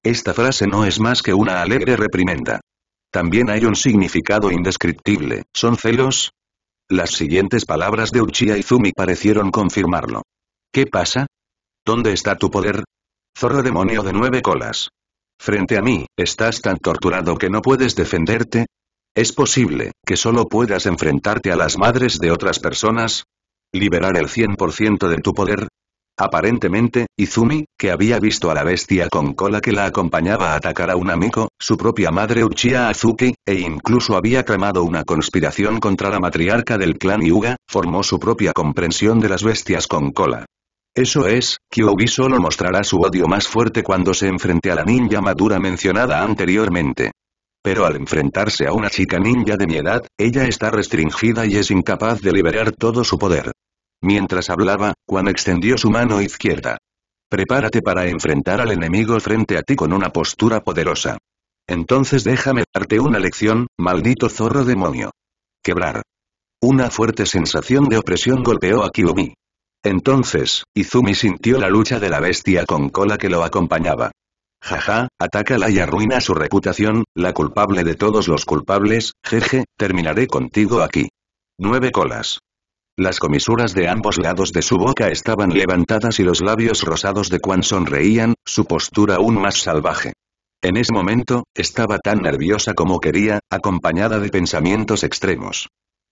Esta frase no es más que una alegre reprimenda. También hay un significado indescriptible, ¿son celos? Las siguientes palabras de Uchiha Izumi parecieron confirmarlo. ¿Qué pasa? ¿Dónde está tu poder? Zorro demonio de nueve colas. Frente a mí, ¿estás tan torturado que no puedes defenderte? ¿Es posible que solo puedas enfrentarte a las madres de otras personas? ¿Liberar el cien por ciento de tu poder? Aparentemente, Izumi, que había visto a la bestia con cola que la acompañaba a atacar a un amigo, su propia madre Uchiha Azuki, e incluso había tramado una conspiración contra la matriarca del clan Hyuga, formó su propia comprensión de las bestias con cola. Eso es, Kyūbi solo mostrará su odio más fuerte cuando se enfrente a la ninja madura mencionada anteriormente. Pero al enfrentarse a una chica ninja de mi edad, ella está restringida y es incapaz de liberar todo su poder. Mientras hablaba, Quan extendió su mano izquierda. Prepárate para enfrentar al enemigo frente a ti con una postura poderosa. Entonces déjame darte una lección, maldito zorro demonio. Quebrar. Una fuerte sensación de opresión golpeó a Kyūbi. Entonces, Izumi sintió la lucha de la bestia con cola que lo acompañaba. Jaja, atácala y arruina su reputación, la culpable de todos los culpables, jeje, terminaré contigo aquí. Nueve colas. Las comisuras de ambos lados de su boca estaban levantadas y los labios rosados de Quan sonreían, su postura aún más salvaje. En ese momento, estaba tan nerviosa como quería, acompañada de pensamientos extremos.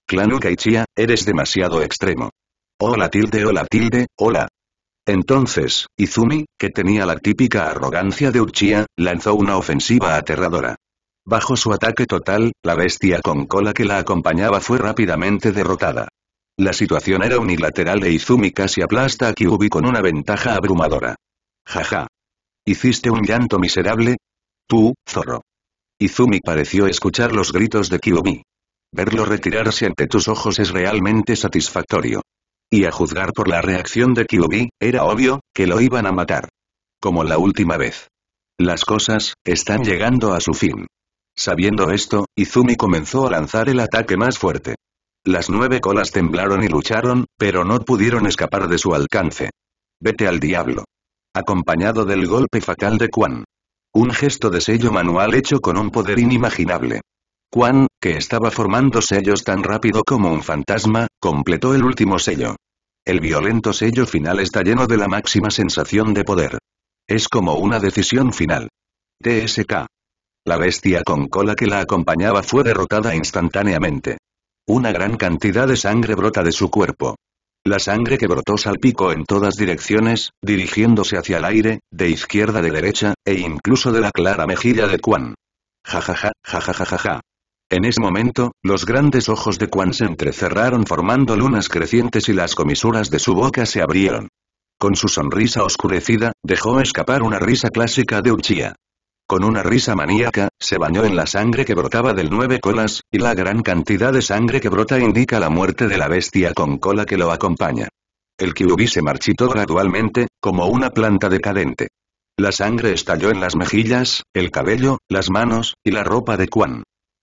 Clan Uchiha, eres demasiado extremo. Hola tilde hola tilde, hola. Entonces, Izumi, que tenía la típica arrogancia de Uchiha, lanzó una ofensiva aterradora. Bajo su ataque total, la bestia con cola que la acompañaba fue rápidamente derrotada. La situación era unilateral e Izumi casi aplasta a Kyūbi con una ventaja abrumadora. Jaja. ¿Hiciste un llanto miserable? Tú, zorro. Izumi pareció escuchar los gritos de Kyūbi. Verlo retirarse ante tus ojos es realmente satisfactorio. Y a juzgar por la reacción de Kyūbi, era obvio que lo iban a matar. Como la última vez. Las cosas están llegando a su fin. Sabiendo esto, Izumi comenzó a lanzar el ataque más fuerte. Las nueve colas temblaron y lucharon, pero no pudieron escapar de su alcance. Vete al diablo. Acompañado del golpe fatal de Quan. Un gesto de sello manual hecho con un poder inimaginable. Quan, que estaba formando sellos tan rápido como un fantasma, completó el último sello. El violento sello final está lleno de la máxima sensación de poder. Es como una decisión final. T S K. La bestia con cola que la acompañaba fue derrotada instantáneamente. Una gran cantidad de sangre brota de su cuerpo. La sangre que brotó salpicó en todas direcciones, dirigiéndose hacia el aire, de izquierda de derecha, e incluso de la clara mejilla de Quan. Jajaja, jajajajaja. En ese momento, los grandes ojos de Quan se entrecerraron formando lunas crecientes y las comisuras de su boca se abrieron. Con su sonrisa oscurecida, dejó escapar una risa clásica de Uchiha. Con una risa maníaca, se bañó en la sangre que brotaba del nueve colas, y la gran cantidad de sangre que brota indica la muerte de la bestia con cola que lo acompaña. El Kyūbi se marchitó gradualmente, como una planta decadente. La sangre estalló en las mejillas, el cabello, las manos, y la ropa de Quan.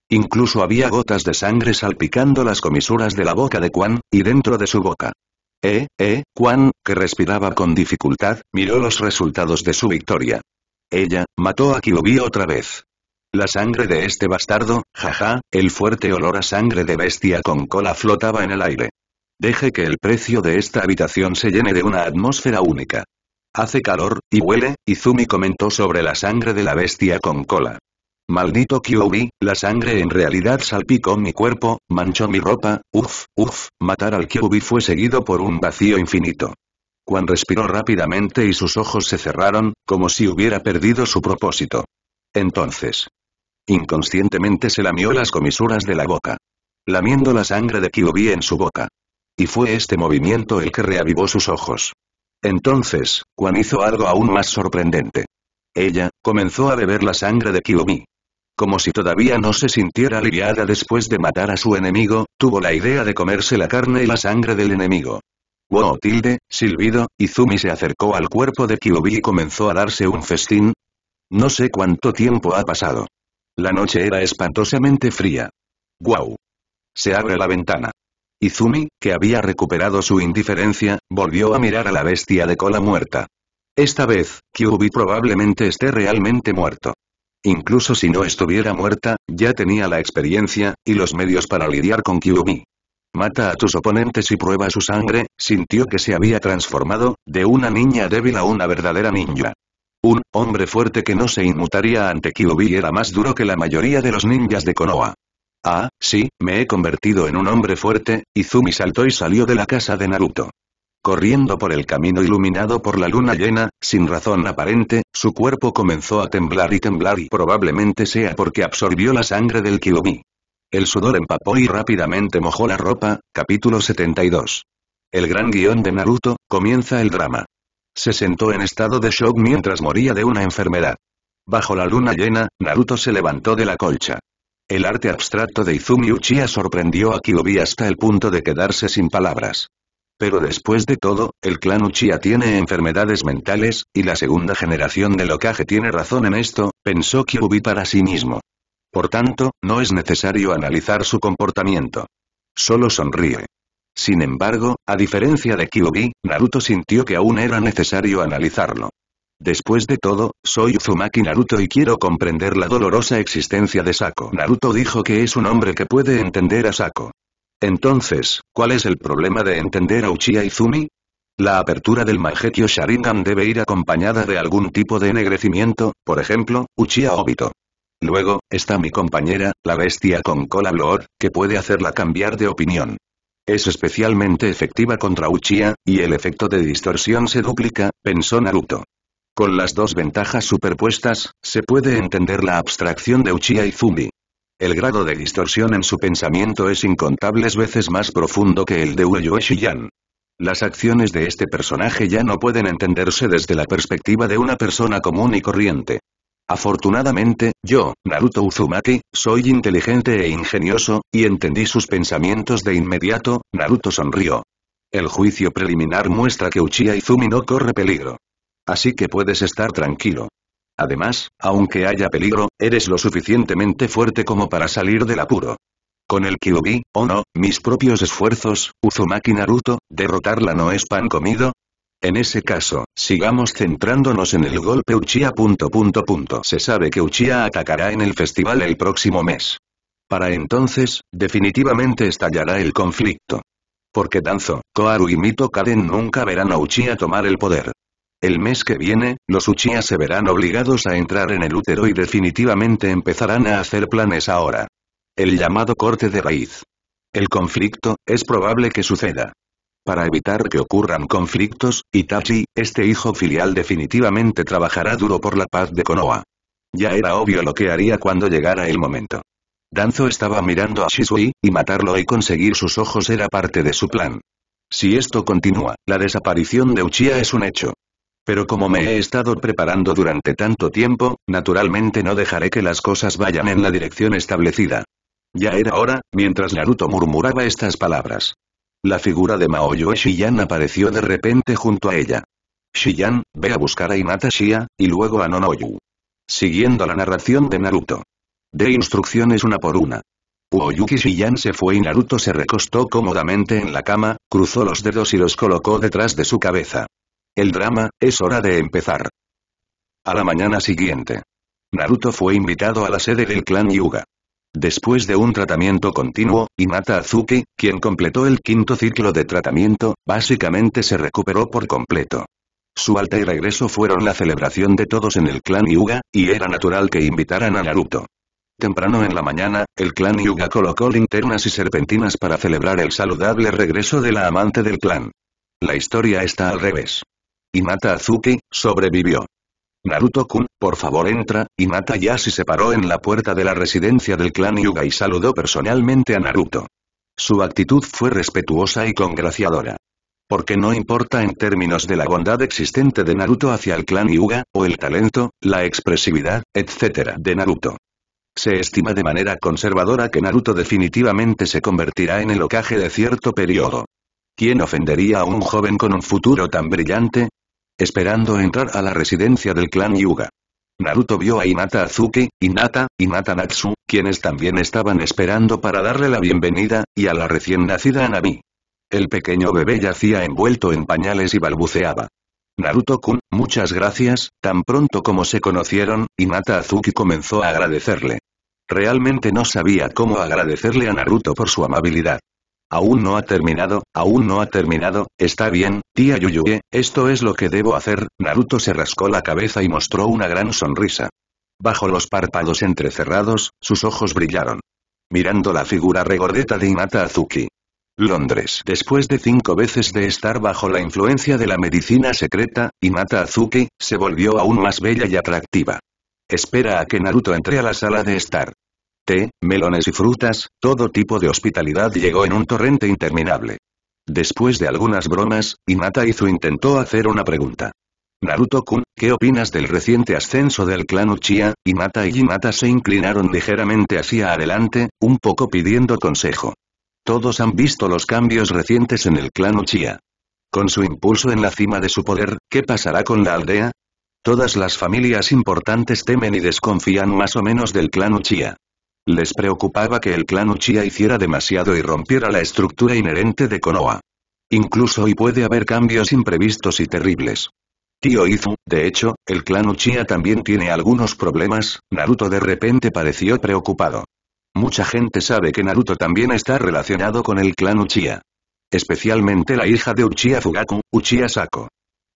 Incluso había gotas de sangre salpicando las comisuras de la boca de Quan, y dentro de su boca. Eh, eh, Quan, que respiraba con dificultad, miró los resultados de su victoria. Ella, mató a Kyūbi otra vez. La sangre de este bastardo, jaja, el fuerte olor a sangre de bestia con cola flotaba en el aire. Deje que el precio de esta habitación se llene de una atmósfera única. Hace calor, y huele, Izumi comentó sobre la sangre de la bestia con cola. Maldito Kyūbi, la sangre en realidad salpicó mi cuerpo, manchó mi ropa, uff, uff, matar al Kyūbi fue seguido por un vacío infinito. Quan respiró rápidamente y sus ojos se cerraron, como si hubiera perdido su propósito. Entonces, inconscientemente se lamió las comisuras de la boca, lamiendo la sangre de Kyūbi en su boca. Y fue este movimiento el que reavivó sus ojos. Entonces, Quan hizo algo aún más sorprendente. Ella, comenzó a beber la sangre de Kyūbi. Como si todavía no se sintiera aliviada después de matar a su enemigo, tuvo la idea de comerse la carne y la sangre del enemigo. Wow tilde, silbido, Izumi se acercó al cuerpo de Kyūbi y comenzó a darse un festín. No sé cuánto tiempo ha pasado. La noche era espantosamente fría. Wow. Se abre la ventana. Izumi, que había recuperado su indiferencia, volvió a mirar a la bestia de cola muerta. Esta vez, Kyūbi probablemente esté realmente muerto. Incluso si no estuviera muerta, ya tenía la experiencia, y los medios para lidiar con Kyūbi. Mata a tus oponentes y prueba su sangre, sintió que se había transformado, de una niña débil a una verdadera ninja. Un hombre fuerte que no se inmutaría ante Kyūbi era más duro que la mayoría de los ninjas de Konoha. Ah, sí, me he convertido en un hombre fuerte, Izumi saltó y salió de la casa de Naruto. Corriendo por el camino iluminado por la luna llena, sin razón aparente, su cuerpo comenzó a temblar y temblar y probablemente sea porque absorbió la sangre del Kyūbi. El sudor empapó y rápidamente mojó la ropa, capítulo setenta y dos. El gran guión de Naruto, comienza el drama. Se sentó en estado de shock mientras moría de una enfermedad. Bajo la luna llena, Naruto se levantó de la colcha. El arte abstracto de Izumi Uchiha sorprendió a Kyūbi hasta el punto de quedarse sin palabras. Pero después de todo, el clan Uchiha tiene enfermedades mentales, y la segunda generación del Hokage tiene razón en esto, pensó Kyūbi para sí mismo. Por tanto, no es necesario analizar su comportamiento. Solo sonríe. Sin embargo, a diferencia de Kyūbi, Naruto sintió que aún era necesario analizarlo. Después de todo, soy Uzumaki Naruto y quiero comprender la dolorosa existencia de Sako. Naruto dijo que es un hombre que puede entender a Sako. Entonces, ¿cuál es el problema de entender a Uchiha Izumi? La apertura del Mangekyō Sharingan debe ir acompañada de algún tipo de ennegrecimiento, por ejemplo, Uchiha Obito. Luego, está mi compañera, la bestia con cola Blood, que puede hacerla cambiar de opinión. Es especialmente efectiva contra Uchiha, y el efecto de distorsión se duplica, pensó Naruto. Con las dos ventajas superpuestas, se puede entender la abstracción de Uchiha Izumi. El grado de distorsión en su pensamiento es incontables veces más profundo que el de Ueyoshi-yan. Las acciones de este personaje ya no pueden entenderse desde la perspectiva de una persona común y corriente. Afortunadamente, yo, Naruto Uzumaki, soy inteligente e ingenioso, y entendí sus pensamientos de inmediato. Naruto sonrió. El juicio preliminar muestra que Uchiha Izumi no corre peligro. Así que puedes estar tranquilo. Además, aunque haya peligro, eres lo suficientemente fuerte como para salir del apuro. Con el Kyūbi, o no, mis propios esfuerzos, Uzumaki Naruto, derrotarla no es pan comido. En ese caso, sigamos centrándonos en el golpe Uchiha... Punto, punto, punto. Se sabe que Uchiha atacará en el festival el próximo mes. Para entonces, definitivamente estallará el conflicto. Porque Danzo, Koharu y Mito Kaden nunca verán a Uchiha tomar el poder. El mes que viene, los Uchiha se verán obligados a entrar en el útero y definitivamente empezarán a hacer planes ahora. El llamado corte de raíz. El conflicto, es probable que suceda. Para evitar que ocurran conflictos, Itachi, este hijo filial definitivamente trabajará duro por la paz de Konoha. Ya era obvio lo que haría cuando llegara el momento. Danzo estaba mirando a Shisui, y matarlo y conseguir sus ojos era parte de su plan. Si esto continúa, la desaparición de Uchiha es un hecho. Pero como me he estado preparando durante tanto tiempo, naturalmente no dejaré que las cosas vayan en la dirección establecida. Ya era hora, mientras Naruto murmuraba estas palabras. La figura de Maoyo Shiyan apareció de repente junto a ella. Shiyan, ve a buscar a Hinata Shia, y luego a Nonoyu. Siguiendo la narración de Naruto. De instrucciones una por una. Uoyuki Shiyan se fue y Naruto se recostó cómodamente en la cama, cruzó los dedos y los colocó detrás de su cabeza. El drama, es hora de empezar. A la mañana siguiente. Naruto fue invitado a la sede del clan Hyuga. Después de un tratamiento continuo, Hinata Azuki, quien completó el quinto ciclo de tratamiento, básicamente se recuperó por completo. Su alta y regreso fueron la celebración de todos en el clan Hyuga, y era natural que invitaran a Naruto. Temprano en la mañana, el clan Hyuga colocó linternas y serpentinas para celebrar el saludable regreso de la amante del clan. La historia está al revés. Hinata Azuki, sobrevivió. Naruto-kun, por favor entra. Hinata Yashi se paró en la puerta de la residencia del clan Hyuga y saludó personalmente a Naruto. Su actitud fue respetuosa y congraciadora. Porque no importa en términos de la bondad existente de Naruto hacia el clan Hyuga, o el talento, la expresividad, etcétera de Naruto. Se estima de manera conservadora que Naruto definitivamente se convertirá en el Hokage de cierto periodo. ¿Quién ofendería a un joven con un futuro tan brillante? Esperando entrar a la residencia del clan Hyuga. Naruto vio a Hinata Azuki, Hinata, Hinata Natsu, quienes también estaban esperando para darle la bienvenida, y a la recién nacida Anami. El pequeño bebé yacía envuelto en pañales y balbuceaba. Naruto-kun, muchas gracias. Tan pronto como se conocieron, Hinata Azuki comenzó a agradecerle. Realmente no sabía cómo agradecerle a Naruto por su amabilidad. Aún no ha terminado, aún no ha terminado, está bien, tía Yuyue, esto es lo que debo hacer. Naruto se rascó la cabeza y mostró una gran sonrisa. Bajo los párpados entrecerrados, sus ojos brillaron. Mirando la figura regordeta de Hinata Azuki. Londres. Después de cinco veces de estar bajo la influencia de la medicina secreta, Hinata Azuki, se volvió aún más bella y atractiva. Espera a que Naruto entre a la sala de estar. Té, melones y frutas, todo tipo de hospitalidad llegó en un torrente interminable. Después de algunas bromas, Hinata Izu intentó hacer una pregunta. Naruto-kun, ¿qué opinas del reciente ascenso del clan Uchiha? Hinata y Hinata se inclinaron ligeramente hacia adelante, un poco pidiendo consejo. Todos han visto los cambios recientes en el clan Uchiha. Con su impulso en la cima de su poder, ¿qué pasará con la aldea? Todas las familias importantes temen y desconfían más o menos del clan Uchiha. Les preocupaba que el clan Uchiha hiciera demasiado y rompiera la estructura inherente de Konoha. Incluso hoy puede haber cambios imprevistos y terribles. Tío Izu, de hecho, el clan Uchiha también tiene algunos problemas, Naruto de repente pareció preocupado. Mucha gente sabe que Naruto también está relacionado con el clan Uchiha. Especialmente la hija de Uchiha Fugaku, Uchiha Sako.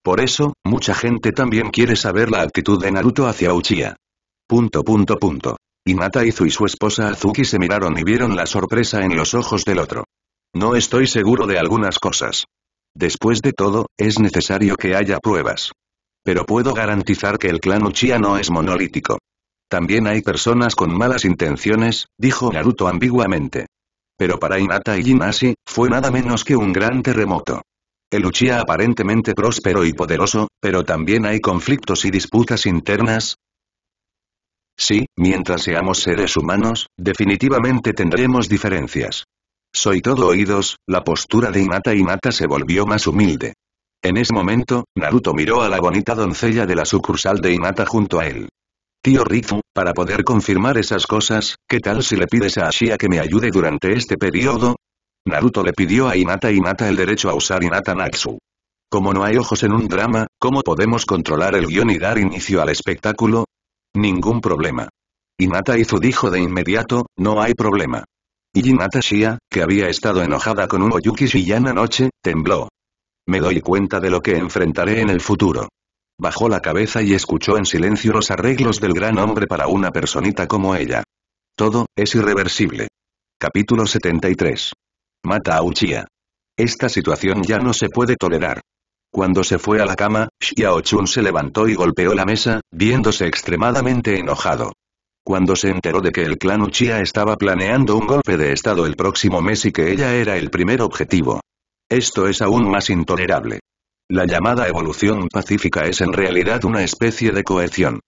Por eso, mucha gente también quiere saber la actitud de Naruto hacia Uchiha. Punto punto punto. Hinata Izu y su esposa Azuki se miraron y vieron la sorpresa en los ojos del otro. No estoy seguro de algunas cosas. Después de todo, es necesario que haya pruebas. Pero puedo garantizar que el clan Uchiha no es monolítico. También hay personas con malas intenciones, dijo Naruto ambiguamente. Pero para Hinata y Jinshi, fue nada menos que un gran terremoto. El Uchiha aparentemente próspero y poderoso, pero también hay conflictos y disputas internas. Sí, mientras seamos seres humanos, definitivamente tendremos diferencias. Soy todo oídos, la postura de Hinata Hinata se volvió más humilde. En ese momento, Naruto miró a la bonita doncella de la sucursal de Hinata junto a él. Tío Rizu, para poder confirmar esas cosas, ¿qué tal si le pides a Uchiha que me ayude durante este periodo? Naruto le pidió a Hinata Hinata el derecho a usar Hinata Natsu. Como no hay ojos en un drama, ¿cómo podemos controlar el guión y dar inicio al espectáculo? Ningún problema. Hinata Izu dijo de inmediato, no hay problema. Y Hinata Shia, que había estado enojada con un Oyuki Shiyan anoche, tembló. Me doy cuenta de lo que enfrentaré en el futuro. Bajó la cabeza y escuchó en silencio los arreglos del gran hombre para una personita como ella. Todo es irreversible. Capítulo setenta y tres. Mata a Uchiha. Esta situación ya no se puede tolerar. Cuando se fue a la cama, Xiaochun se levantó y golpeó la mesa, viéndose extremadamente enojado. Cuando se enteró de que el clan Uchiha estaba planeando un golpe de estado el próximo mes y que ella era el primer objetivo. Esto es aún más intolerable. La llamada evolución pacífica es en realidad una especie de cohesión.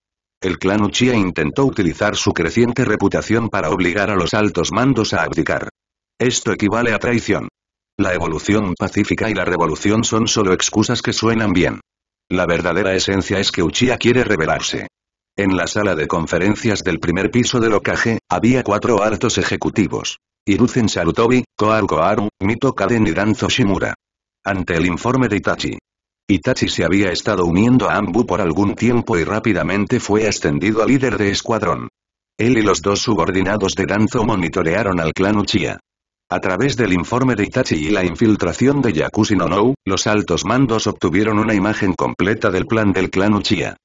El clan Uchiha intentó utilizar su creciente reputación para obligar a los altos mandos a abdicar. Esto equivale a traición. La evolución pacífica y la revolución son solo excusas que suenan bien. La verdadera esencia es que Uchiha quiere rebelarse. En la sala de conferencias del primer piso del Hokage, había cuatro altos ejecutivos. Hiruzen Sarutobi, Koharu Koharu, Mito Kaden y Danzo Shimura. Ante el informe de Itachi. Itachi se había estado uniendo a Anbu por algún tiempo y rápidamente fue ascendido a líder de escuadrón. Él y los dos subordinados de Danzo monitorearon al clan Uchiha. A través del informe de Itachi y la infiltración de Yakushi Nonoyu, los altos mandos obtuvieron una imagen completa del plan del clan Uchiha.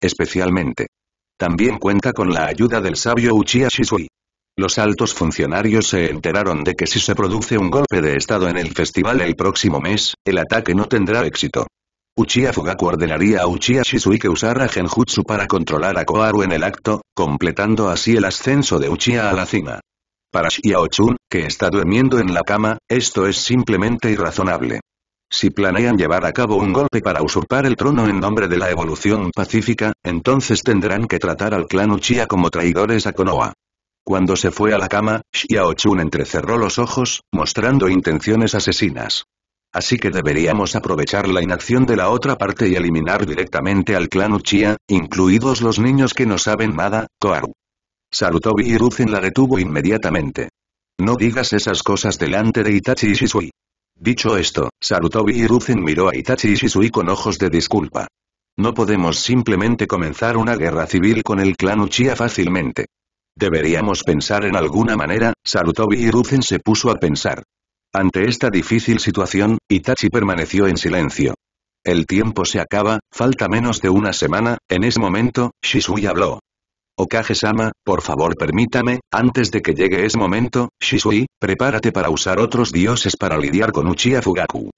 Especialmente. También cuenta con la ayuda del sabio Uchiha Shisui. Los altos funcionarios se enteraron de que si se produce un golpe de estado en el festival el próximo mes, el ataque no tendrá éxito. Uchiha Fugaku ordenaría a Uchiha Shisui que usara Genjutsu para controlar a Koharu en el acto, completando así el ascenso de Uchiha a la cima. Para Xiaochun, que está durmiendo en la cama, esto es simplemente irrazonable. Si planean llevar a cabo un golpe para usurpar el trono en nombre de la evolución pacífica, entonces tendrán que tratar al clan Uchiha como traidores a Konoha. Cuando se fue a la cama, Xiaochun entrecerró los ojos, mostrando intenciones asesinas. Así que deberíamos aprovechar la inacción de la otra parte y eliminar directamente al clan Uchiha, incluidos los niños que no saben nada, Koharu. Sarutobi Hiruzen la detuvo inmediatamente. No digas esas cosas delante de Itachi y Shisui. Dicho esto, Sarutobi Hiruzen miró a Itachi y Shisui con ojos de disculpa. No podemos simplemente comenzar una guerra civil con el clan Uchiha fácilmente. Deberíamos pensar en alguna manera, Sarutobi Hiruzen se puso a pensar. Ante esta difícil situación, Itachi permaneció en silencio. El tiempo se acaba, falta menos de una semana, en ese momento, Shisui habló. Hokage-sama, por favor permítame, antes de que llegue ese momento, Shisui, prepárate para usar otros dioses para lidiar con Uchiha Fugaku.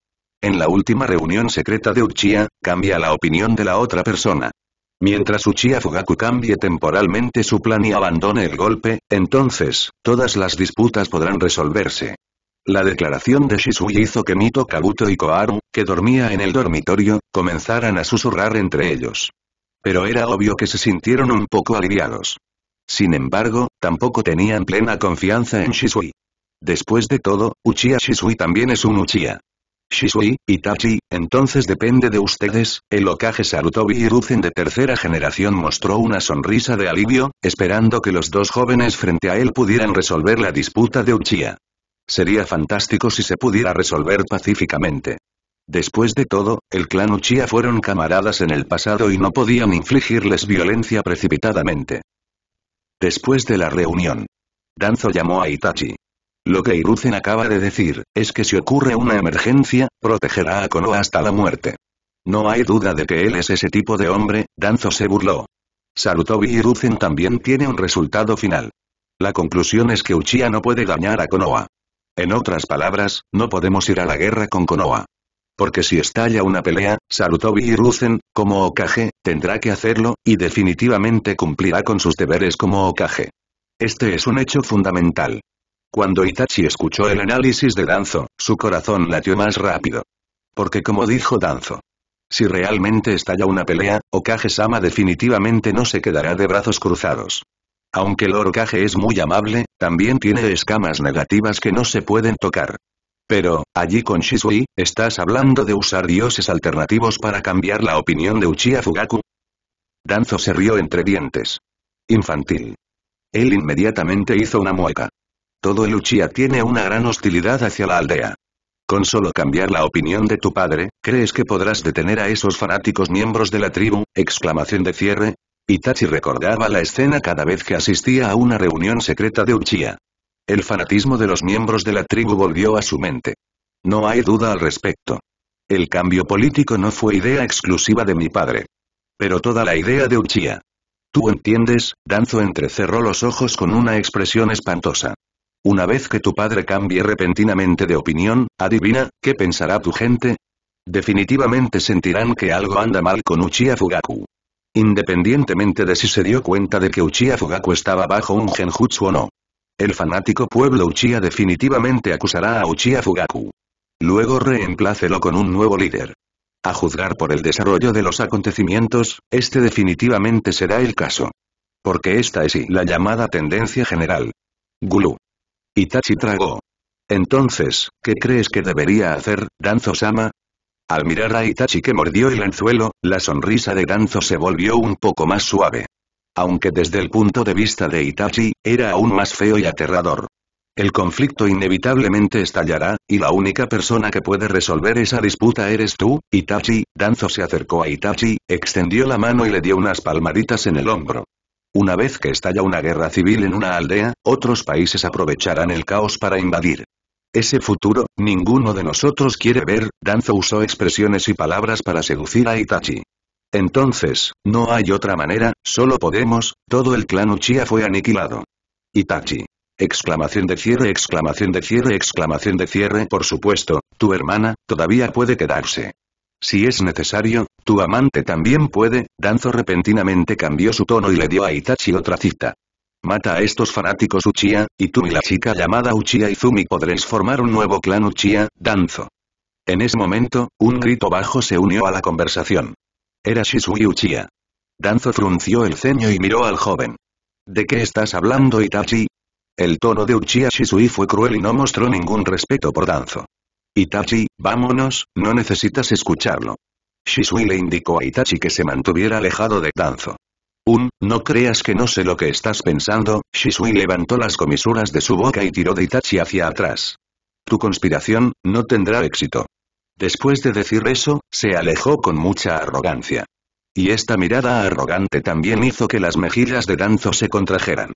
En la última reunión secreta de Uchiha, cambia la opinión de la otra persona. Mientras Uchiha Fugaku cambie temporalmente su plan y abandone el golpe, entonces, todas las disputas podrán resolverse. La declaración de Shisui hizo que Mito, Kabuto y Koharu, que dormía en el dormitorio, comenzaran a susurrar entre ellos. Pero era obvio que se sintieron un poco aliviados. Sin embargo, tampoco tenían plena confianza en Shisui. Después de todo, Uchiha Shisui también es un Uchiha. Shisui, Itachi, entonces depende de ustedes, el Hokage Sarutobi Hiruzen de tercera generación mostró una sonrisa de alivio, esperando que los dos jóvenes frente a él pudieran resolver la disputa de Uchiha. Sería fantástico si se pudiera resolver pacíficamente. Después de todo, el clan Uchiha fueron camaradas en el pasado y no podían infligirles violencia precipitadamente. Después de la reunión, Danzo llamó a Itachi. Lo que Hiruzen acaba de decir, es que si ocurre una emergencia, protegerá a Konoha hasta la muerte. No hay duda de que él es ese tipo de hombre, Danzo se burló. Sarutobi Hiruzen también tiene un resultado final. La conclusión es que Uchiha no puede dañar a Konoha. En otras palabras, no podemos ir a la guerra con Konoha. Porque si estalla una pelea, Sarutobi Hiruzen, como Hokage, tendrá que hacerlo, y definitivamente cumplirá con sus deberes como Hokage. Este es un hecho fundamental. Cuando Itachi escuchó el análisis de Danzo, su corazón latió más rápido. Porque como dijo Danzo, si realmente estalla una pelea, Hokage-sama definitivamente no se quedará de brazos cruzados. Aunque el Hokage es muy amable, también tiene escamas negativas que no se pueden tocar. Pero, allí con Shisui, ¿estás hablando de usar dioses alternativos para cambiar la opinión de Uchiha Fugaku? Danzo se rió entre dientes. Infantil. Él inmediatamente hizo una mueca. Todo el Uchiha tiene una gran hostilidad hacia la aldea. Con solo cambiar la opinión de tu padre, ¿crees que podrás detener a esos fanáticos miembros de la tribu? Exclamación de cierre. Itachi recordaba la escena cada vez que asistía a una reunión secreta de Uchiha. El fanatismo de los miembros de la tribu volvió a su mente. No hay duda al respecto. El cambio político no fue idea exclusiva de mi padre. Pero toda la idea de Uchiha. ¿Tú entiendes? Danzo entrecerró los ojos con una expresión espantosa. Una vez que tu padre cambie repentinamente de opinión, adivina, ¿qué pensará tu gente? Definitivamente sentirán que algo anda mal con Uchiha Fugaku. Independientemente de si se dio cuenta de que Uchiha Fugaku estaba bajo un genjutsu o no. El fanático pueblo Uchiha definitivamente acusará a Uchiha Fugaku. Luego reemplácelo con un nuevo líder. A juzgar por el desarrollo de los acontecimientos, este definitivamente será el caso. Porque esta es la llamada tendencia general. Gulu. Itachi tragó. Entonces, ¿qué crees que debería hacer, Danzo-sama? Al mirar a Itachi que mordió el anzuelo, la sonrisa de Danzo se volvió un poco más suave. Aunque desde el punto de vista de Itachi, era aún más feo y aterrador. El conflicto inevitablemente estallará, y la única persona que puede resolver esa disputa eres tú, Itachi. Danzo se acercó a Itachi, extendió la mano y le dio unas palmaditas en el hombro. Una vez que estalla una guerra civil en una aldea, otros países aprovecharán el caos para invadir. Ese futuro, ninguno de nosotros quiere ver. Danzo usó expresiones y palabras para seducir a Itachi. Entonces, no hay otra manera, solo podemos, todo el clan Uchiha fue aniquilado. Itachi. Exclamación de cierre, exclamación de cierre, exclamación de cierre. Por supuesto, tu hermana, todavía puede quedarse. Si es necesario, tu amante también puede. Danzo repentinamente cambió su tono y le dio a Itachi otra cita. Mata a estos fanáticos Uchiha, y tú y la chica llamada Uchiha Izumi podréis formar un nuevo clan Uchiha, Danzo. En ese momento, un grito bajo se unió a la conversación. Era Shisui Uchiha. Danzo frunció el ceño y miró al joven. ¿De qué estás hablando, Itachi? El tono de Uchiha Shisui fue cruel y no mostró ningún respeto por Danzo. Itachi, vámonos, no necesitas escucharlo. Shisui le indicó a Itachi que se mantuviera alejado de Danzo. Un, no creas que no sé lo que estás pensando. Shisui levantó las comisuras de su boca y tiró de Itachi hacia atrás. Tu conspiración, no tendrá éxito. Después de decir eso, se alejó con mucha arrogancia. Y esta mirada arrogante también hizo que las mejillas de Danzo se contrajeran.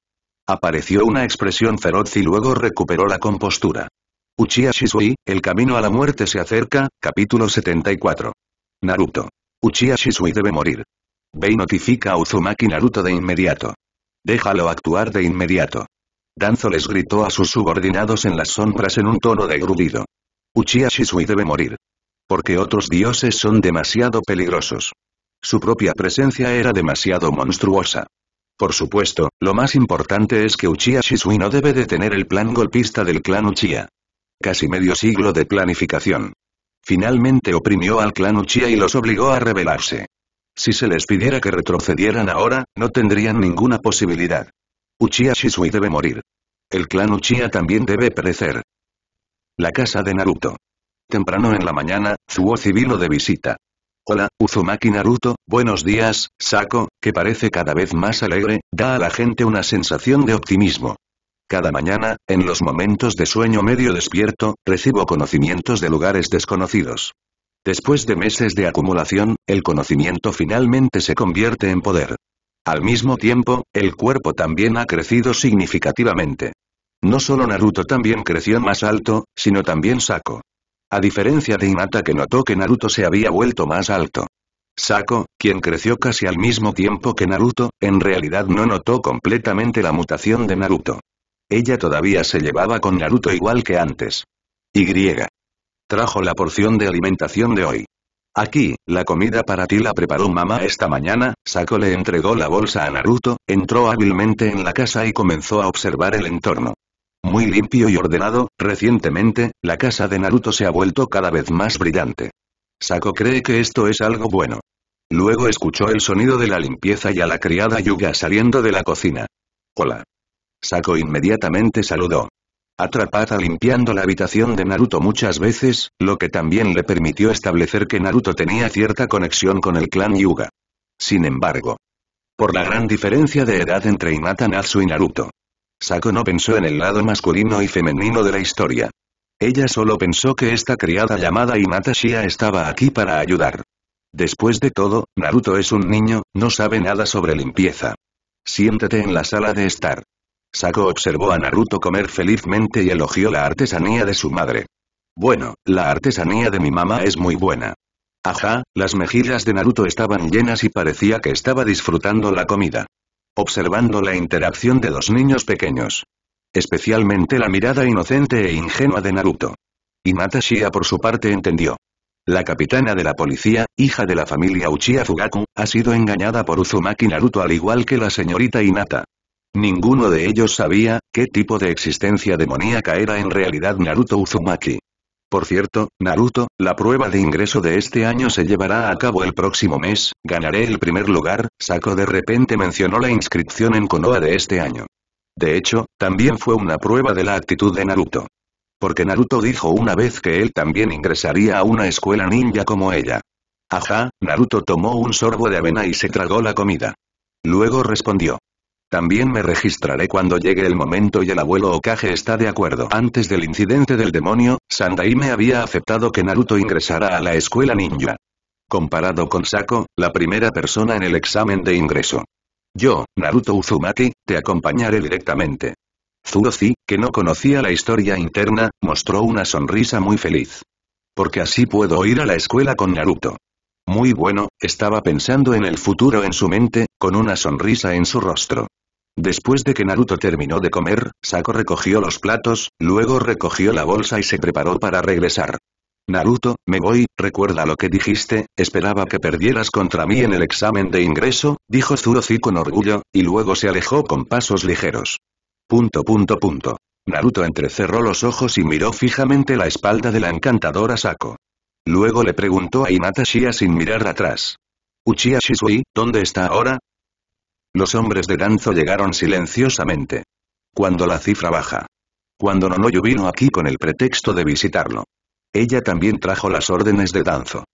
Apareció una expresión feroz y luego recuperó la compostura. Uchiha Shisui, el camino a la muerte se acerca, capítulo setenta y cuatro. Naruto. Uchiha Shisui debe morir. Ve y notifica a Uzumaki Naruto de inmediato. Déjalo actuar de inmediato. Danzo les gritó a sus subordinados en las sombras en un tono de gruñido. Uchiha Shisui debe morir. Porque otros dioses son demasiado peligrosos. Su propia presencia era demasiado monstruosa. Por supuesto, lo más importante es que Uchiha Shisui no debe detener el plan golpista del clan Uchiha. Casi medio siglo de planificación. Finalmente oprimió al clan Uchiha y los obligó a rebelarse. Si se les pidiera que retrocedieran ahora, no tendrían ninguna posibilidad. Uchiha Shisui debe morir. El clan Uchiha también debe perecer. La casa de Naruto. Temprano en la mañana, Tsuozi vino de visita. Hola, Uzumaki Naruto, buenos días. Sako, que parece cada vez más alegre, da a la gente una sensación de optimismo. Cada mañana, en los momentos de sueño medio despierto, recibo conocimientos de lugares desconocidos. Después de meses de acumulación, el conocimiento finalmente se convierte en poder. Al mismo tiempo, el cuerpo también ha crecido significativamente. No solo Naruto también creció más alto, sino también Sako. A diferencia de Hinata, que notó que Naruto se había vuelto más alto. Sako, quien creció casi al mismo tiempo que Naruto, en realidad no notó completamente la mutación de Naruto. Ella todavía se llevaba con Naruto igual que antes. Y. Trajo la porción de alimentación de hoy. Aquí, la comida para ti la preparó mamá esta mañana. Sako le entregó la bolsa a Naruto, entró hábilmente en la casa y comenzó a observar el entorno. Muy limpio y ordenado, recientemente, la casa de Naruto se ha vuelto cada vez más brillante. Sako cree que esto es algo bueno. Luego escuchó el sonido de la limpieza y a la criada Yuga saliendo de la cocina. Hola. Sako inmediatamente saludó. Atrapada limpiando la habitación de Naruto muchas veces, lo que también le permitió establecer que Naruto tenía cierta conexión con el clan Yuga. Sin embargo, por la gran diferencia de edad entre Hinata Natsu y Naruto, Sako no pensó en el lado masculino y femenino de la historia. Ella solo pensó que esta criada llamada Hinata Shia estaba aquí para ayudar. Después de todo, Naruto es un niño, no sabe nada sobre limpieza. Siéntate en la sala de estar. Sako observó a Naruto comer felizmente y elogió la artesanía de su madre. Bueno, la artesanía de mi mamá es muy buena. Ajá, las mejillas de Naruto estaban llenas y parecía que estaba disfrutando la comida. Observando la interacción de los niños pequeños. Especialmente la mirada inocente e ingenua de Naruto. Hinata Shia por su parte entendió. La capitana de la policía, hija de la familia Uchiha Fugaku, ha sido engañada por Uzumaki Naruto al igual que la señorita Hinata. Ninguno de ellos sabía qué tipo de existencia demoníaca era en realidad Naruto Uzumaki. Por cierto, Naruto, la prueba de ingreso de este año se llevará a cabo el próximo mes, ganaré el primer lugar. Sako de repente mencionó la inscripción en Konoha de este año. De hecho, también fue una prueba de la actitud de Naruto. Porque Naruto dijo una vez que él también ingresaría a una escuela ninja como ella. Ajá, Naruto tomó un sorbo de avena y se tragó la comida. Luego respondió. También me registraré cuando llegue el momento y el abuelo Hokage está de acuerdo. Antes del incidente del demonio, Sandai me había aceptado que Naruto ingresara a la escuela ninja. Comparado con Sako, la primera persona en el examen de ingreso. Yo, Naruto Uzumaki, te acompañaré directamente. Zurozi, que no conocía la historia interna, mostró una sonrisa muy feliz. Porque así puedo ir a la escuela con Naruto. Muy bueno, estaba pensando en el futuro en su mente, con una sonrisa en su rostro. Después de que Naruto terminó de comer, Sako recogió los platos, luego recogió la bolsa y se preparó para regresar. Naruto, me voy, recuerda lo que dijiste, esperaba que perdieras contra mí en el examen de ingreso, dijo Zurozi con orgullo, y luego se alejó con pasos ligeros. Punto punto punto. Naruto entrecerró los ojos y miró fijamente la espalda de la encantadora Sako. Luego le preguntó a Hinata Shia sin mirar atrás. Uchiha Shisui, ¿dónde está ahora? Los hombres de Danzo llegaron silenciosamente. Cuando la cifra baja. Cuando Nonoyu vino aquí con el pretexto de visitarlo. Ella también trajo las órdenes de Danzo.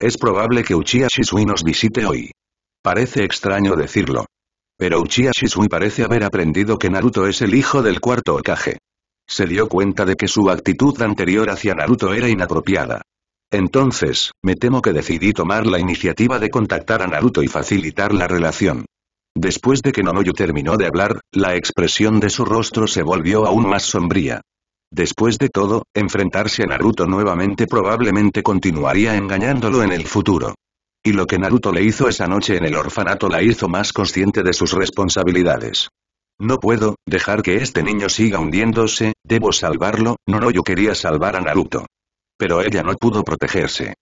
Es probable que Uchiha Shisui nos visite hoy. Parece extraño decirlo. Pero Uchiha Shisui parece haber aprendido que Naruto es el hijo del cuarto Hokage. Se dio cuenta de que su actitud anterior hacia Naruto era inapropiada. Entonces, me temo que decidí tomar la iniciativa de contactar a Naruto y facilitar la relación. Después de que Nonoyu terminó de hablar, la expresión de su rostro se volvió aún más sombría. Después de todo, enfrentarse a Naruto nuevamente probablemente continuaría engañándolo en el futuro. Y lo que Naruto le hizo esa noche en el orfanato la hizo más consciente de sus responsabilidades. No puedo dejar que este niño siga hundiéndose, debo salvarlo. Nonoyu quería salvar a Naruto. Pero ella no pudo protegerse.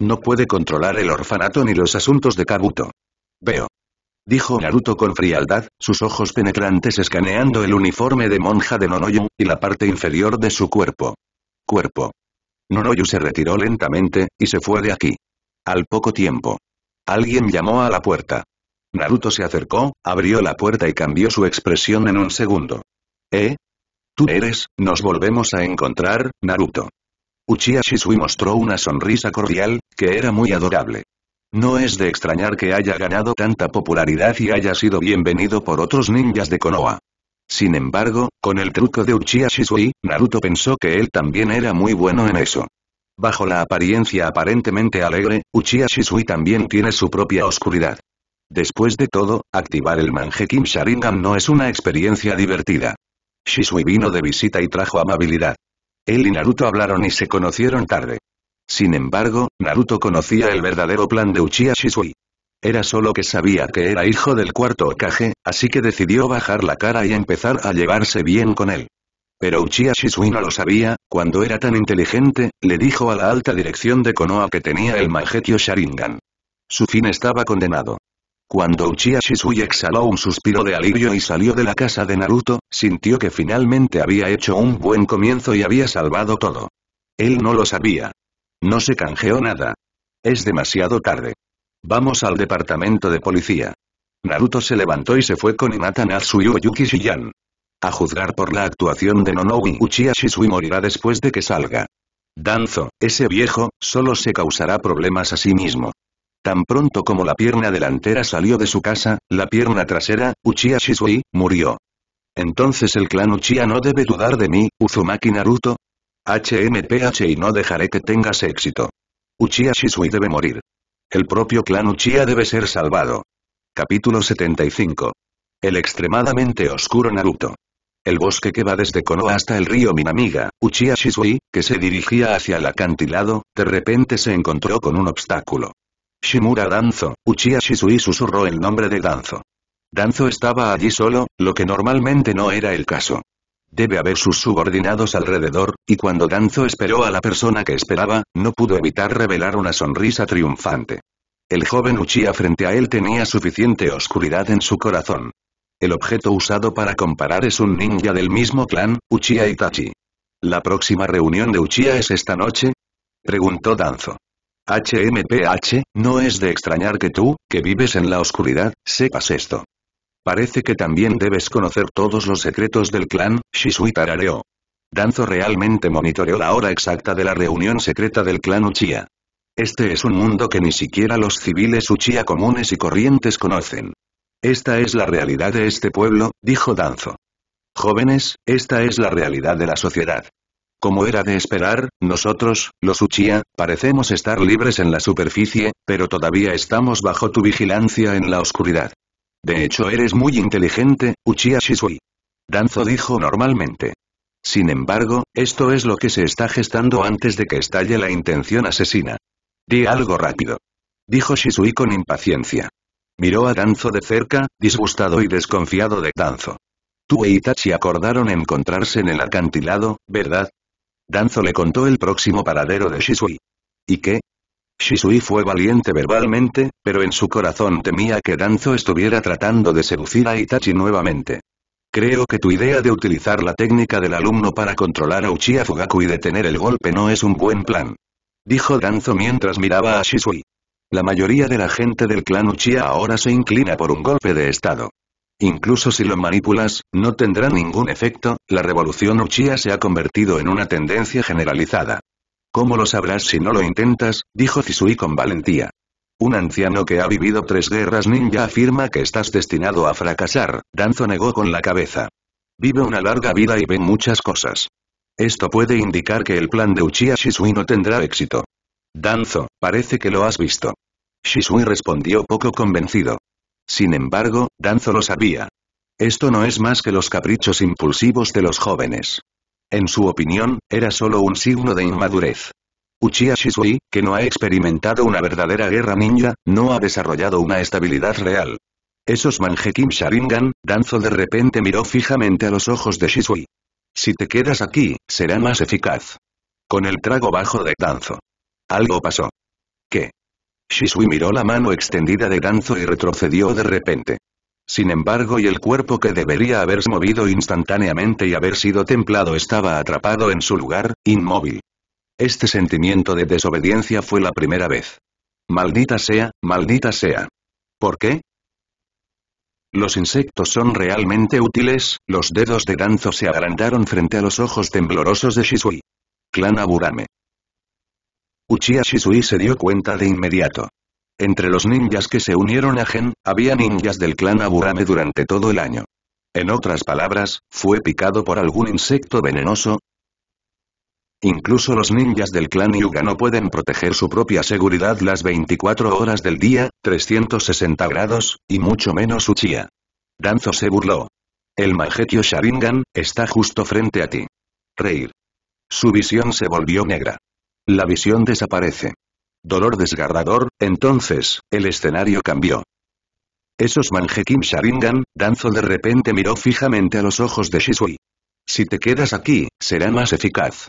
No puede controlar el orfanato ni los asuntos de Kabuto. Veo. Dijo Naruto con frialdad, sus ojos penetrantes escaneando el uniforme de monja de Nonoyu, y la parte inferior de su cuerpo. Cuerpo. Nonoyu se retiró lentamente, y se fue de aquí. Al poco tiempo. Alguien llamó a la puerta. Naruto se acercó, abrió la puerta y cambió su expresión en un segundo. ¿Eh? Tú eres, nos volvemos a encontrar, Naruto. Uchiha Shisui mostró una sonrisa cordial, que era muy adorable. No es de extrañar que haya ganado tanta popularidad y haya sido bienvenido por otros ninjas de Konoha. Sin embargo, con el truco de Uchiha Shisui, Naruto pensó que él también era muy bueno en eso. Bajo la apariencia aparentemente alegre, Uchiha Shisui también tiene su propia oscuridad. Después de todo, activar el Mangekyō Sharingan no es una experiencia divertida. Shisui vino de visita y trajo amabilidad. Él y Naruto hablaron y se conocieron tarde. Sin embargo, Naruto conocía el verdadero plan de Uchiha Shisui. Era solo que sabía que era hijo del cuarto Hokage, así que decidió bajar la cara y empezar a llevarse bien con él. Pero Uchiha Shisui no lo sabía, cuando era tan inteligente, le dijo a la alta dirección de Konoha que tenía el Mangekyō Sharingan. Su fin estaba condenado. Cuando Uchiha Shisui exhaló un suspiro de alivio y salió de la casa de Naruto, sintió que finalmente había hecho un buen comienzo y había salvado todo. Él no lo sabía. No se canjeó nada. Es demasiado tarde. Vamos al departamento de policía. Naruto se levantó y se fue con Hinata Natsu y Oyuki Shiyan. A juzgar por la actuación de Nonoyu, Uchiha Shisui morirá después de que salga. Danzo, ese viejo, solo se causará problemas a sí mismo. Tan pronto como la pierna delantera salió de su casa, la pierna trasera, Uchiha Shisui, murió. Entonces el clan Uchiha no debe dudar de mí, Uzumaki Naruto. H M P H y no dejaré que tengas éxito. Uchiha Shisui debe morir. El propio clan Uchiha debe ser salvado. Capítulo setenta y cinco. El extremadamente oscuro Naruto. El bosque que va desde Konoha hasta el río Minamiga, Uchiha Shisui, que se dirigía hacia el acantilado, de repente se encontró con un obstáculo. Shimura Danzo, Uchiha Shisui susurró el nombre de Danzo. Danzo estaba allí solo, lo que normalmente no era el caso. Debe haber sus subordinados alrededor, y cuando Danzo esperó a la persona que esperaba, no pudo evitar revelar una sonrisa triunfante. El joven Uchiha frente a él tenía suficiente oscuridad en su corazón. El objeto usado para comparar es un ninja del mismo clan, Uchiha Itachi. ¿La próxima reunión de Uchiha es esta noche? Preguntó Danzo. H M P H, no es de extrañar que tú, que vives en la oscuridad, sepas esto. Parece que también debes conocer todos los secretos del clan, Shisui tarareó. Danzo realmente monitoreó la hora exacta de la reunión secreta del clan Uchiha. Este es un mundo que ni siquiera los civiles Uchiha comunes y corrientes conocen. Esta es la realidad de este pueblo, dijo Danzo. Jóvenes, esta es la realidad de la sociedad. Como era de esperar, nosotros, los Uchiha, parecemos estar libres en la superficie, pero todavía estamos bajo tu vigilancia en la oscuridad. De hecho eres muy inteligente, Uchiha Shisui. Danzo dijo normalmente. Sin embargo, esto es lo que se está gestando antes de que estalle la intención asesina. Di algo rápido. Dijo Shisui con impaciencia. Miró a Danzo de cerca, disgustado y desconfiado de Danzo. Tú e Itachi acordaron encontrarse en el acantilado, ¿verdad? Danzo le contó el próximo paradero de Shisui. ¿Y qué? Shisui fue valiente verbalmente, pero en su corazón temía que Danzo estuviera tratando de seducir a Itachi nuevamente. Creo que tu idea de utilizar la técnica del alumno para controlar a Uchiha Fugaku y detener el golpe no es un buen plan. Dijo Danzo mientras miraba a Shisui. La mayoría de la gente del clan Uchiha ahora se inclina por un golpe de estado. Incluso si lo manipulas, no tendrá ningún efecto, la revolución Uchiha se ha convertido en una tendencia generalizada. ¿Cómo lo sabrás si no lo intentas?, dijo Shisui con valentía. Un anciano que ha vivido tres guerras ninja afirma que estás destinado a fracasar, Danzo negó con la cabeza. Vive una larga vida y ve muchas cosas. Esto puede indicar que el plan de Uchiha Shisui no tendrá éxito. Danzo, parece que lo has visto. Shisui respondió poco convencido. Sin embargo, Danzo lo sabía. Esto no es más que los caprichos impulsivos de los jóvenes. En su opinión, era solo un signo de inmadurez. Uchiha Shisui, que no ha experimentado una verdadera guerra ninja, no ha desarrollado una estabilidad real. Esos Mangekyō Sharingan, Danzo de repente miró fijamente a los ojos de Shisui. Si te quedas aquí, será más eficaz. Con el trago bajo de Danzo. Algo pasó. ¿Qué? Shisui miró la mano extendida de Danzo y retrocedió de repente. Sin embargo, y el cuerpo que debería haberse movido instantáneamente y haber sido templado estaba atrapado en su lugar, inmóvil. Este sentimiento de desobediencia fue la primera vez. Maldita sea, maldita sea. ¿Por qué? Los insectos son realmente útiles, los dedos de Danzo se agrandaron frente a los ojos temblorosos de Shisui. Clan Aburame. Uchiha Shisui se dio cuenta de inmediato. Entre los ninjas que se unieron a Gen, había ninjas del clan Aburame durante todo el año. En otras palabras, ¿fue picado por algún insecto venenoso? Incluso los ninjas del clan Hyuga no pueden proteger su propia seguridad las veinticuatro horas del día, trescientos sesenta grados, y mucho menos Uchiha. Danzo se burló. El Mangekyō Sharingan está justo frente a ti. Reír. Su visión se volvió negra. La visión desaparece. Dolor desgarrador, entonces, el escenario cambió. Esos Mangekyō Sharingan, Danzo de repente miró fijamente a los ojos de Shisui. Si te quedas aquí, será más eficaz.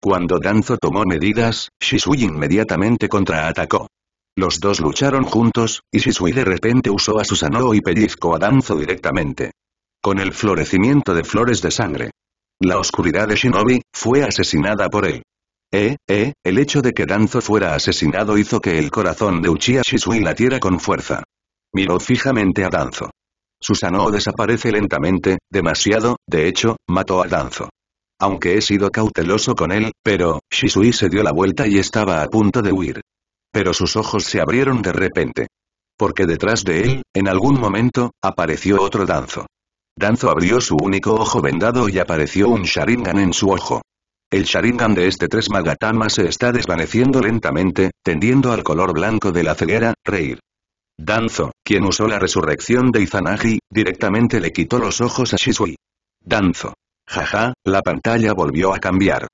Cuando Danzo tomó medidas, Shisui inmediatamente contraatacó. Los dos lucharon juntos, y Shisui de repente usó a Susanoo y pellizcó a Danzo directamente. Con el florecimiento de flores de sangre. La oscuridad de Shinobi fue asesinada por él. Eh, eh, el hecho de que Danzo fuera asesinado hizo que el corazón de Uchiha Shisui latiera con fuerza. Miró fijamente a Danzo. Susanoo desaparece lentamente, demasiado, de hecho, mató a Danzo. Aunque he sido cauteloso con él, pero, Shisui se dio la vuelta y estaba a punto de huir. Pero sus ojos se abrieron de repente. Porque detrás de él, en algún momento, apareció otro Danzo. Danzo abrió su único ojo vendado y apareció un Sharingan en su ojo. El Sharingan de este tres Magatama se está desvaneciendo lentamente, tendiendo al color blanco de la ceguera, reír. Danzo, quien usó la resurrección de Izanagi, directamente le quitó los ojos a Shisui. Danzo. Jaja, la pantalla volvió a cambiar.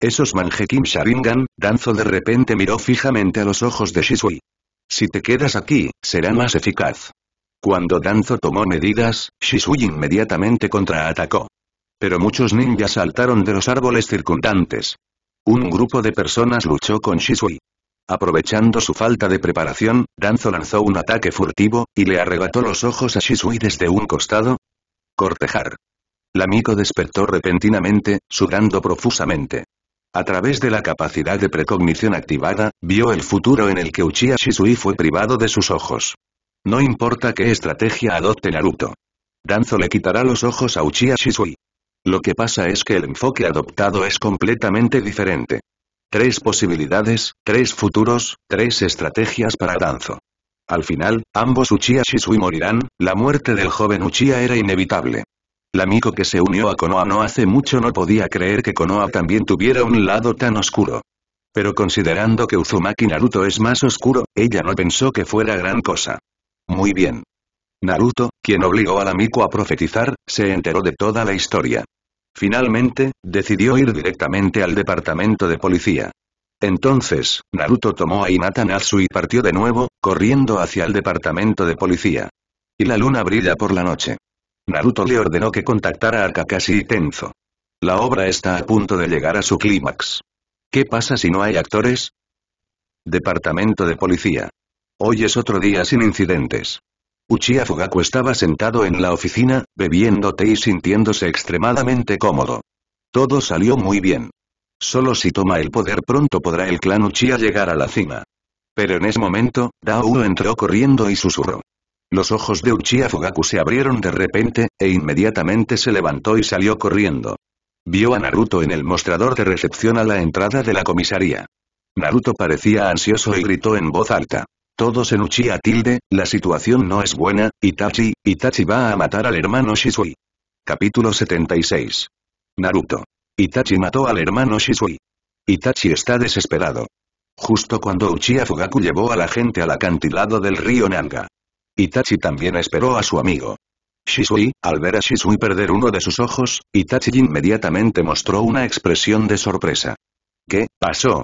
Esos Mangekyō Sharingan, Danzo de repente miró fijamente a los ojos de Shisui. Si te quedas aquí, será más eficaz. Cuando Danzo tomó medidas, Shisui inmediatamente contraatacó. Pero muchos ninjas saltaron de los árboles circundantes. Un grupo de personas luchó con Shisui. Aprovechando su falta de preparación, Danzo lanzó un ataque furtivo, y le arrebató los ojos a Shisui desde un costado. Cortejar. La Miko despertó repentinamente, sudando profusamente. A través de la capacidad de precognición activada, vio el futuro en el que Uchiha Shisui fue privado de sus ojos. No importa qué estrategia adopte Naruto. Danzo le quitará los ojos a Uchiha Shisui. Lo que pasa es que el enfoque adoptado es completamente diferente. Tres posibilidades, tres futuros, tres estrategias para Danzo. Al final, ambos Uchiha Shisui morirán, la muerte del joven Uchiha era inevitable. La Miko que se unió a Konoha no hace mucho no podía creer que Konoha también tuviera un lado tan oscuro. Pero considerando que Uzumaki Naruto es más oscuro, ella no pensó que fuera gran cosa. Muy bien. Naruto, quien obligó a la Miko a profetizar, se enteró de toda la historia. Finalmente, decidió ir directamente al departamento de policía. Entonces, Naruto tomó a Hinata Natsu y partió de nuevo, corriendo hacia el departamento de policía. Y la luna brilla por la noche. Naruto le ordenó que contactara a Kakashi y Tenzo. La obra está a punto de llegar a su clímax. ¿Qué pasa si no hay actores? Departamento de policía. Hoy es otro día sin incidentes. Uchiha Fugaku estaba sentado en la oficina, bebiendo té y sintiéndose extremadamente cómodo. Todo salió muy bien. Solo si toma el poder pronto podrá el clan Uchiha llegar a la cima. Pero en ese momento, Dao entró corriendo y susurró. Los ojos de Uchiha Fugaku se abrieron de repente, e inmediatamente se levantó y salió corriendo. Vio a Naruto en el mostrador de recepción a la entrada de la comisaría. Naruto parecía ansioso y gritó en voz alta. Todos en Uchiha tilde, la situación no es buena, Itachi, Itachi va a matar al hermano Shisui. Capítulo setenta y seis. Naruto. Itachi mató al hermano Shisui. Itachi está desesperado. Justo cuando Uchiha Fugaku llevó a la gente al acantilado del río Nanga. Itachi también esperó a su amigo. Shisui, al ver a Shisui perder uno de sus ojos, Itachi inmediatamente mostró una expresión de sorpresa. ¿Qué pasó?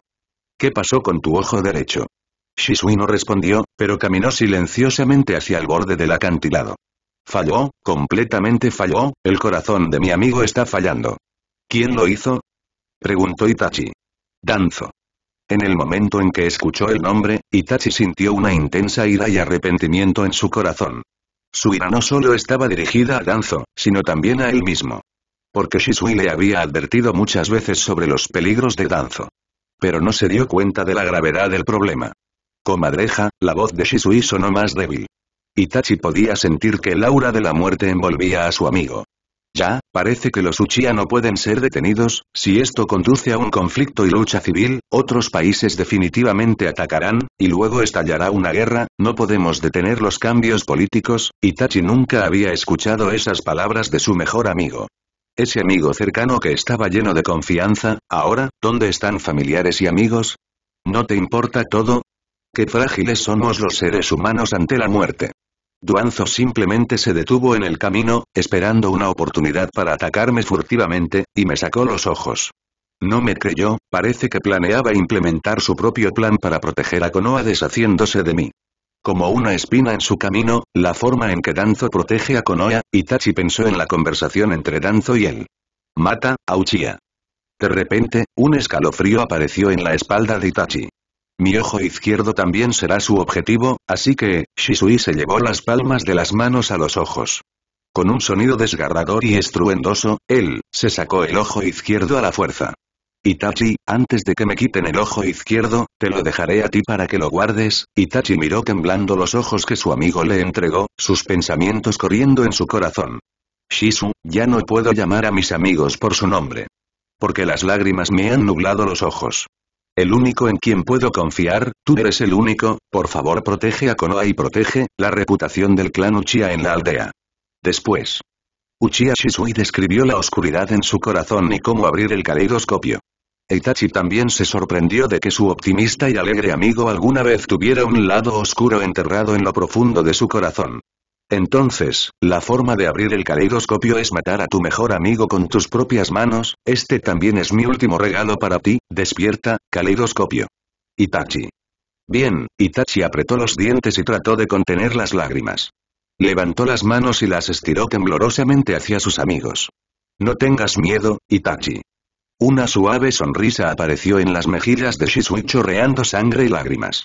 ¿Qué pasó con tu ojo derecho? Shisui no respondió, pero caminó silenciosamente hacia el borde del acantilado. Falló, completamente falló, el corazón de mi amigo está fallando. ¿Quién lo hizo? Preguntó Itachi. Danzo. En el momento en que escuchó el nombre, Itachi sintió una intensa ira y arrepentimiento en su corazón. Su ira no solo estaba dirigida a Danzo, sino también a él mismo. Porque Shisui le había advertido muchas veces sobre los peligros de Danzo. Pero no se dio cuenta de la gravedad del problema. Comadreja, la voz de Shisui sonó más débil. Itachi podía sentir que el aura de la muerte envolvía a su amigo. Ya, parece que los Uchiha no pueden ser detenidos, si esto conduce a un conflicto y lucha civil, otros países definitivamente atacarán, y luego estallará una guerra, no podemos detener los cambios políticos, Itachi nunca había escuchado esas palabras de su mejor amigo. Ese amigo cercano que estaba lleno de confianza, ahora, ¿dónde están familiares y amigos? ¿No te importa todo? ¡Qué frágiles somos los seres humanos ante la muerte! Danzo simplemente se detuvo en el camino, esperando una oportunidad para atacarme furtivamente, y me sacó los ojos. No me creyó, parece que planeaba implementar su propio plan para proteger a Konoha deshaciéndose de mí. Como una espina en su camino, la forma en que Danzo protege a Konoha, Itachi pensó en la conversación entre Danzo y él. Mata a Uchiha. De repente, un escalofrío apareció en la espalda de Itachi. Mi ojo izquierdo también será su objetivo, así que, Shisui se llevó las palmas de las manos a los ojos. Con un sonido desgarrador y estruendoso, él, se sacó el ojo izquierdo a la fuerza. Itachi, antes de que me quiten el ojo izquierdo, te lo dejaré a ti para que lo guardes. Itachi miró temblando los ojos que su amigo le entregó, sus pensamientos corriendo en su corazón. Shisu, ya no puedo llamar a mis amigos por su nombre. Porque las lágrimas me han nublado los ojos. El único en quien puedo confiar, tú eres el único, por favor protege a Konoha y protege la reputación del clan Uchiha en la aldea. Después, Uchiha Shisui describió la oscuridad en su corazón y cómo abrir el caleidoscopio. Itachi también se sorprendió de que su optimista y alegre amigo alguna vez tuviera un lado oscuro enterrado en lo profundo de su corazón. Entonces, la forma de abrir el caleidoscopio es matar a tu mejor amigo con tus propias manos, este también es mi último regalo para ti, despierta, caleidoscopio. Itachi. Bien, Itachi apretó los dientes y trató de contener las lágrimas. Levantó las manos y las estiró temblorosamente hacia sus amigos. No tengas miedo, Itachi. Una suave sonrisa apareció en las mejillas de Shisui chorreando sangre y lágrimas.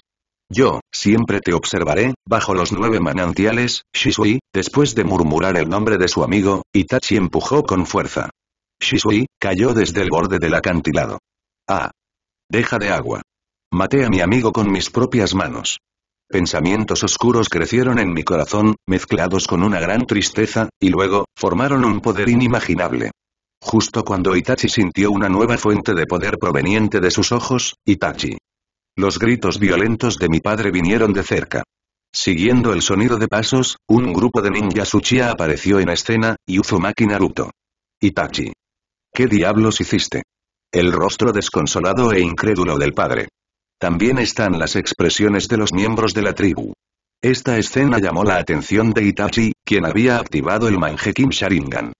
Yo, siempre te observaré, bajo los nueve manantiales, Shisui, después de murmurar el nombre de su amigo, Itachi empujó con fuerza. Shisui, cayó desde el borde del acantilado. Ah. Deja de agua. Maté a mi amigo con mis propias manos. Pensamientos oscuros crecieron en mi corazón, mezclados con una gran tristeza, y luego, formaron un poder inimaginable. Justo cuando Itachi sintió una nueva fuente de poder proveniente de sus ojos, Itachi. Los gritos violentos de mi padre vinieron de cerca. Siguiendo el sonido de pasos, un grupo de ninjas Uchiha apareció en escena, y Uzumaki Naruto. Itachi. ¿Qué diablos hiciste? El rostro desconsolado e incrédulo del padre. También están las expresiones de los miembros de la tribu. Esta escena llamó la atención de Itachi, quien había activado el Mangekyō Sharingan.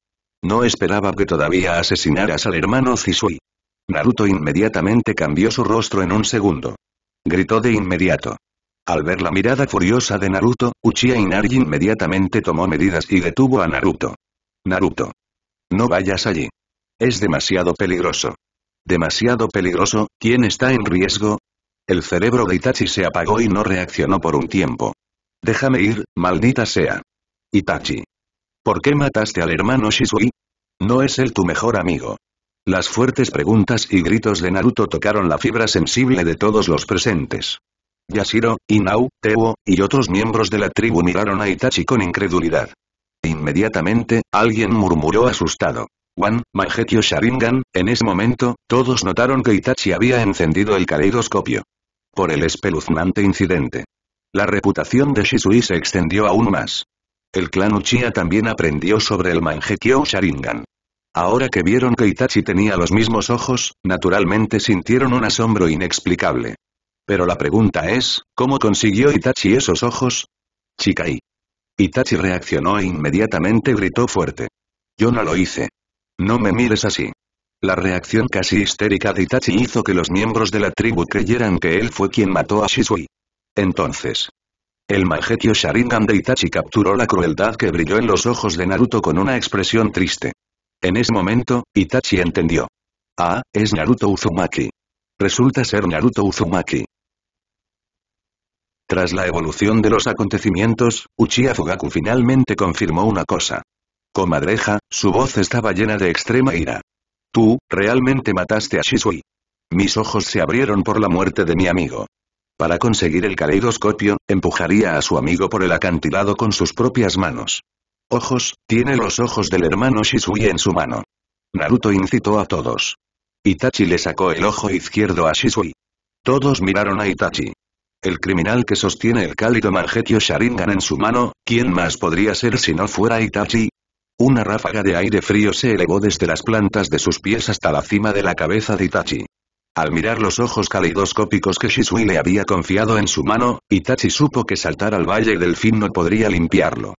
No esperaba que todavía asesinaras al hermano Shisui. Naruto inmediatamente cambió su rostro en un segundo. Gritó de inmediato. Al ver la mirada furiosa de Naruto, Uchiha Inari inmediatamente tomó medidas y detuvo a Naruto. Naruto. No vayas allí. Es demasiado peligroso. Demasiado peligroso, ¿quién está en riesgo? El cerebro de Itachi se apagó y no reaccionó por un tiempo. Déjame ir, maldita sea. Itachi. ¿Por qué mataste al hermano Shisui? ¿No es él tu mejor amigo? Las fuertes preguntas y gritos de Naruto tocaron la fibra sensible de todos los presentes. Yashiro, Inao, Teo, y otros miembros de la tribu miraron a Itachi con incredulidad. Inmediatamente, alguien murmuró asustado. Wan, Mangekyō Sharingan, en ese momento, todos notaron que Itachi había encendido el caleidoscopio. Por el espeluznante incidente. La reputación de Shisui se extendió aún más. El clan Uchiha también aprendió sobre el Mangekyō Sharingan. Ahora que vieron que Itachi tenía los mismos ojos, naturalmente sintieron un asombro inexplicable. Pero la pregunta es, ¿cómo consiguió Itachi esos ojos? Chikai. Itachi reaccionó e inmediatamente gritó fuerte. Yo no lo hice. No me mires así. La reacción casi histérica de Itachi hizo que los miembros de la tribu creyeran que él fue quien mató a Shisui. Entonces... El Mangekyō Sharingan de Itachi capturó la crueldad que brilló en los ojos de Naruto con una expresión triste. En ese momento, Itachi entendió. Ah, es Naruto Uzumaki. Resulta ser Naruto Uzumaki. Tras la evolución de los acontecimientos, Uchiha Fugaku finalmente confirmó una cosa. Comadreja, su voz estaba llena de extrema ira. Tú, realmente mataste a Shisui. Mis ojos se abrieron por la muerte de mi amigo. Para conseguir el caleidoscopio, empujaría a su amigo por el acantilado con sus propias manos. Ojos, tiene los ojos del hermano Shisui en su mano. Naruto incitó a todos. Itachi le sacó el ojo izquierdo a Shisui. Todos miraron a Itachi. El criminal que sostiene el cálido Mangekyō Sharingan en su mano, ¿quién más podría ser si no fuera Itachi? Una ráfaga de aire frío se elevó desde las plantas de sus pies hasta la cima de la cabeza de Itachi. Al mirar los ojos caleidoscópicos que Shisui le había confiado en su mano, Itachi supo que saltar al Valle del Fin no podría limpiarlo.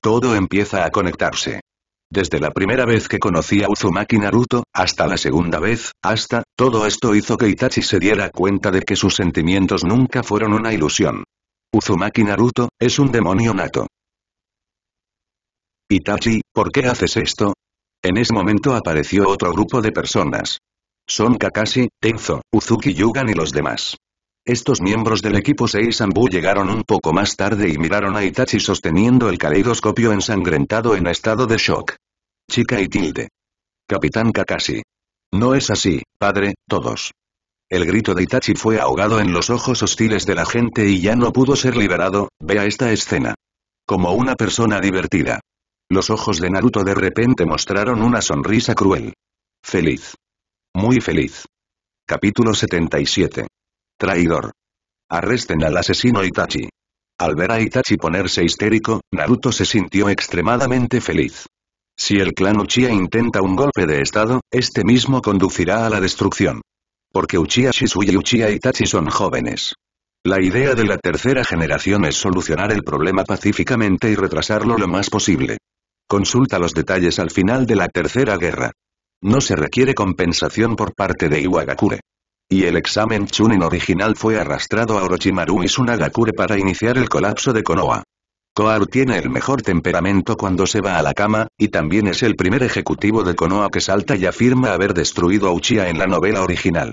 Todo empieza a conectarse. Desde la primera vez que conocí a Uzumaki Naruto, hasta la segunda vez, hasta, todo esto hizo que Itachi se diera cuenta de que sus sentimientos nunca fueron una ilusión. Uzumaki Naruto, es un demonio nato. Itachi, ¿por qué haces esto? En ese momento apareció otro grupo de personas. Son Kakashi, Tenzo, Uzuki Yugan y los demás. Estos miembros del equipo seis Anbu llegaron un poco más tarde y miraron a Itachi sosteniendo el caleidoscopio ensangrentado en estado de shock. Chica y tilde. Capitán Kakashi. No es así, padre, todos. El grito de Itachi fue ahogado en los ojos hostiles de la gente y ya no pudo ser liberado. Vea esta escena. Como una persona divertida. Los ojos de Naruto de repente mostraron una sonrisa cruel. Feliz. Muy feliz. Capítulo setenta y siete. Traidor. Arresten al asesino Itachi. Al ver a Itachi ponerse histérico, Naruto se sintió extremadamente feliz. Si el clan Uchiha intenta un golpe de estado, este mismo conducirá a la destrucción. Porque Uchiha Shisui y Uchiha Itachi son jóvenes. La idea de la tercera generación es solucionar el problema pacíficamente y retrasarlo lo más posible. Consulta los detalles al final de la tercera guerra. No se requiere compensación por parte de Iwagakure. Y el examen Chunin original fue arrastrado a Orochimaru y Sunagakure para iniciar el colapso de Konoha. Koharu tiene el mejor temperamento cuando se va a la cama, y también es el primer ejecutivo de Konoha que salta y afirma haber destruido a Uchiha en la novela original.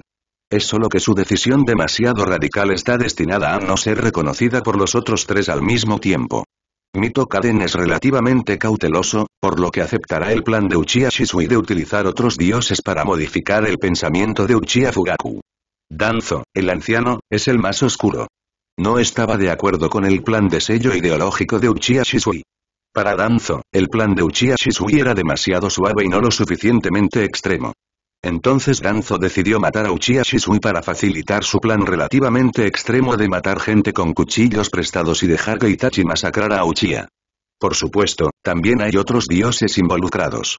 Es solo que su decisión demasiado radical está destinada a no ser reconocida por los otros tres al mismo tiempo. Mito Kaden es relativamente cauteloso, por lo que aceptará el plan de Uchiha Shisui de utilizar otros dioses para modificar el pensamiento de Uchiha Fugaku. Danzo, el anciano, es el más oscuro. No estaba de acuerdo con el plan de sello ideológico de Uchiha Shisui. Para Danzo, el plan de Uchiha Shisui era demasiado suave y no lo suficientemente extremo. Entonces Danzo decidió matar a Uchiha Shisui para facilitar su plan relativamente extremo de matar gente con cuchillos prestados y dejar que Itachi masacrara a Uchiha. Por supuesto, también hay otros dioses involucrados.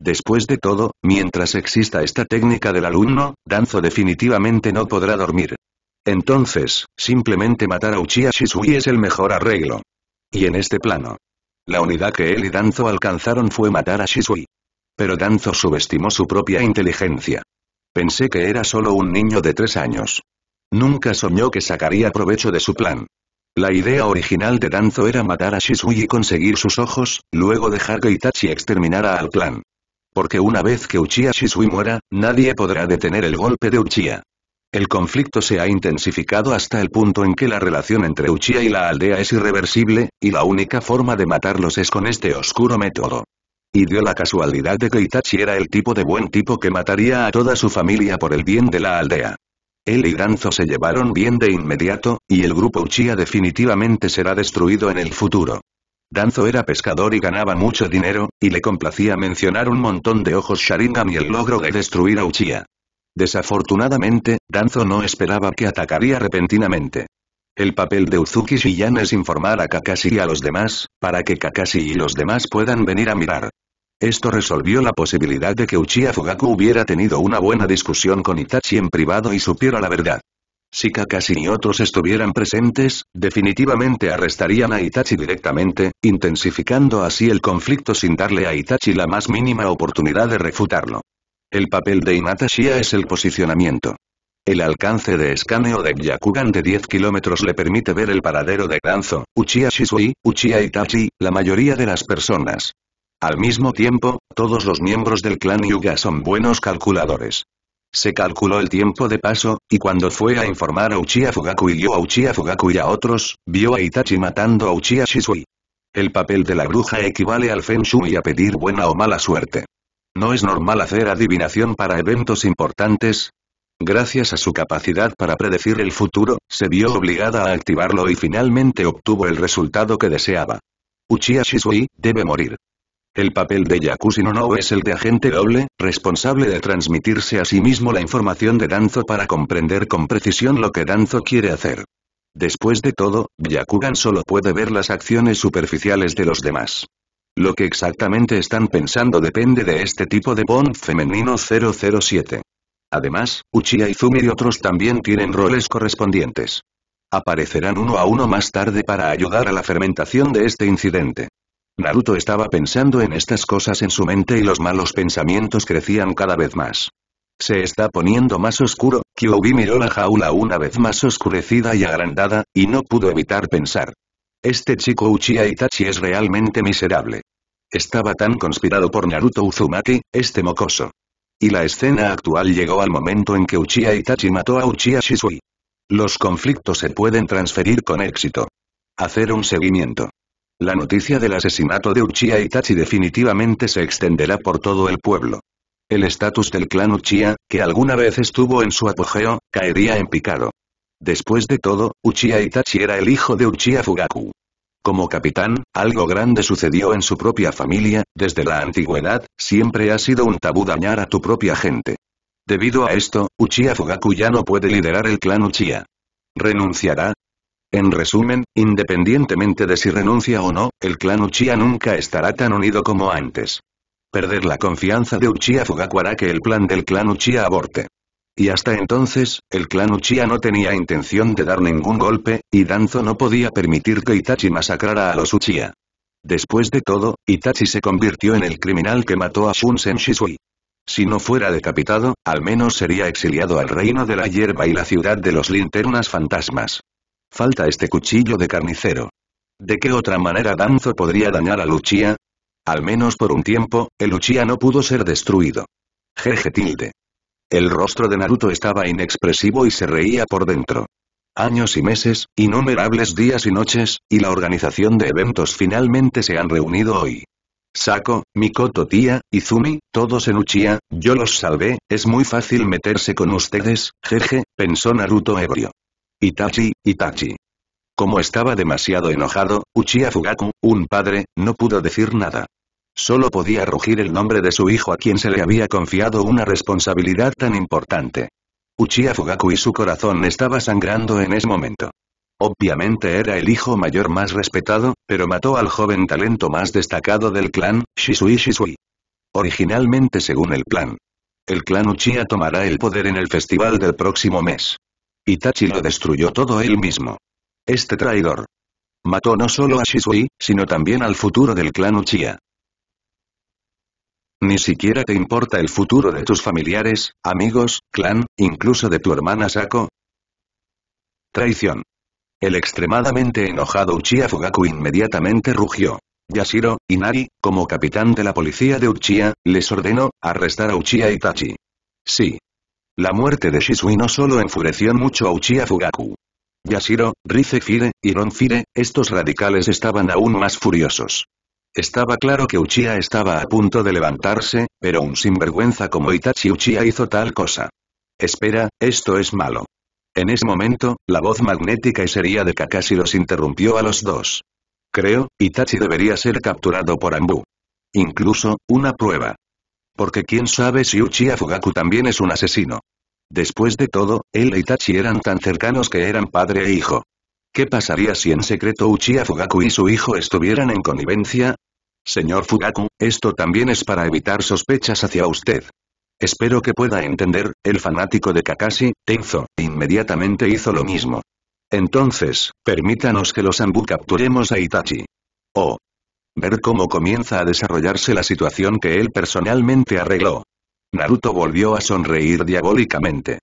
Después de todo, mientras exista esta técnica del alumno, Danzo definitivamente no podrá dormir. Entonces, simplemente matar a Uchiha Shisui es el mejor arreglo. Y en este plano. La unidad que él y Danzo alcanzaron fue matar a Shisui. Pero Danzo subestimó su propia inteligencia. Pensé que era solo un niño de tres años. Nunca soñó que sacaría provecho de su plan. La idea original de Danzo era matar a Shisui y conseguir sus ojos, luego dejar que Itachi exterminara al clan. Porque una vez que Uchiha Shisui muera, nadie podrá detener el golpe de Uchiha. El conflicto se ha intensificado hasta el punto en que la relación entre Uchiha y la aldea es irreversible, y la única forma de matarlos es con este oscuro método. Y dio la casualidad de que Itachi era el tipo de buen tipo que mataría a toda su familia por el bien de la aldea. Él y Danzo se llevaron bien de inmediato, y el grupo Uchiha definitivamente será destruido en el futuro. Danzo era pescador y ganaba mucho dinero, y le complacía mencionar un montón de ojos Sharingan y el logro de destruir a Uchiha. Desafortunadamente, Danzo no esperaba que atacaría repentinamente. El papel de Uzuki Shion es informar a Kakashi y a los demás, para que Kakashi y los demás puedan venir a mirar. Esto resolvió la posibilidad de que Uchiha Fugaku hubiera tenido una buena discusión con Itachi en privado y supiera la verdad. Si Kakashi y otros estuvieran presentes, definitivamente arrestarían a Itachi directamente, intensificando así el conflicto sin darle a Itachi la más mínima oportunidad de refutarlo. El papel de Hinata Shia es el posicionamiento. El alcance de escaneo de Byakugan de diez kilómetros le permite ver el paradero de Danzo, Uchiha Shisui, Uchiha Itachi, la mayoría de las personas. Al mismo tiempo, todos los miembros del clan Hyuga son buenos calculadores. Se calculó el tiempo de paso, y cuando fue a informar a Uchiha Fugaku y vio a Uchiha Fugaku y a otros, vio a Itachi matando a Uchiha Shisui. El papel de la bruja equivale al Feng Shui a pedir buena o mala suerte. No es normal hacer adivinación para eventos importantes. Gracias a su capacidad para predecir el futuro, se vio obligada a activarlo y finalmente obtuvo el resultado que deseaba. Uchiha Shisui debe morir. El papel de Yakushi Nonoyu es el de agente doble, responsable de transmitirse a sí mismo la información de Danzo para comprender con precisión lo que Danzo quiere hacer. Después de todo, Byakugan solo puede ver las acciones superficiales de los demás. Lo que exactamente están pensando depende de este tipo de P O N femenino cero cero siete. Además, Uchiha Izumi y otros también tienen roles correspondientes. Aparecerán uno a uno más tarde para ayudar a la fermentación de este incidente. Naruto estaba pensando en estas cosas en su mente y los malos pensamientos crecían cada vez más. Se está poniendo más oscuro. Kyūbi miró la jaula una vez más oscurecida y agrandada, y no pudo evitar pensar. Este chico Uchiha Itachi es realmente miserable. Estaba tan conspirado por Naruto Uzumaki, este mocoso. Y la escena actual llegó al momento en que Uchiha Itachi mató a Uchiha Shisui. Los conflictos se pueden transferir con éxito. Hacer un seguimiento. La noticia del asesinato de Uchiha Itachi definitivamente se extenderá por todo el pueblo. El estatus del clan Uchiha, que alguna vez estuvo en su apogeo, caería en picado. Después de todo, Uchiha Itachi era el hijo de Uchiha Fugaku. Como capitán, algo grande sucedió en su propia familia. Desde la antigüedad, siempre ha sido un tabú dañar a tu propia gente. Debido a esto, Uchiha Fugaku ya no puede liderar el clan Uchiha. ¿Renunciará? En resumen, independientemente de si renuncia o no, el clan Uchiha nunca estará tan unido como antes. Perder la confianza de Uchiha Fugaku hará que el plan del clan Uchiha aborte. Y hasta entonces, el clan Uchiha no tenía intención de dar ningún golpe, y Danzo no podía permitir que Itachi masacrara a los Uchiha. Después de todo, Itachi se convirtió en el criminal que mató a Shunsen Shisui. Si no fuera decapitado, al menos sería exiliado al reino de la hierba y la ciudad de los linternas fantasmas. Falta este cuchillo de carnicero. ¿De qué otra manera Danzo podría dañar al Uchiha? Al menos por un tiempo, el Uchiha no pudo ser destruido. Jeje tilde. El rostro de Naruto estaba inexpresivo y se reía por dentro. Años y meses, innumerables días y noches, y la organización de eventos finalmente se han reunido hoy. Sako, Mikoto tía, Izumi, todos en Uchiha, yo los salvé, es muy fácil meterse con ustedes, jeje, pensó Naruto ebrio. Itachi, Itachi. Como estaba demasiado enojado, Uchiha Fugaku, un padre, no pudo decir nada. Solo podía rugir el nombre de su hijo a quien se le había confiado una responsabilidad tan importante. Uchiha Fugaku y su corazón estaba sangrando en ese momento. Obviamente era el hijo mayor más respetado, pero mató al joven talento más destacado del clan, Shisui Shisui. Originalmente según el plan. El clan Uchiha tomará el poder en el festival del próximo mes. Itachi lo destruyó todo él mismo. Este traidor mató no solo a Shisui, sino también al futuro del clan Uchiha. Ni siquiera te importa el futuro de tus familiares, amigos, clan, incluso de tu hermana Sako. Traición. El extremadamente enojado Uchiha Fugaku inmediatamente rugió. Yashiro, Inari, como capitán de la policía de Uchiha, les ordenó arrestar a Uchiha Itachi. Sí. La muerte de Shisui no solo enfureció mucho a Uchiha Fugaku. Yashiro, Rizefire, y Ronfire, estos radicales estaban aún más furiosos. Estaba claro que Uchiha estaba a punto de levantarse, pero un sinvergüenza como Itachi Uchiha hizo tal cosa. Espera, esto es malo. En ese momento, la voz magnética y seria de Kakashi los interrumpió a los dos. Creo, Itachi debería ser capturado por Anbu. Incluso, una prueba. Porque quién sabe si Uchiha Fugaku también es un asesino. Después de todo, él e Itachi eran tan cercanos que eran padre e hijo. ¿Qué pasaría si en secreto Uchiha Fugaku y su hijo estuvieran en connivencia? Señor Fugaku, esto también es para evitar sospechas hacia usted. Espero que pueda entender, el fanático de Kakashi, Tenzo, inmediatamente hizo lo mismo. Entonces, permítanos que los Anbu capturemos a Itachi. O. Ver cómo comienza a desarrollarse la situación que él personalmente arregló. Naruto volvió a sonreír diabólicamente.